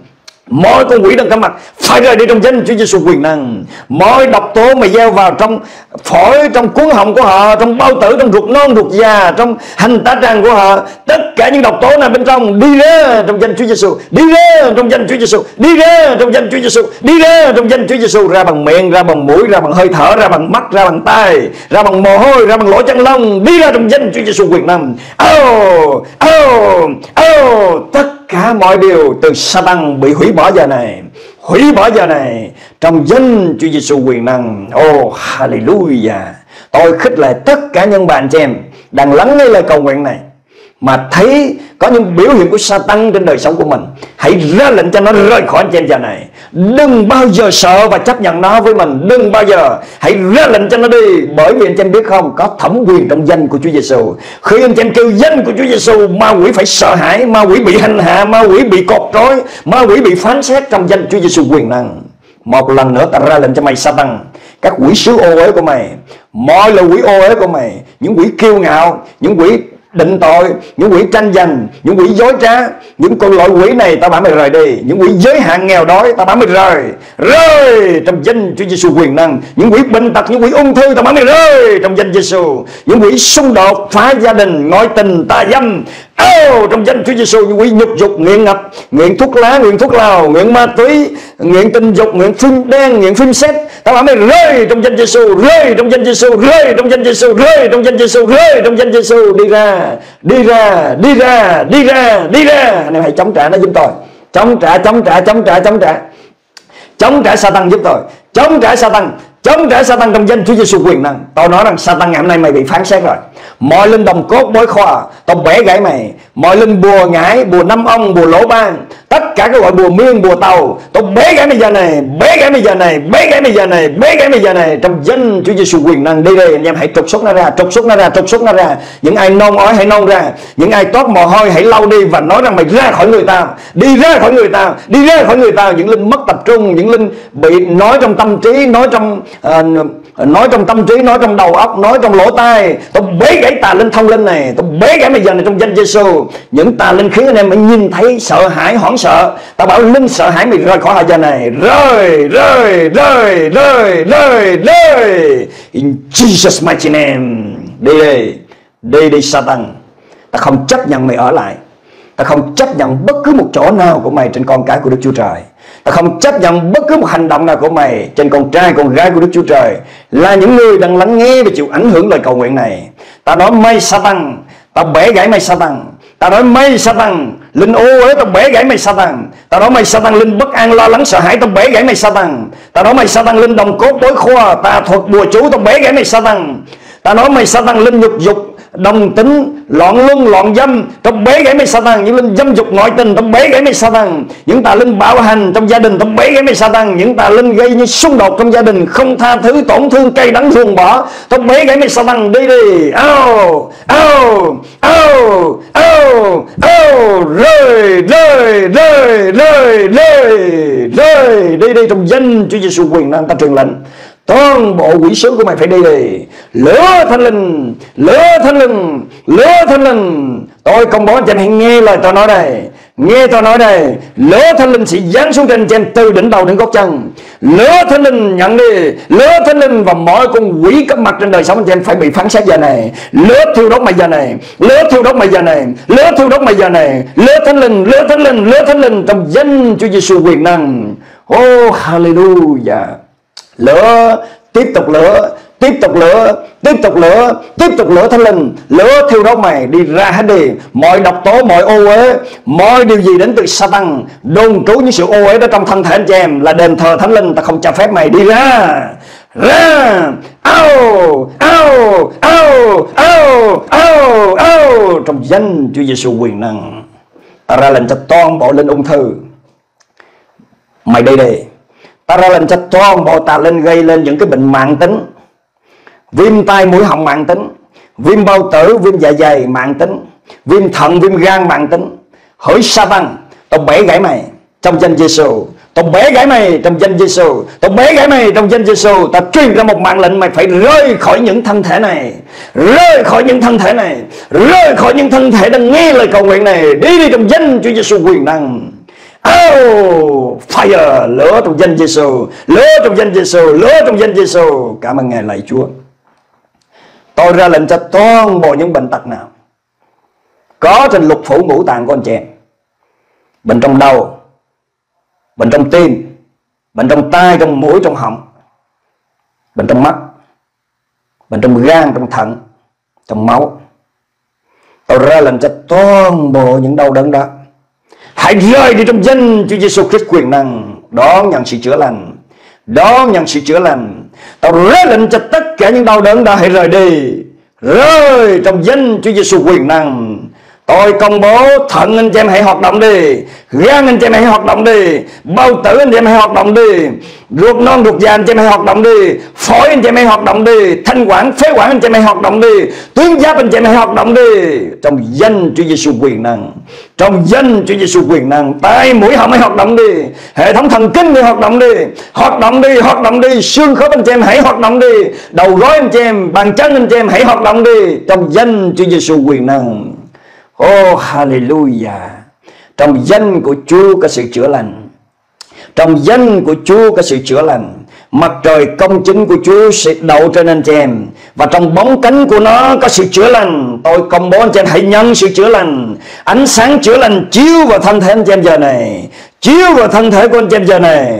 Mọi con quỷ đang có mặt phải rời đi trong danh Chúa Giêsu quyền năng. Mọi độc tố mà gieo vào trong phổi, trong cuống họng của họ, trong bao tử, trong ruột non, ruột già, trong hành tá tràng của họ, tất cả những độc tố này bên trong đi ra trong danh Chúa Giêsu, đi ra trong danh Chúa Giêsu, đi ra trong danh Chúa Giêsu, đi ra trong danh Chúa Giêsu, ra bằng miệng, ra bằng mũi, ra bằng hơi thở, ra bằng mắt, ra bằng tai, ra bằng mồ hôi, ra bằng lỗ chân lông, đi ra trong danh Chúa Giêsu quyền năng. Oh, oh, oh, tất cả mọi điều từ Sátan bị hủy bỏ giờ này, hủy bỏ giờ này trong danh Chúa Giêsu quyền năng. Oh, hallelujah. Tôi khích lệ tất cả những bạn chị em đang lắng nghe lời cầu nguyện này mà thấy có những biểu hiện của Sátan trên đời sống của mình, hãy ra lệnh cho nó rời khỏi anh chị em giờ này. Đừng bao giờ sợ và chấp nhận nó với mình. Đừng bao giờ. Hãy ra lệnh cho nó đi. Bởi vì anh chị em biết không, có thẩm quyền trong danh của Chúa Giêsu. Khi anh chị em kêu danh của Chúa Giêsu, ma quỷ phải sợ hãi, ma quỷ bị hành hạ, ma quỷ bị cột trói, ma quỷ bị phán xét trong danh Chúa Giêsu quyền năng. Một lần nữa ta ra lệnh cho mày Sátan, các quỷ sứ ô uế của mày, mọi loại quỷ ô uế của mày, những quỷ kiêu ngạo, những quỷ định tội, những quỷ tranh giành, những quỷ dối trá, những con loại quỷ này ta bảo mày rời đi. Những quỷ giới hạn nghèo đói ta bảo mày rời, rơi trong danh Chúa Giêsu quyền năng. Những quỷ bệnh tật, những quỷ ung thư ta bảo mày rơi trong danh Giêsu. Những quỷ xung đột phá gia đình, ngoại tình, tà dâm, oh, trong danh Chúa Giêsu. Những quỷ nhục dục, nghiện ngập, nghiện thuốc lá, nghiện thuốc lào, nghiện ma túy, nghiện tình dục, nghiện phim đen, nghiện phim xét, ta bảo mày rơi trong danh Giêsu, rơi trong danh Giêsu, rơi trong danh Giêsu, rơi trong danh Giêsu, rơi trong danh Giêsu, đi ra, đi ra, đi ra, đi ra, đi ra. Anh em hãy chống trả nó giúp tôi. Chống trả, chống trả, chống trả, chống trả. Chống trả Sátan giúp tôi. Chống trả Sátan, chống trả Sátan trong danh Chúa Giêsu quyền năng. Tôi nói rằng Sátan ngày hôm nay mày bị phán xét rồi. Mọi linh đồng cốt bối khoa, tao bẻ gãy mày. Mọi linh bùa ngải, bùa năm ông, bùa lỗ ban, tất cả các loại bùa miên, bùa tàu, tao bẻ gãy mày giờ này, bẻ gãy mày giờ này, bẻ gãy mày giờ này, bẻ gãy mày giờ này trong danh Chúa Giêsu quyền năng. Đi đây anh em, hãy trục xuất nó ra, trục xuất nó ra, trục xuất nó ra. Những ai nôn ói hãy nôn ra, những ai toát mồ hôi hãy lau đi và nói rằng mày ra khỏi người tao, đi ra khỏi người tao, đi ra khỏi người tao. Những linh mất tập trung, những linh bị nói trong tâm trí, nói trong uh, nói trong tâm trí, nói trong đầu óc, nói trong lỗ tai, tao bẻ gãy tà linh thông linh này, tao bẻ gãy mày giờ này trong danh Giêsu. Những tà linh khiến anh em phải nhìn thấy sợ hãi, hoảng sợ, ta bảo linh sợ hãi mày rời khỏi họ giờ này, rơi, rơi, rơi, rơi, rơi, rơi in Jesus mighty name. Đi đi, đi đi Sátan, ta không chấp nhận mày ở lại, ta không chấp nhận bất cứ một chỗ nào của mày trên con cái của Đức Chúa Trời. Ta không chấp nhận bất cứ một hành động nào của mày trên con trai, con gái của Đức Chúa Trời. Là những người đang lắng nghe và chịu ảnh hưởng lời cầu nguyện này, ta nói mày Sátan, ta bẻ gãy mày Sátan. Ta nói mày Sátan, linh ô uế, tao bẻ gãy mày Sátan. Ta nói mày Sátan, linh bất an, lo lắng, sợ hãi, tao bẻ gãy mày Sátan. Ta nói mày Sátan, linh đồng cốt bối khoa, tà thuật, bùa chú, tao bẻ gãy mày Sátan. Ta nói mày Sátan, linh nhục dục, đồng tính, loạn luân, loạn dâm, tao bẻ gãy mày Sátan. Những linh dâm dục, ngoại tình, tao bẻ gãy mày Sátan. Những tà linh bạo hành trong gia đình, tao bẻ gãy mày Sátan. Những tà linh gây như xung đột trong gia đình, không tha thứ, tổn thương, cay đắng, ruồng bỏ, tao bẻ gãy mày Sátan. Đi đi, oh, oh, oh, oh, oh, rơi, rơi, rơi, rơi, rơi, rơi, đi đi trong danh Chúa Giêsu quyền năng. Ta truyền lệnh toàn bộ quỷ sứ của mày phải đi đi. Lửa Thánh Linh, lửa Thánh Linh, lửa Thánh Linh. Tôi công bố anh chị em hãy nghe lời tôi nói đây, nghe tôi nói đây. Lửa Thánh Linh sẽ giáng xuống trên anh chị em từ đỉnh đầu đến gót chân. Lửa Thánh Linh nhận đi, lửa Thánh Linh. Và mọi con quỷ cấp mặt trên đời sống anh chị em phải bị phán xét giờ này. Lửa thiêu đốt mày giờ này, lửa thiêu đốt mày giờ này, lửa thiêu đốt mày giờ này. Lửa Thánh Linh, lửa Thánh Linh, lửa Thánh Linh trong danh Chúa Giêsu quyền năng. Oh hallelujah. Lửa, tiếp tục lửa, tiếp tục lửa, tiếp tục lửa, tiếp tục lửa Thánh Linh. Lửa thiêu đốt mày, đi ra hết đi. Mọi độc tố, mọi ô uế, mọi điều gì đến từ Sátan, đồn trú những sự ô uế đó trong thân thể anh chị em là đền thờ Thánh Linh, ta không cho phép mày đi ra. Ra, ao, ao, ao, ao, ao, ao trong danh Chúa Giêsu quyền năng. Ta ra lệnh cho toàn bộ linh ung thư, mày đi đi. Ta ra lệnh cho toàn bộ tà linh gây lên những cái bệnh mạng tính, viêm tai mũi họng mạng tính, viêm bao tử, viêm dạ dày mạng tính, viêm thận, viêm gan mạng tính. Hỡi Sátan, ta Tôi bẻ gãy mày trong danh Giêsu. Tôi bẻ gãy mày trong danh Giêsu. Tôi bẻ gãy mày trong danh Giêsu. Ta truyền ra một mạng lệnh, mày phải rơi khỏi những thân thể này, rơi khỏi những thân thể này, rơi khỏi những thân thể đang nghe lời cầu nguyện này. Đi đi trong danh Chúa Giêsu quyền năng. Oh, fire, lửa trong danh Giêsu, lửa trong danh Giêsu, lửa trong danh Giêsu. Cảm ơn Ngài lạy Chúa. Tôi ra lệnh cho toàn bộ những bệnh tật nào có trên lục phủ ngũ tạng của anh chị em, bệnh trong đầu, bệnh trong tim, bệnh trong tai, trong mũi, trong họng, bệnh trong mắt, bệnh trong gan, trong thận, trong máu. Tôi ra lệnh cho toàn bộ những đau đớn đó hãy rời đi trong danh Chúa Giêsu Christ quyền năng. Đón nhận sự chữa lành, đón nhận sự chữa lành. Tôi ra lệnh cho tất cả những đau đớn đó hãy rời đi, rơi trong danh Chúa Giêsu quyền năng. Tôi công bố thận anh chị em hãy hoạt động đi, gan anh chị em hãy hoạt động đi, bao tử anh chị em hãy hoạt động đi, ruột non ruột già anh chị em hãy hoạt động đi, phổi anh chị em hãy hoạt động đi, thanh quản phế quản anh chị em hãy hoạt động đi, tuyến giáp anh chị em hãy hoạt động đi trong danh Chúa Giêsu quyền năng, trong danh Chúa Giêsu quyền năng. Tai mũi họng hãy hoạt động đi, hệ thống thần kinh hãy hoạt động đi, hoạt động đi, hoạt động đi, xương khớp anh chị em hãy hoạt động đi, đầu gối anh chị em, bàn chân anh chị em hãy hoạt động đi trong danh Chúa Giêsu quyền năng. Oh hallelujah. Trong danh của Chúa có sự chữa lành, trong danh của Chúa có sự chữa lành. Mặt trời công chính của Chúa sẽ đậu trên anh chị em, và trong bóng cánh của nó có sự chữa lành. Tôi công bố anh chị em hãy nhận sự chữa lành. Ánh sáng chữa lành chiếu vào thân thể anh chị em giờ này, chiếu vào thân thể của anh chị em giờ này.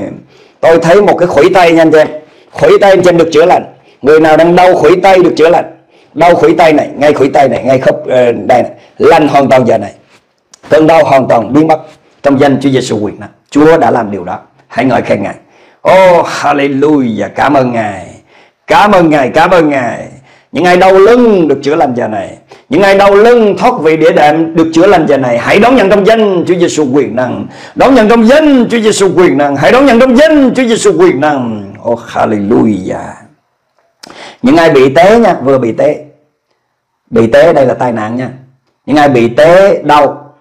Tôi thấy một cái khuỷu tay nha anh chị em. Khuỷu tay anh chị em được chữa lành. Người nào đang đau khuỷu tay được chữa lành. Đau khuỷu tay này, ngay khuỷu tay này, ngay khớp đây này, lành hoàn toàn giờ này. Cơn đau hoàn toàn biến mất trong danh Chúa Giêsu quyền năng. Chúa đã làm điều đó. Hãy ngợi khen Ngài. Oh hallelujah, cảm ơn Ngài. Cảm ơn Ngài, cảm ơn Ngài. Những ai đau lưng được chữa lành giờ này. Những ai đau lưng thoát vị địa đệm được chữa lành giờ này. Hãy đón nhận trong danh Chúa Giêsu quyền năng. Đón nhận trong danh Chúa Giêsu quyền năng. Hãy đón nhận trong danh Chúa Giêsu quyền năng. Oh hallelujah. Những ai bị té nha, vừa bị té. Bị té đây là tai nạn nha. Những ai bị té đau,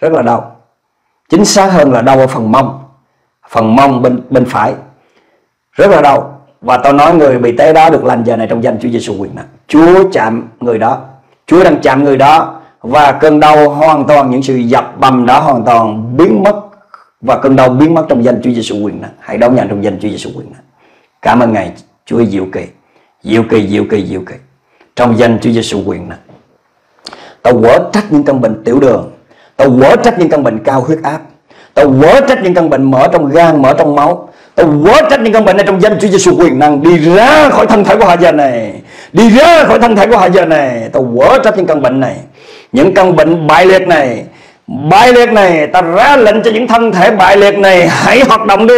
rất là đau. Chính xác hơn là đau ở phần mông. Phần mông bên bên phải. Rất là đau. Và tôi nói người bị té đó được lành giờ này trong danh Chúa Giêsu quyền năng. Chúa chạm người đó. Chúa đang chạm người đó. Và cơn đau hoàn toàn, những sự dập bầm đó hoàn toàn biến mất. Và cơn đau biến mất trong danh Chúa Giêsu quyền năng. Hãy đón nhận trong danh Chúa Giêsu quyền năng. Cảm ơn Ngài. Chúa diệu kỳ. Diệu kỳ, diệu kỳ, diệu kỳ. Trong danh Chúa Giêsu quyền năng. Tôi quở trách những căn bệnh tiểu đường. Tôi quở trách những căn bệnh cao huyết áp. Tôi quở trách những căn bệnh mỡ trong gan, mỡ trong máu. Tôi quở trách những căn bệnh này trong danh Chúa Giêsu quyền năng. Đi ra khỏi thân thể của họ giờ này. Đi ra khỏi thân thể của họ giờ này. Tôi quở trách những căn bệnh này. Những căn bệnh bại liệt này. Bại liệt này, ta ra lệnh cho những thân thể bại liệt này hãy hoạt động đi.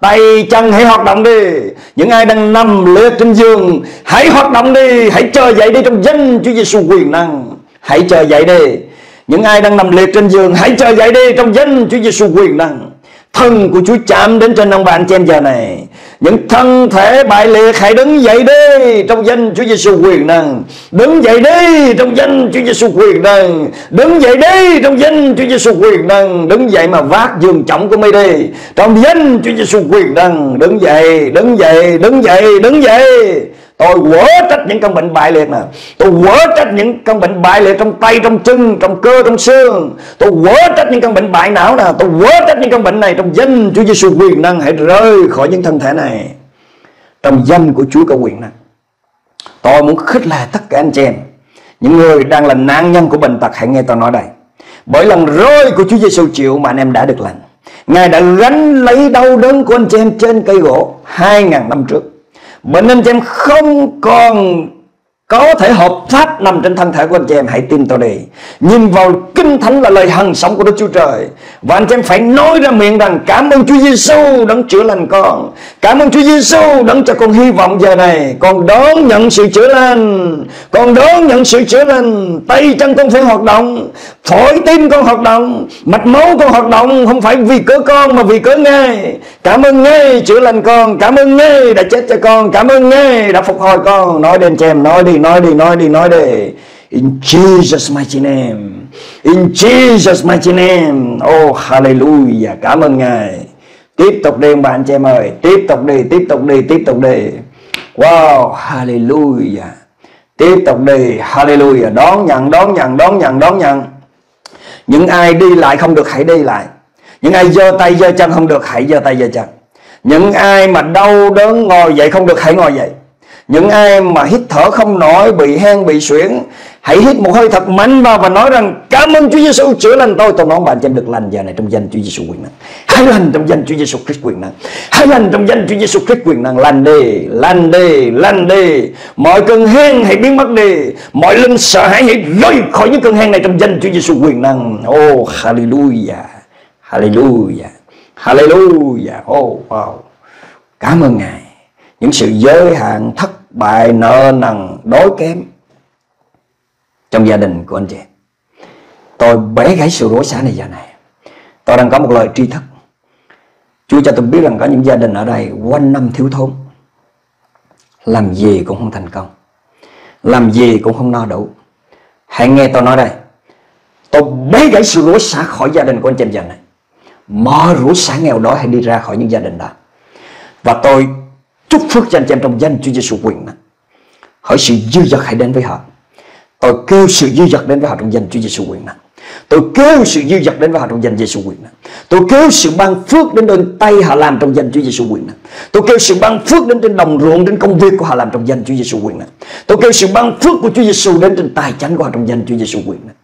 Tay chân hãy hoạt động đi. Những ai đang nằm liệt trên giường hãy hoạt động đi, hãy chờ dậy đi trong danh Chúa Giêsu quyền năng. Hãy chờ dậy đi. Những ai đang nằm liệt trên giường hãy chờ dậy đi trong danh Chúa Giêsu quyền năng. Thân của Chúa chạm đến trên ông bà anh chị em giờ này. Những thân thể bại liệt hãy đứng dậy đi trong danh Chúa Giêsu quyền năng. Đứng dậy đi trong danh Chúa Giêsu quyền năng. Đứng dậy đi trong danh Chúa Giêsu quyền năng. Đứng dậy mà vác giường trọng của mi đi trong danh Chúa Giêsu quyền năng. Đứng dậy, đứng dậy, đứng dậy, đứng dậy. Tôi quở trách những căn bệnh bại liệt nè. Tôi quở trách những căn bệnh bại liệt trong tay, trong chân, trong cơ, trong xương. Tôi quở trách những căn bệnh bại não nè. Tôi quở trách những căn bệnh này trong danh Chúa Giêsu quyền năng. Hãy rơi khỏi những thân thể này trong danh của Chúa có quyền năng. Tôi muốn khích lệ tất cả anh chị em, những người đang là nạn nhân của bệnh tật, hãy nghe tôi nói đây. Bởi lần rơi của Chúa Giêsu chịu mà anh em đã được lành. Ngài đã gánh lấy đau đớn của anh chị em trên cây gỗ hai nghìn năm trước. Bệnh anh chị em không còn có thể hợp pháp nằm trên thân thể của anh chị em. Hãy tin tôi đi. Nhìn vào Kinh Thánh là lời hằng sống của Đức Chúa Trời. Và anh chị em phải nói ra miệng rằng cảm ơn Chúa Giêsu đã chữa lành con. Cảm ơn Chúa Giêsu đã cho con hy vọng giờ này. Con đón nhận sự chữa lành. Con đón nhận sự chữa lành. Tay chân con phải hoạt động. Phổi tim con hoạt động. Mạch máu con hoạt động. Không phải vì cớ con mà vì cớ Ngài. Cảm ơn Ngài chữa lành con. Cảm ơn Ngài đã chết cho con. Cảm ơn Ngài đã phục hồi con. Nói đến chị em, nói đi, nói đi, nói đi, nói đi. In Jesus' mighty name. In Jesus' mighty name. Oh, hallelujah. Cảm ơn Ngài. Tiếp tục đi bạn chị em ơi. Tiếp tục đi, tiếp tục đi, tiếp tục đi. Wow, hallelujah. Tiếp tục đi, hallelujah. Đón nhận, đón nhận, đón nhận, đón nhận. Những ai đi lại không được hãy đi lại. Những ai giơ tay giơ chân không được hãy giơ tay giơ chân. Những ai mà đau đớn ngồi dậy không được hãy ngồi dậy. Những ai mà hít thở không nổi, bị hen, bị suyễn, hãy hít một hơi thật mạnh vào và nói rằng cảm ơn Chúa Giêsu chữa lành tôi. Tôi nói bạn cho em được lành giờ này trong danh Chúa Giêsu quyền năng. Hãy lành trong danh Chúa Giêsu Christ quyền năng. Hãy lành trong danh Chúa Giêsu Christ quyền năng. Lành đi, lành đi, lành đi. Mọi cơn hen hãy biến mất đi. Mọi linh sợ hãi hãy rơi khỏi những cơn hen này trong danh Chúa Giêsu quyền năng. Oh hallelujah, hallelujah, hallelujah. Oh wow, cảm ơn Ngài. Những sự giới hạn, thất bại, nợ nần, đói kém trong gia đình của anh chị, tôi bẻ gãy sự rối xả này giờ này. Tôi đang có một lời tri thức. Chúa cho tôi biết rằng có những gia đình ở đây quanh năm thiếu thốn, làm gì cũng không thành công, làm gì cũng không no đủ. Hãy nghe tôi nói đây. Tôi bẻ gãy sự rối xả khỏi gia đình của anh chị giờ này. Mọi rối xả nghèo đói hãy đi ra khỏi những gia đình đó. Và tôi chúc phước cho anh chị em trong danh Chúa Giêsu quyền năng. Hỡi sự dư dật hãy đến với họ. Tôi kêu sự dư dật đến với họ trong danh Chúa Giêsu quyền năng. Tôi kêu sự dư dật đến với họ trong danh Giêsu quyền năng. Tôi kêu sự ban phước đến đôi tay họ làm trong danh Chúa Giêsu quyền năng. Tôi kêu sự ban phước đến trên đồng ruộng, đến công việc của họ làm trong danh Chúa Giêsu quyền năng. Tôi kêu sự ban phước của Chúa Giêsu đến trên tài chánh của họ trong danh Chúa Giêsu quyền năng.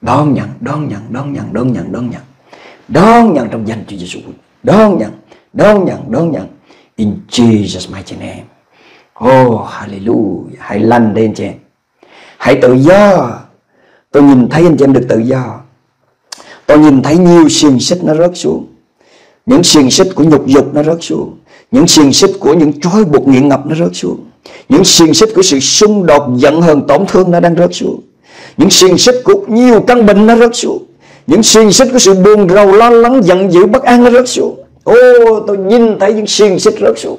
Đón nhận, đón nhận, đón nhận, đón nhận, đón nhận, đón nhận trong danh Chúa Giêsu quyền năng. Đón nhận, đón nhận, đón nhận. In Jesus mighty name. Oh hallelujah. Hãy lành đi anh chị em. Hãy tự do. Tôi nhìn thấy anh chị em được tự do. Tôi nhìn thấy nhiều xiềng xích nó rớt xuống. Những xiềng xích của nhục dục nó rớt xuống. Những xiềng xích của những trói buộc nghiện ngập nó rớt xuống. Những xiềng xích của sự xung đột, giận hờn, tổn thương nó đang rớt xuống. Những xiềng xích của nhiều căn bệnh nó rớt xuống. Những xiềng xích của sự buồn rầu, lo lắng, giận dữ, bất an nó rớt xuống. Ô, oh, tôi nhìn thấy những xiềng xích rớt xuống.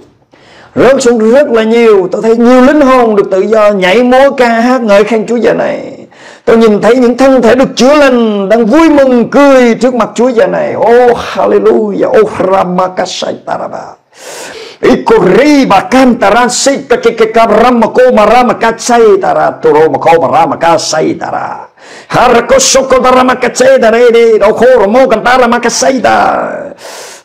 Rớt xuống rất là nhiều. Tôi thấy nhiều linh hồn được tự do, nhảy múa, ca hát, ngợi khen Chúa giờ này. Tôi nhìn thấy những thân thể được chữa lành, đang vui mừng, cười trước mặt Chúa giờ này. Oh, hallelujah. Oh, ramakasai taraba. Ikori bakan taransi kakikika ramako maramakasai taraturo mako maramakasai tara. Harakosoko taramakasai tarede. Dokoro mo kantaramakasai tara.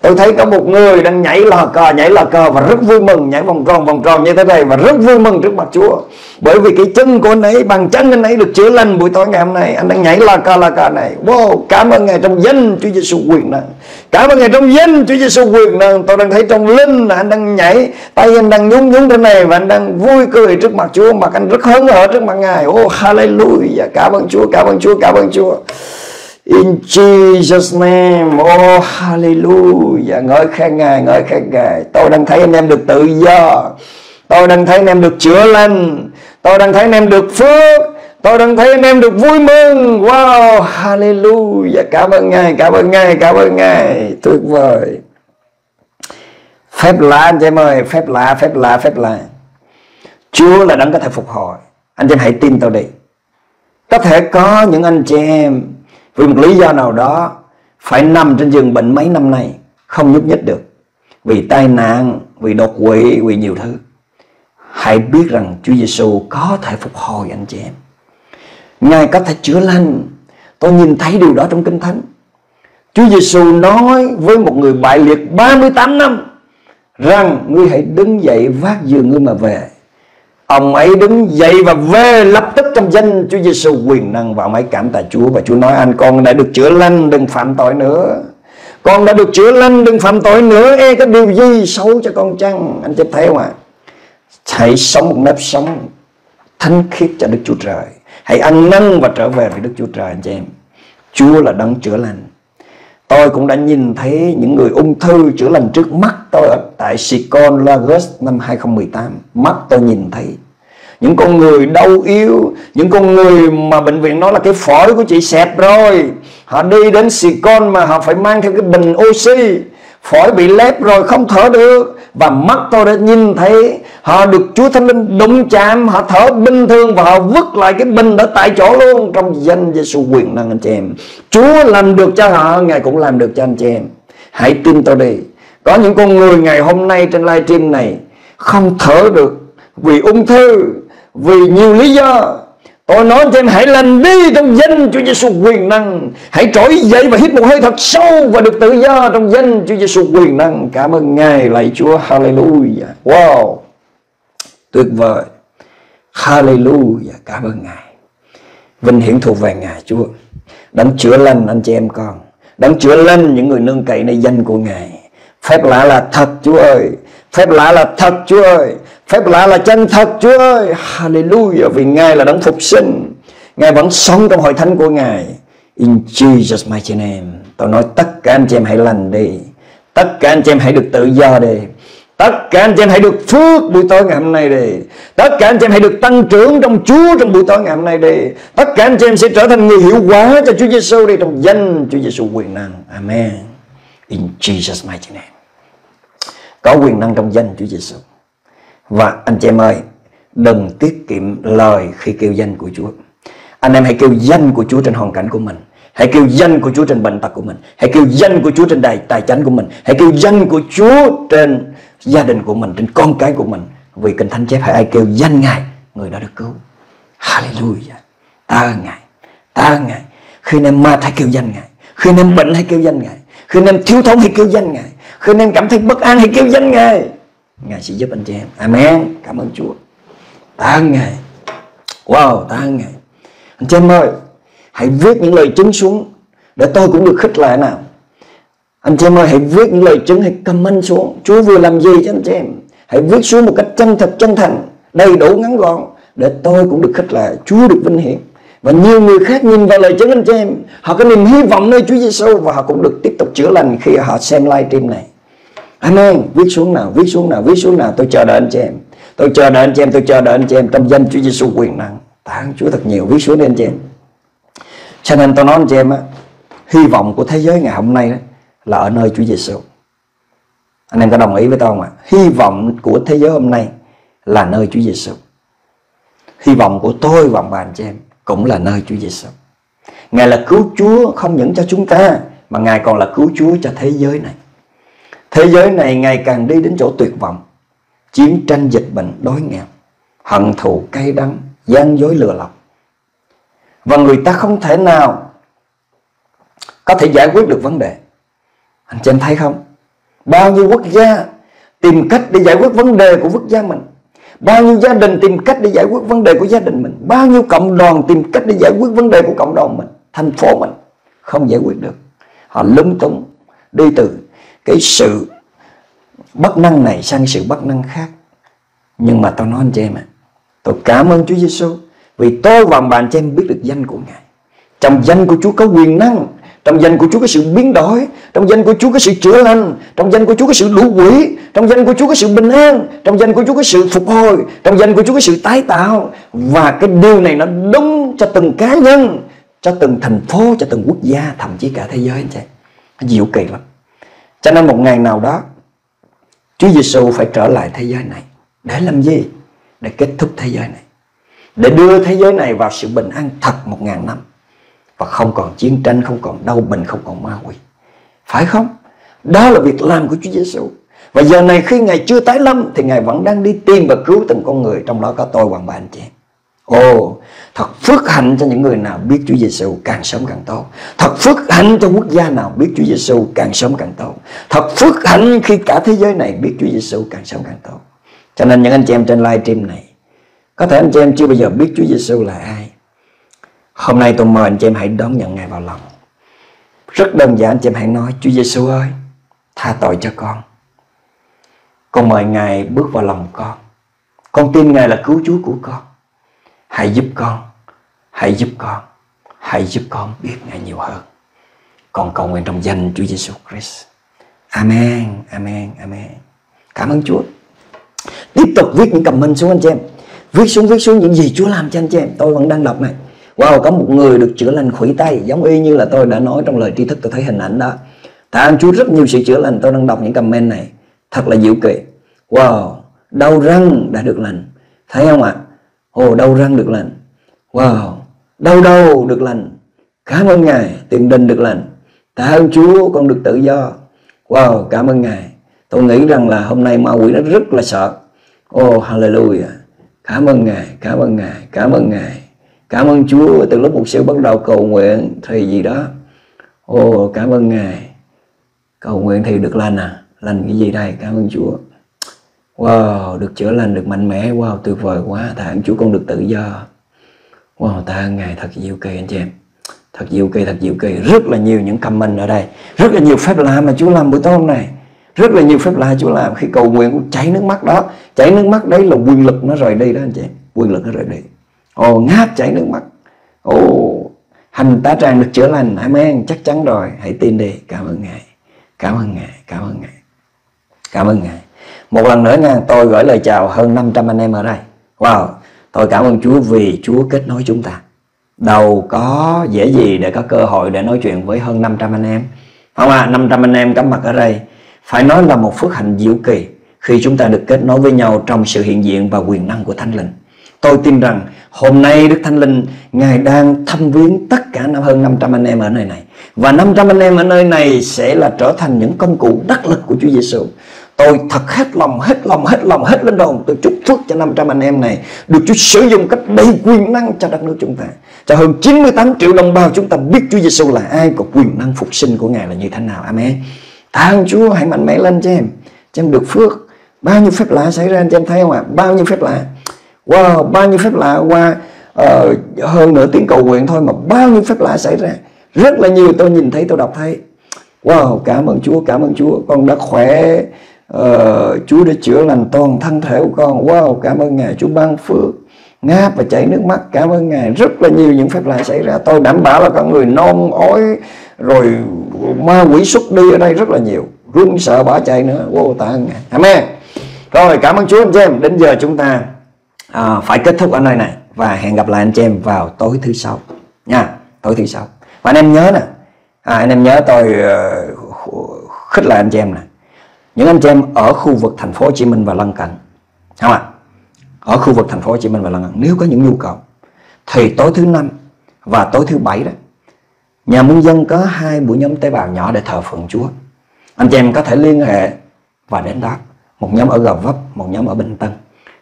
Tôi thấy có một người đang nhảy lò cò, nhảy lò cò và rất vui mừng, nhảy vòng tròn, vòng tròn như thế này và rất vui mừng trước mặt Chúa. Bởi vì cái chân của anh ấy, bàn chân anh ấy được chữa lành buổi tối ngày hôm nay. Anh đang nhảy lò cò, lò cò này. Wow, cảm ơn Ngài trong danh Chúa Giêsu quyền năng. Cảm ơn Ngài trong danh Chúa Giêsu quyền năng. Tôi đang thấy trong linh là anh đang nhảy, tay anh đang nhúng nhúng thế này và anh đang vui cười trước mặt Chúa. Mặt anh rất hớn hở trước mặt Ngài. Oh, hallelujah. Cảm ơn Chúa, cảm ơn Chúa, cảm ơn Chúa. In Jesus' name. Oh hallelujah. Ngợi khen Ngài, ngợi khen Ngài. Tôi đang thấy anh em được tự do. Tôi đang thấy anh em được chữa lành. Tôi đang thấy anh em được phước. Tôi đang thấy anh em được vui mừng. Wow, hallelujah. Cảm ơn Ngài, cảm ơn Ngài, cảm ơn Ngài. Tuyệt vời. Phép lạ anh chị em ơi. Phép lạ, phép lạ, phép lạ. Chúa là đấng có thể phục hồi. Anh chị em hãy tin tôi đi. Có thể có những anh chị em vì một lý do nào đó phải nằm trên giường bệnh mấy năm nay, không nhúc nhích được, vì tai nạn, vì đột quỵ, vì nhiều thứ. Hãy biết rằng Chúa Giêsu có thể phục hồi anh chị em. Ngài có thể chữa lành. Tôi nhìn thấy điều đó trong Kinh Thánh. Chúa Giêsu nói với một người bại liệt ba mươi tám năm rằng ngươi hãy đứng dậy vác giường ngươi mà về. Ông ấy đứng dậy và về lập tức trong danh Chúa Giêsu quyền năng. Và ông ấy cảm tạ Chúa và Chúa nói anh con đã được chữa lành, đừng phạm tội nữa. Con đã được chữa lành, đừng phạm tội nữa. Ê, có điều gì xấu cho con chăng? Anh chị thấy không ạ? À? Hãy sống một nếp sống thánh khiết cho Đức Chúa Trời. Hãy ăn năn và trở về với Đức Chúa Trời anh chị em. Chúa là đấng chữa lành. Tôi cũng đã nhìn thấy những người ung thư chữa lành trước mắt tôi ở tại Silicon Lagos năm hai không một tám. Mắt tôi nhìn thấy. Những con người đau yếu, những con người mà bệnh viện nói là cái phổi của chị xẹp rồi. Họ đi đến Silicon mà họ phải mang theo cái bình oxy. phổi bị lép rồi không thở được, và mắt tôi đã nhìn thấy. Họ được Chúa Thánh Linh đụng chạm, họ thở bình thường và họ vứt lại cái bình đó tại chỗ luôn, trong danh Giêsu quyền năng. Anh chị em, Chúa làm được cho họ, Ngài cũng làm được cho anh chị em. Hãy tin tôi đi. Có những con người ngày hôm nay trên live stream này không thở được vì ung thư, vì nhiều lý do. Tôi nói cho em, hãy làm đi trong danh Chúa Giêsu quyền năng. Hãy trỗi dậy và hít một hơi thật sâu và được tự do trong danh Chúa Giêsu quyền năng. Cảm ơn Ngài, lạy Chúa, hallelujah. Wow, tuyệt vời, hallelujah, cảm ơn Ngài. Vinh hiển thuộc về Ngài Chúa. Đấng chữa lành anh chị em con, Đấng chữa lành những người nương cậy nơi danh của Ngài. Phép lạ là thật Chúa ơi, phép lạ là thật Chúa ơi, phép lạ là chân thật Chúa ơi, hallelujah. Vì Ngài là Đấng phục sinh, Ngài vẫn sống trong hội thánh của Ngài. In Jesus mighty name, tôi nói tất cả anh chị em hãy lành đi, tất cả anh chị em hãy được tự do đi, tất cả anh chị em hãy được phước buổi tối ngày hôm nay đi, tất cả anh chị em hãy được tăng trưởng trong Chúa trong buổi tối ngày hôm nay đi, tất cả anh chị em sẽ trở thành người hiệu quả cho Chúa Giêsu đi, trong danh Chúa Giêsu quyền năng. Amen. In Jesus mighty name. Có quyền năng trong danh Chúa Giêsu. Và anh chị em ơi, đừng tiết kiệm lời khi kêu danh của Chúa. Anh em hãy kêu danh của Chúa trên hoàn cảnh của mình, hãy kêu danh của Chúa trên bệnh tật của mình, hãy kêu danh của Chúa trên đài, tài chánh của mình, hãy kêu danh của Chúa trên gia đình của mình, trên con cái của mình. Vì Kinh Thánh chép, hãy ai kêu danh Ngài, người đó được cứu. Hallelujah. Ta ơn Ngài, ta ơn Ngài. Khi anh em mệt hãy kêu danh Ngài, khi anh em bệnh hãy kêu danh Ngài, khi anh em thiếu thốn hãy kêu danh Ngài, khi anh em cảm thấy bất an hãy kêu danh Ngài. Ngài sẽ giúp anh chị em. Amen. Cảm ơn Chúa. Ta ơn Ngài. Wow, ta ơn Ngài. Anh chị em ơi, hãy viết những lời chứng xuống để tôi cũng được khích lại nào. Anh chị em ơi, hãy viết những lời chứng, hãy comment xuống Chúa vừa làm gì cho anh chị em. Hãy viết xuống một cách chân thật, chân thành, đầy đủ, ngắn gọn, để tôi cũng được khích lại, Chúa được vinh hiển. Và nhiều người khác nhìn vào lời chứng anh chị em, họ có niềm hy vọng nơi Chúa Giêsu, và họ cũng được tiếp tục chữa lành khi họ xem live stream này. Amen. Viết xuống nào, viết xuống nào, viết xuống nào. Tôi chờ đợi anh chị em, tôi chờ đợi anh chị em, tôi chờ đợi anh chị em, trong danh Chúa Giêsu quyền năng. Tạ ơn Chúa thật nhiều. Viết xuống đi anh chị em. Cho nên tôi nói anh chị em á, hy vọng của thế giới ngày hôm nay đó là ở nơi Chúa Giêsu. Anh em có đồng ý với tôi không ạ? Hy vọng của thế giới hôm nay là nơi Chúa Giêsu. Hy vọng của tôi và ông bà anh chị em cũng là nơi Chúa Giêsu. Ngài là cứu Chúa không những cho chúng ta, mà Ngài còn là cứu Chúa cho thế giới này. Thế giới này ngày càng đi đến chỗ tuyệt vọng, chiến tranh, dịch bệnh, đói nghèo, hận thù, cay đắng, gian dối, lừa lọc. Và người ta không thể nào có thể giải quyết được vấn đề. Anh chị em thấy không? Bao nhiêu quốc gia tìm cách để giải quyết vấn đề của quốc gia mình, bao nhiêu gia đình tìm cách để giải quyết vấn đề của gia đình mình, bao nhiêu cộng đoàn tìm cách để giải quyết vấn đề của cộng đồng mình, thành phố mình. Không giải quyết được. Họ lúng túng đi từ cái sự bất năng này sang sự bất năng khác. Nhưng mà tôi nói anh chị em ạ, tôi cảm ơn Chúa Giêsu, vì tôi và bạn chị em biết được danh của Ngài. Trong danh của Chúa có quyền năng, trong danh của Chúa có sự biến đổi, trong danh của Chúa có sự chữa lành, trong danh của Chúa có sự đủ quỷ, trong danh của Chúa có sự bình an, trong danh của Chúa có sự phục hồi, trong danh của Chúa có sự tái tạo. Và cái điều này nó đúng cho từng cá nhân, cho từng thành phố, cho từng quốc gia, thậm chí cả thế giới anh chị. Nó diệu kỳ lắm. Cho nên một ngày nào đó Chúa Giêsu phải trở lại thế giới này. Để làm gì? Để kết thúc thế giới này, để đưa thế giới này vào sự bình an thật một ngàn năm, và không còn chiến tranh, không còn đau bệnh, không còn ma quỷ. Phải không? Đó là việc làm của Chúa Giêsu. Và giờ này khi Ngài chưa tái lâm thì Ngài vẫn đang đi tìm và cứu từng con người, trong đó có tôi và bạn chị. Ồ, thật phước hạnh cho những người nào biết Chúa Giêsu càng sớm càng tốt. Thật phước hạnh cho quốc gia nào biết Chúa Giêsu càng sớm càng tốt. Thật phước hạnh khi cả thế giới này biết Chúa Giêsu càng sớm càng tốt. Cho nên những anh chị em trên live stream này, có thể anh chị em chưa bao giờ biết Chúa Giêsu là ai. Hôm nay tôi mời anh chị em hãy đón nhận Ngài vào lòng. Rất đơn giản, anh chị em hãy nói: Chúa Giêsu ơi, tha tội cho con. Con mời Ngài bước vào lòng con. Con tin Ngài là cứu Chúa của con. Hãy giúp con, hãy giúp con, hãy giúp con biết Ngài nhiều hơn. Con cầu nguyện trong danh Chúa Giêsu Christ. Amen, amen, amen. Cảm ơn Chúa. Tiếp tục viết những comment xuống anh chị em. Viết xuống, viết xuống những gì Chúa làm cho anh chị em. Tôi vẫn đang đọc này. Wow, có một người được chữa lành khuỷu tay, giống y như là tôi đã nói trong lời tri thức. Tôi thấy hình ảnh đó. Tạ ơn Chúa, rất nhiều sự chữa lành. Tôi đang đọc những comment này, thật là diệu kỳ. Wow, đau răng đã được lành. Thấy không ạ? Ồ, đau răng được lành. Wow, đau đầu được lành. Cảm ơn Ngài, tiền đình được lành. Tạ ơn Chúa, con được tự do. Wow, cảm ơn Ngài. Tôi nghĩ rằng là hôm nay ma quỷ nó rất là sợ. Oh, hallelujah. Cảm ơn Ngài, cảm ơn Ngài, cảm ơn Ngài. Cảm ơn Chúa, từ lúc một siêu bắt đầu cầu nguyện thì gì đó. Oh, cảm ơn Ngài. Cầu nguyện thì được lành à? Lành cái gì đây? Cảm ơn Chúa. Wow, được chữa lành, được mạnh mẽ. Wow, tuyệt vời quá. Tạ ơn Chúa, con được tự do. Wow, tạ ơn Ngài, thật diệu kỳ anh chị em. Thật diệu kỳ, thật diệu kỳ. Rất là nhiều những comment ở đây. Rất là nhiều phép lạ mà Chúa làm buổi tối hôm nay. Rất là nhiều phép lạ Chúa làm. Khi cầu nguyện cũng chảy nước mắt đó. Chảy nước mắt đấy là quyền lực nó rời đi đó anh chị. Quyền lực nó rời đi. Ồ, ngáp chảy nước mắt. Ồ, hành tá tràng được chữa lành. Amen, chắc chắn rồi. Hãy tin đi. Cảm ơn Ngài, cảm ơn Ngài, cảm ơn Ngài, cảm ơn Ngài. Một lần nữa nha, tôi gửi lời chào hơn năm trăm anh em ở đây. Wow, tôi cảm ơn Chúa vì Chúa kết nối chúng ta. Đâu có dễ gì để có cơ hội để nói chuyện với hơn năm trăm anh em. Không à, năm trăm anh em có mặt ở đây. Phải nói là một phước hạnh diệu kỳ khi chúng ta được kết nối với nhau trong sự hiện diện và quyền năng của Thánh Linh. Tôi tin rằng hôm nay Đức Thánh Linh Ngài đang thăm viếng tất cả hơn năm trăm anh em ở nơi này. Và năm trăm anh em ở nơi này sẽ là trở thành những công cụ đắc lực của Chúa Giêsu. Tôi thật hết lòng, hết lòng, hết lòng, hết linh hồn. Tôi chúc phước cho năm trăm anh em này được Chúa sử dụng cách đầy quyền năng cho đất nước chúng ta. Cho hơn chín mươi tám triệu đồng bào chúng ta biết Chúa Giêsu là ai, có quyền năng phục sinh của Ngài là như thế nào. Amen. Tạ ơn Chúa, hãy mạnh mẽ lên cho em. Cho em được phước. Bao nhiêu phép lạ xảy ra cho em thấy không ạ? Bao nhiêu phép lạ. Wow, bao nhiêu phép lạ qua uh, hơn nửa tiếng cầu nguyện thôi mà bao nhiêu phép lạ xảy ra. Rất là nhiều, tôi nhìn thấy, tôi đọc thấy. Wow, cảm ơn Chúa, cảm ơn Chúa. Con đã khỏe. Ờ, Chúa đã chữa lành toàn thân thể của con. Wow, cảm ơn Ngài. Chúa ban phước, ngáp và chảy nước mắt. Cảm ơn Ngài. Rất là nhiều những phép lạ xảy ra. Tôi đảm bảo là con người nôn ói rồi ma quỷ xuất đi ở đây rất là nhiều, run sợ bỏ chạy nữa. Wow, tạ ơn Ngài. Amen. Rồi, cảm ơn Chúa anh chị em. Đến giờ chúng ta à, phải kết thúc ở nơi này và hẹn gặp lại anh chị em vào tối thứ sáu nha, tối thứ sáu. Và anh em nhớ nè, à, anh em nhớ tôi uh, khích lại anh chị em nè. Những anh chị em ở khu vực thành phố Hồ Chí Minh và lân cận, không ạ? Ở khu vực thành phố Hồ Chí Minh và lân cận, nếu có những nhu cầu thì tối thứ năm và tối thứ bảy đó, Nhà Muôn Dân có hai buổi nhóm tế bào nhỏ để thờ phượng Chúa. Anh chị em có thể liên hệ và đến đó. Một nhóm ở Gò Vấp, một nhóm ở Bình Tân.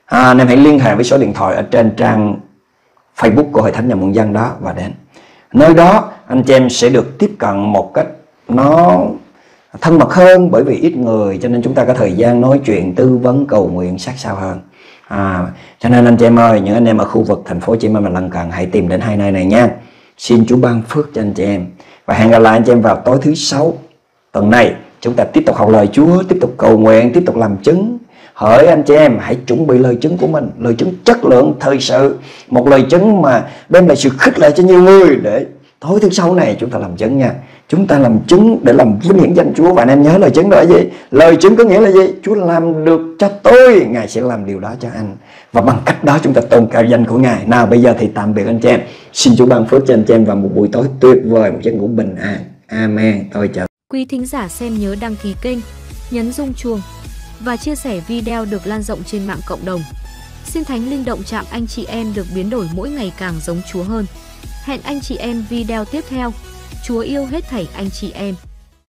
À, anh em hãy liên hệ với số điện thoại ở trên trang Facebook của Hội Thánh Nhà Muôn Dân đó và đến. Nơi đó anh chị em sẽ được tiếp cận một cách nó thân mật hơn, bởi vì ít người cho nên chúng ta có thời gian nói chuyện, tư vấn, cầu nguyện sát sao hơn. À, cho nên anh chị em ơi, những anh em ở khu vực thành phố Hồ Chí Minh và lân cận hãy tìm đến hai nơi này nha. Xin Chúa ban phước cho anh chị em và hẹn gặp lại anh chị em vào tối thứ sáu tuần này. Chúng ta tiếp tục học lời Chúa, tiếp tục cầu nguyện, tiếp tục làm chứng. Hỡi anh chị em, hãy chuẩn bị lời chứng của mình, lời chứng chất lượng, thời sự, một lời chứng mà đem lại sự khích lệ cho nhiều người để tối thứ sáu này chúng ta làm chứng nha. Chúng ta làm chứng để làm vinh hiển danh Chúa. Và anh em nhớ lời chứng đó là gì? Lời chứng có nghĩa là gì? Chúa làm được cho tôi, Ngài sẽ làm điều đó cho anh. Và bằng cách đó chúng ta tôn cao danh của Ngài. Nào bây giờ thì tạm biệt anh chị em. Xin Chúa ban phước cho anh chị em vào một buổi tối tuyệt vời, một giấc ngủ bình an. Amen. Tôi chào. Quý thính giả xem nhớ đăng ký kênh, nhấn rung chuông và chia sẻ video được lan rộng trên mạng cộng đồng. Xin Thánh Linh động chạm anh chị em được biến đổi mỗi ngày càng giống Chúa hơn. Hẹn anh chị em video tiếp theo. Chúa yêu hết thảy anh chị em.